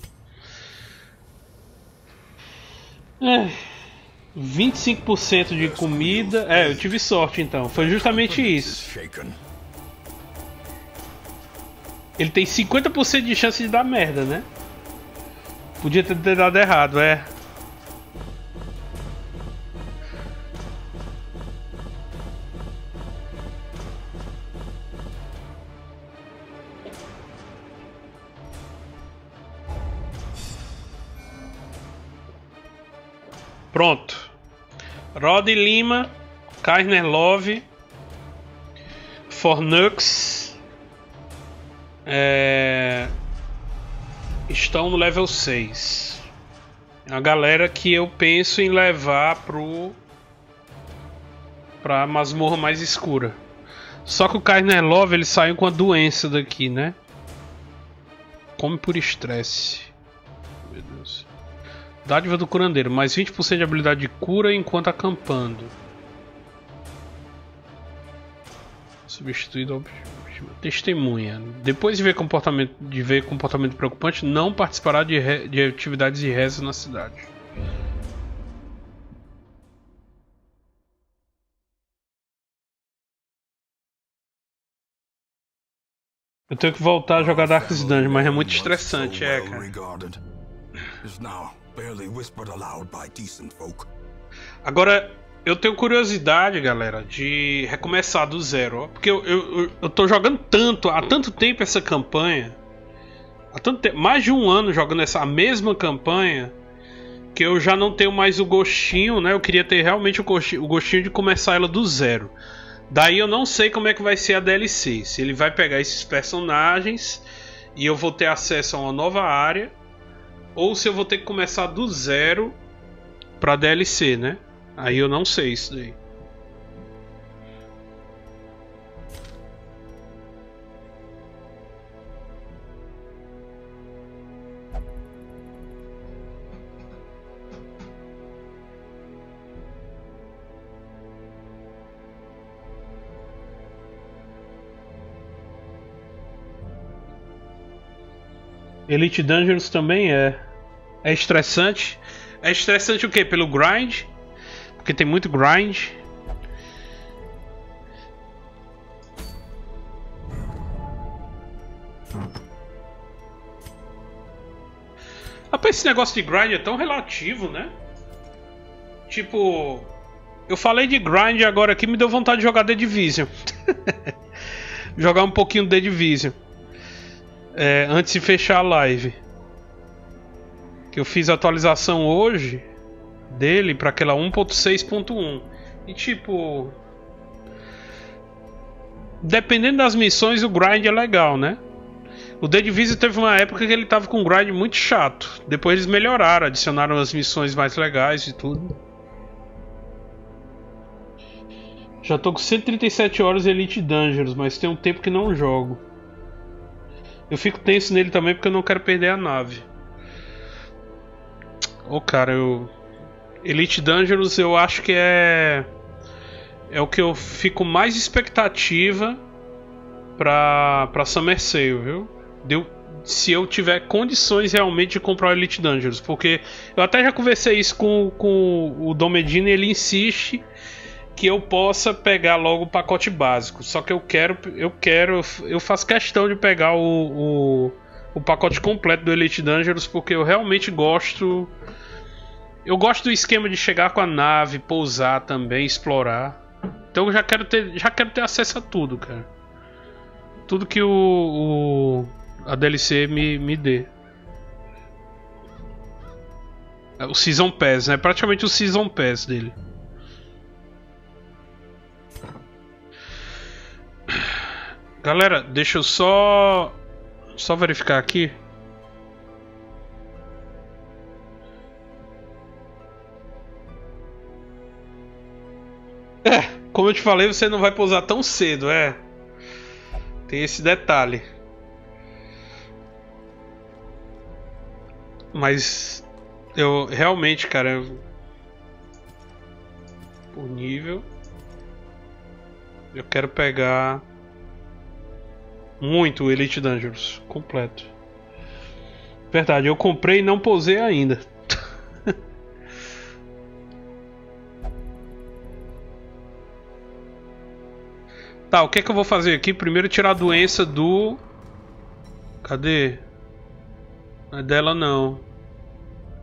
É, vinte e cinco por cento de comida. É, eu tive sorte então. Foi justamente isso. Ele tem cinquenta por cento de chance de dar merda, né? Podia ter dado errado, é. Pronto. Rod Lima, Kainer Love, Fornux é... estão no level seis. A galera que eu penso em levar pro pra masmorra mais escura. Só que o Kainer Love ele saiu com a doença daqui, né? Come por estresse. Meu Deus. Dádiva do curandeiro, mais vinte por cento de habilidade de cura enquanto acampando. Substituído testemunha. Depois de ver comportamento, de ver comportamento preocupante, não participará de, re, de atividades de reza na cidade. Eu tenho que voltar a jogar Darkest Dungeon, mas é muito estressante, é, cara. Agora, eu tenho curiosidade, galera, de recomeçar do zero. Ó, porque eu, eu, eu tô jogando tanto, há tanto tempo essa campanha. Há tanto tempo, mais de um ano jogando essa a mesma campanha. Que eu já não tenho mais o gostinho, né? Eu queria ter realmente o gostinho, o gostinho de começar ela do zero. Daí eu não sei como é que vai ser a D L C. Se ele vai pegar esses personagens e eu vou ter acesso a uma nova área. Ou se eu vou ter que começar do zero pra D L C, né? Aí eu não sei isso daí. Elite Dangerous também é. É estressante. É estressante o quê? Pelo grind? Porque tem muito grind. esse negócio de grind é tão relativo, né? Tipo... eu falei de grind agora aqui, me deu vontade de jogar The Division. Jogar um pouquinho The Division. É, antes de fechar a live. Que eu fiz a atualização hoje dele pra aquela um ponto seis ponto um. E tipo... dependendo das missões, o grind é legal, né? O The Division teve uma época que ele tava com um grind muito chato. Depois eles melhoraram, adicionaram as missões mais legais e tudo. Já tô com cento e trinta e sete horas de Elite Dangerous, mas tem um tempo que não jogo. Eu fico tenso nele também porque eu não quero perder a nave. Ô oh, cara, eu... Elite Dangerous eu acho que é... é o que eu fico mais expectativa pra, pra Summer Sale, viu? Deu... se eu tiver condições realmente de comprar o Elite Dangerous, porque eu até já conversei isso com, com o Dom Medina e ele insiste que eu possa pegar logo o pacote básico. Só que eu quero, eu quero, eu faço questão de pegar o, o, o pacote completo do Elite Dangerous, porque eu realmente gosto. Eu gosto do esquema de chegar com a nave, pousar também, explorar. Então eu já quero ter, já quero ter acesso a tudo, cara. Tudo que o, o... a D L C me, me dê. É o Season Pass, né? Praticamente o Season Pass dele. Galera, deixa eu só... Só verificar aqui. É, como eu te falei, você não vai pousar tão cedo, é. Tem esse detalhe. Mas eu realmente, cara, eu... o nível eu quero pegar muito o Elite Dangerous completo. Verdade, eu comprei e não pousei ainda. Tá, o que é que eu vou fazer aqui? Primeiro tirar a doença do... cadê? Não é dela não.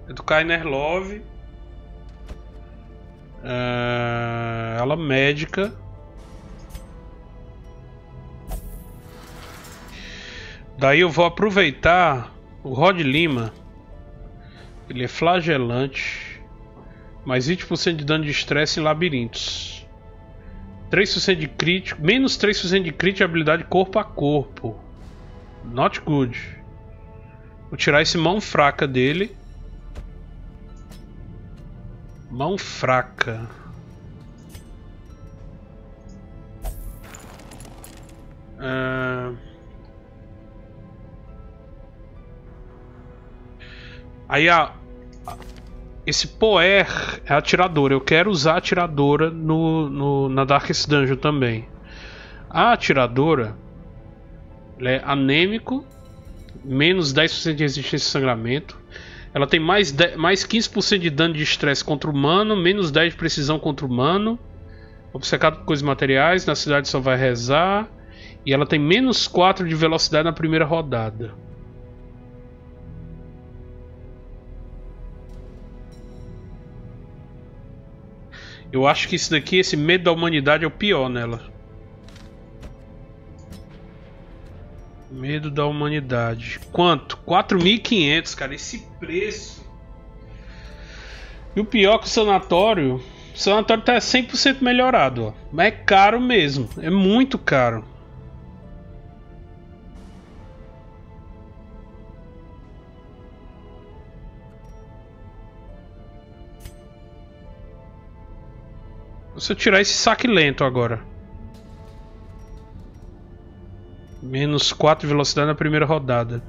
É do Kainer Love. Uh, ela médica. Daí eu vou aproveitar o Rod Lima. Ele é flagelante. Mais vinte por cento de dano de estresse em labirintos. três por cento de crítico. Menos três por cento de crítico e habilidade corpo a corpo. Not good. Vou tirar esse mão fraca dele. Mão fraca. Ah... Aí a... esse poer é a atiradora. Eu quero usar a atiradora no, no, na Darkest Dungeon também. A atiradora ela é anêmico. Menos dez por cento de resistência a sangramento. Ela tem mais, mais quinze por cento de dano de estresse contra o humano. Menos dez por cento de precisão contra o humano. Obcecado por coisas materiais. Na cidade só vai rezar. E ela tem menos quatro de velocidade na primeira rodada. Eu acho que isso daqui, esse medo da humanidade é o pior nela. Medo da humanidade. Quanto? quatro mil e quinhentos, cara. Esse preço. E o pior é que o sanatório... O sanatório tá cem por cento melhorado, ó. Mas é caro mesmo. É muito caro. Se eu tirar esse saque lento agora. Menos quatro velocidade na primeira rodada.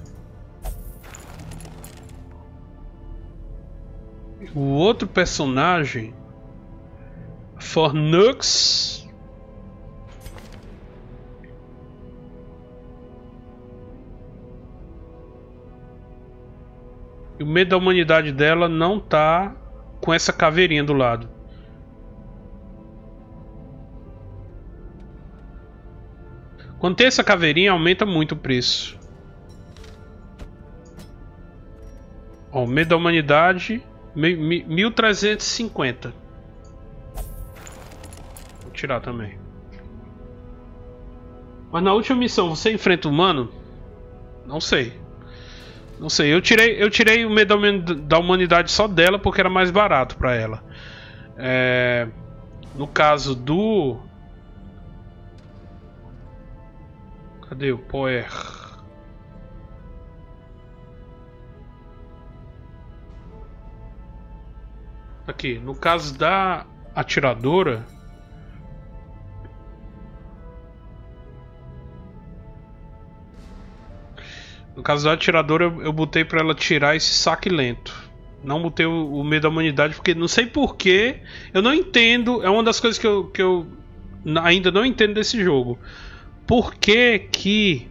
O outro personagem, Fornux, e o medo da humanidade dela não tá com essa caveirinha do lado. Quando tem essa caveirinha, aumenta muito o preço. Bom, medo da humanidade, mil trezentos e cinquenta. Vou tirar também. Mas na última missão, você enfrenta o humano? Não sei. Não sei, eu tirei, eu tirei o medo da humanidade só dela porque era mais barato pra ela. É... No caso do... Cadê o Power? Aqui, no caso da atiradora... No caso da atiradora, eu, eu botei pra ela tirar esse saque lento. Não botei o, o medo da humanidade, porque não sei porquê. Eu não entendo, é uma das coisas que eu, que eu ainda não entendo desse jogo. Por que que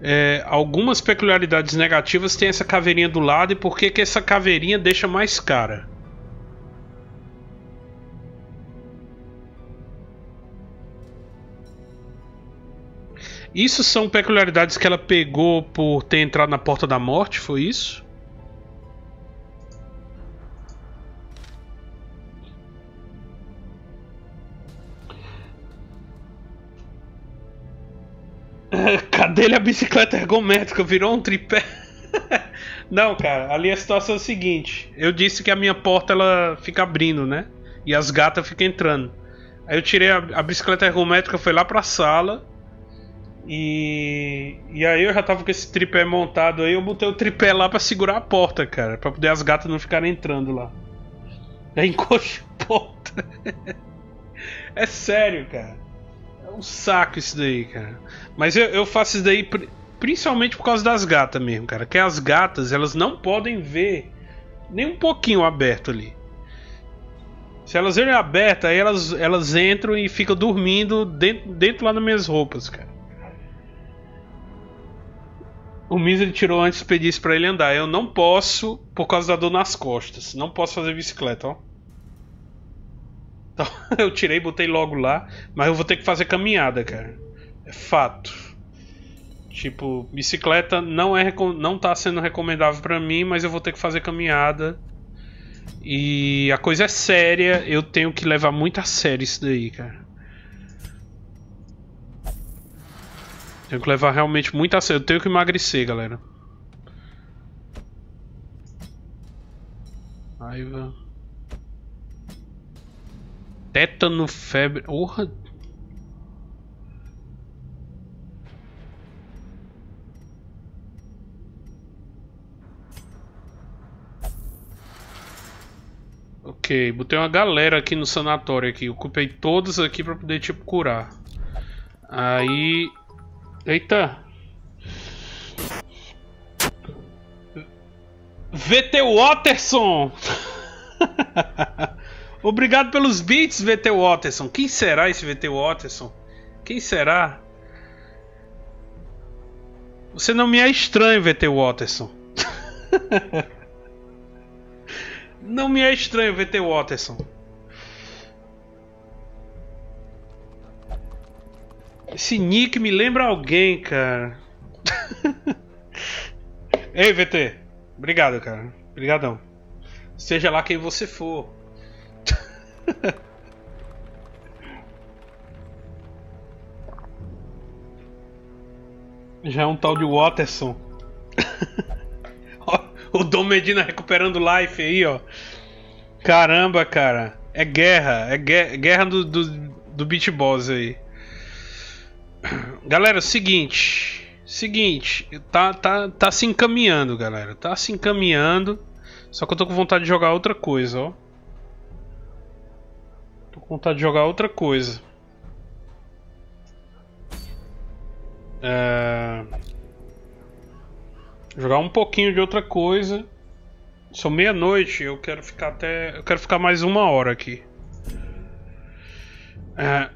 é, algumas peculiaridades negativas tem essa caveirinha do lado e por que que essa caveirinha deixa mais cara? Isso são peculiaridades que ela pegou por ter entrado na Porta da Morte, foi isso? Cadê a bicicleta ergométrica? Virou um tripé? Não, cara, ali a situação é a seguinte. Eu disse que a minha porta ela fica abrindo, né? E as gatas ficam entrando. Aí eu tirei a, a bicicleta ergométrica, foi lá pra sala... E, e aí eu já tava com esse tripé montado aí, eu botei o tripé lá pra segurar a porta, cara, pra poder as gatas não ficarem entrando lá. Aí encoxa a porta. É sério, cara. É um saco isso daí, cara. Mas eu, eu faço isso daí principalmente por causa das gatas mesmo, cara. Que as gatas, elas não podem ver nem um pouquinho aberto ali. Se elas verem aberta, aí elas, elas entram e ficam dormindo dentro, dentro lá nas minhas roupas, cara. O Miser tirou antes e pedi isso pra ele andar. Eu não posso, por causa da dor nas costas. Não posso fazer bicicleta, ó. Então, eu tirei, botei logo lá. Mas eu vou ter que fazer caminhada, cara. É fato. Tipo, bicicleta não, é, não tá sendo recomendável pra mim, mas eu vou ter que fazer caminhada. E a coisa é séria. Eu tenho que levar muito a sério isso daí, cara. Tenho que levar realmente muito a sério. Eu tenho que emagrecer, galera. Raiva. Tétano, febre. Porra. Ok, botei uma galera aqui no sanatório aqui. Ocupei todos aqui pra poder, tipo, curar. Aí... Eita! V T Watterson! Obrigado pelos beats, V T Watterson. Quem será esse V T Watterson? Quem será? Você não me é estranho, V T Watterson. Não me é estranho, V T Watterson. Esse nick me lembra alguém, cara. Ei, V T. Obrigado, cara. Obrigadão. Seja lá quem você for. Já é um tal de Watterson. O Dom Medina recuperando life aí, ó. Caramba, cara. É guerra. É guerra do, do, do Beat Boss aí. Galera, seguinte, seguinte, tá, tá, tá se encaminhando, galera, tá se encaminhando, só que eu tô com vontade de jogar outra coisa, ó. Tô com vontade de jogar outra coisa. É... Jogar um pouquinho de outra coisa. São meia-noite, eu quero ficar até, eu quero ficar mais uma hora aqui. É...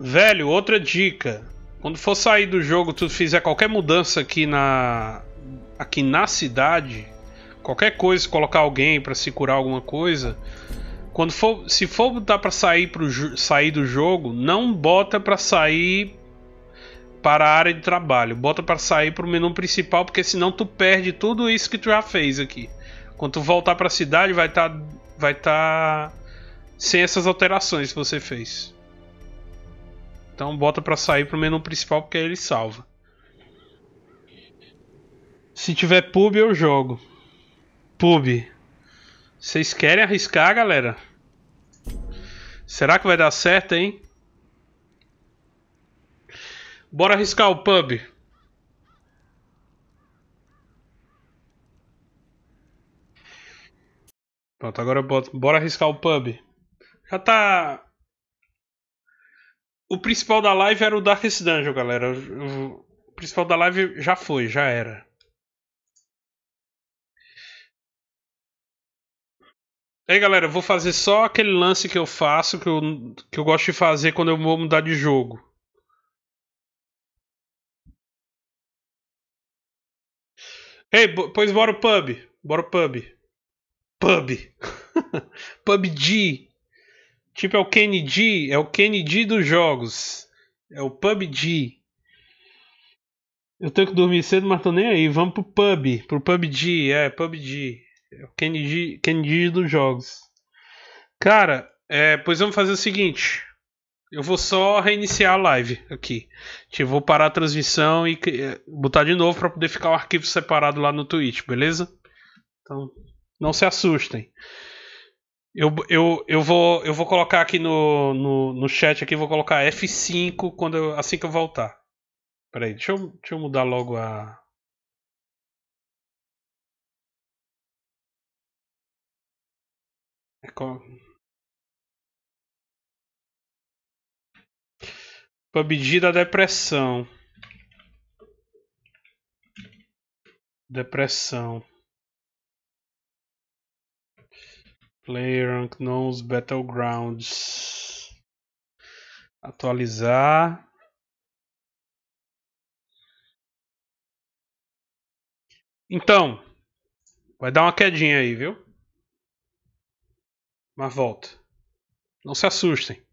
Velho, outra dica. Quando for sair do jogo, tu fizer qualquer mudança aqui na aqui na cidade, qualquer coisa, colocar alguém para se curar alguma coisa, quando for, se for botar para sair pro sair do jogo, não bota para sair para a área de trabalho. Bota para sair para o menu principal, porque senão tu perde tudo isso que tu já fez aqui. Quando tu voltar para a cidade, vai estar tá, vai tá sem essas alterações que você fez. Então bota para sair para o menu principal, porque aí ele salva. Se tiver pub, eu jogo. Pub. Vocês querem arriscar, galera? Será que vai dar certo, hein? Bora arriscar o pub. Pronto, agora bota, bora arriscar o pub. Já tá... O principal da live era o Darkest Dungeon, galera. O principal da live já foi, já era. Aí, galera, eu vou fazer só aquele lance que eu faço, que eu, que eu gosto de fazer quando eu vou mudar de jogo. Ei, pois bora o pub. Bora o pub. Pub. P U B G. Tipo, é o Kennedy. É o Kennedy dos jogos. É o P U B G. Eu tenho que dormir cedo, mas tô nem aí. Vamos pro pub. Pro P U B G. É, P U B G. É o Kennedy, Kennedy dos jogos. Cara, é, pois vamos fazer o seguinte. Eu vou só reiniciar a live aqui. Tipo, vou parar a transmissão e botar de novo para poder ficar o arquivo separado lá no Twitch, beleza? Então, não se assustem. Eu, eu, eu, vou, eu vou colocar aqui no, no, no chat aqui, vou colocar F cinco quando eu, assim que eu voltar. Peraí, deixa eu, deixa eu mudar logo a... P U B G da depressão. Depressão. Player Unknown's Battlegrounds. Atualizar. Então, vai dar uma quedinha aí, viu? Mas volta. Não se assustem.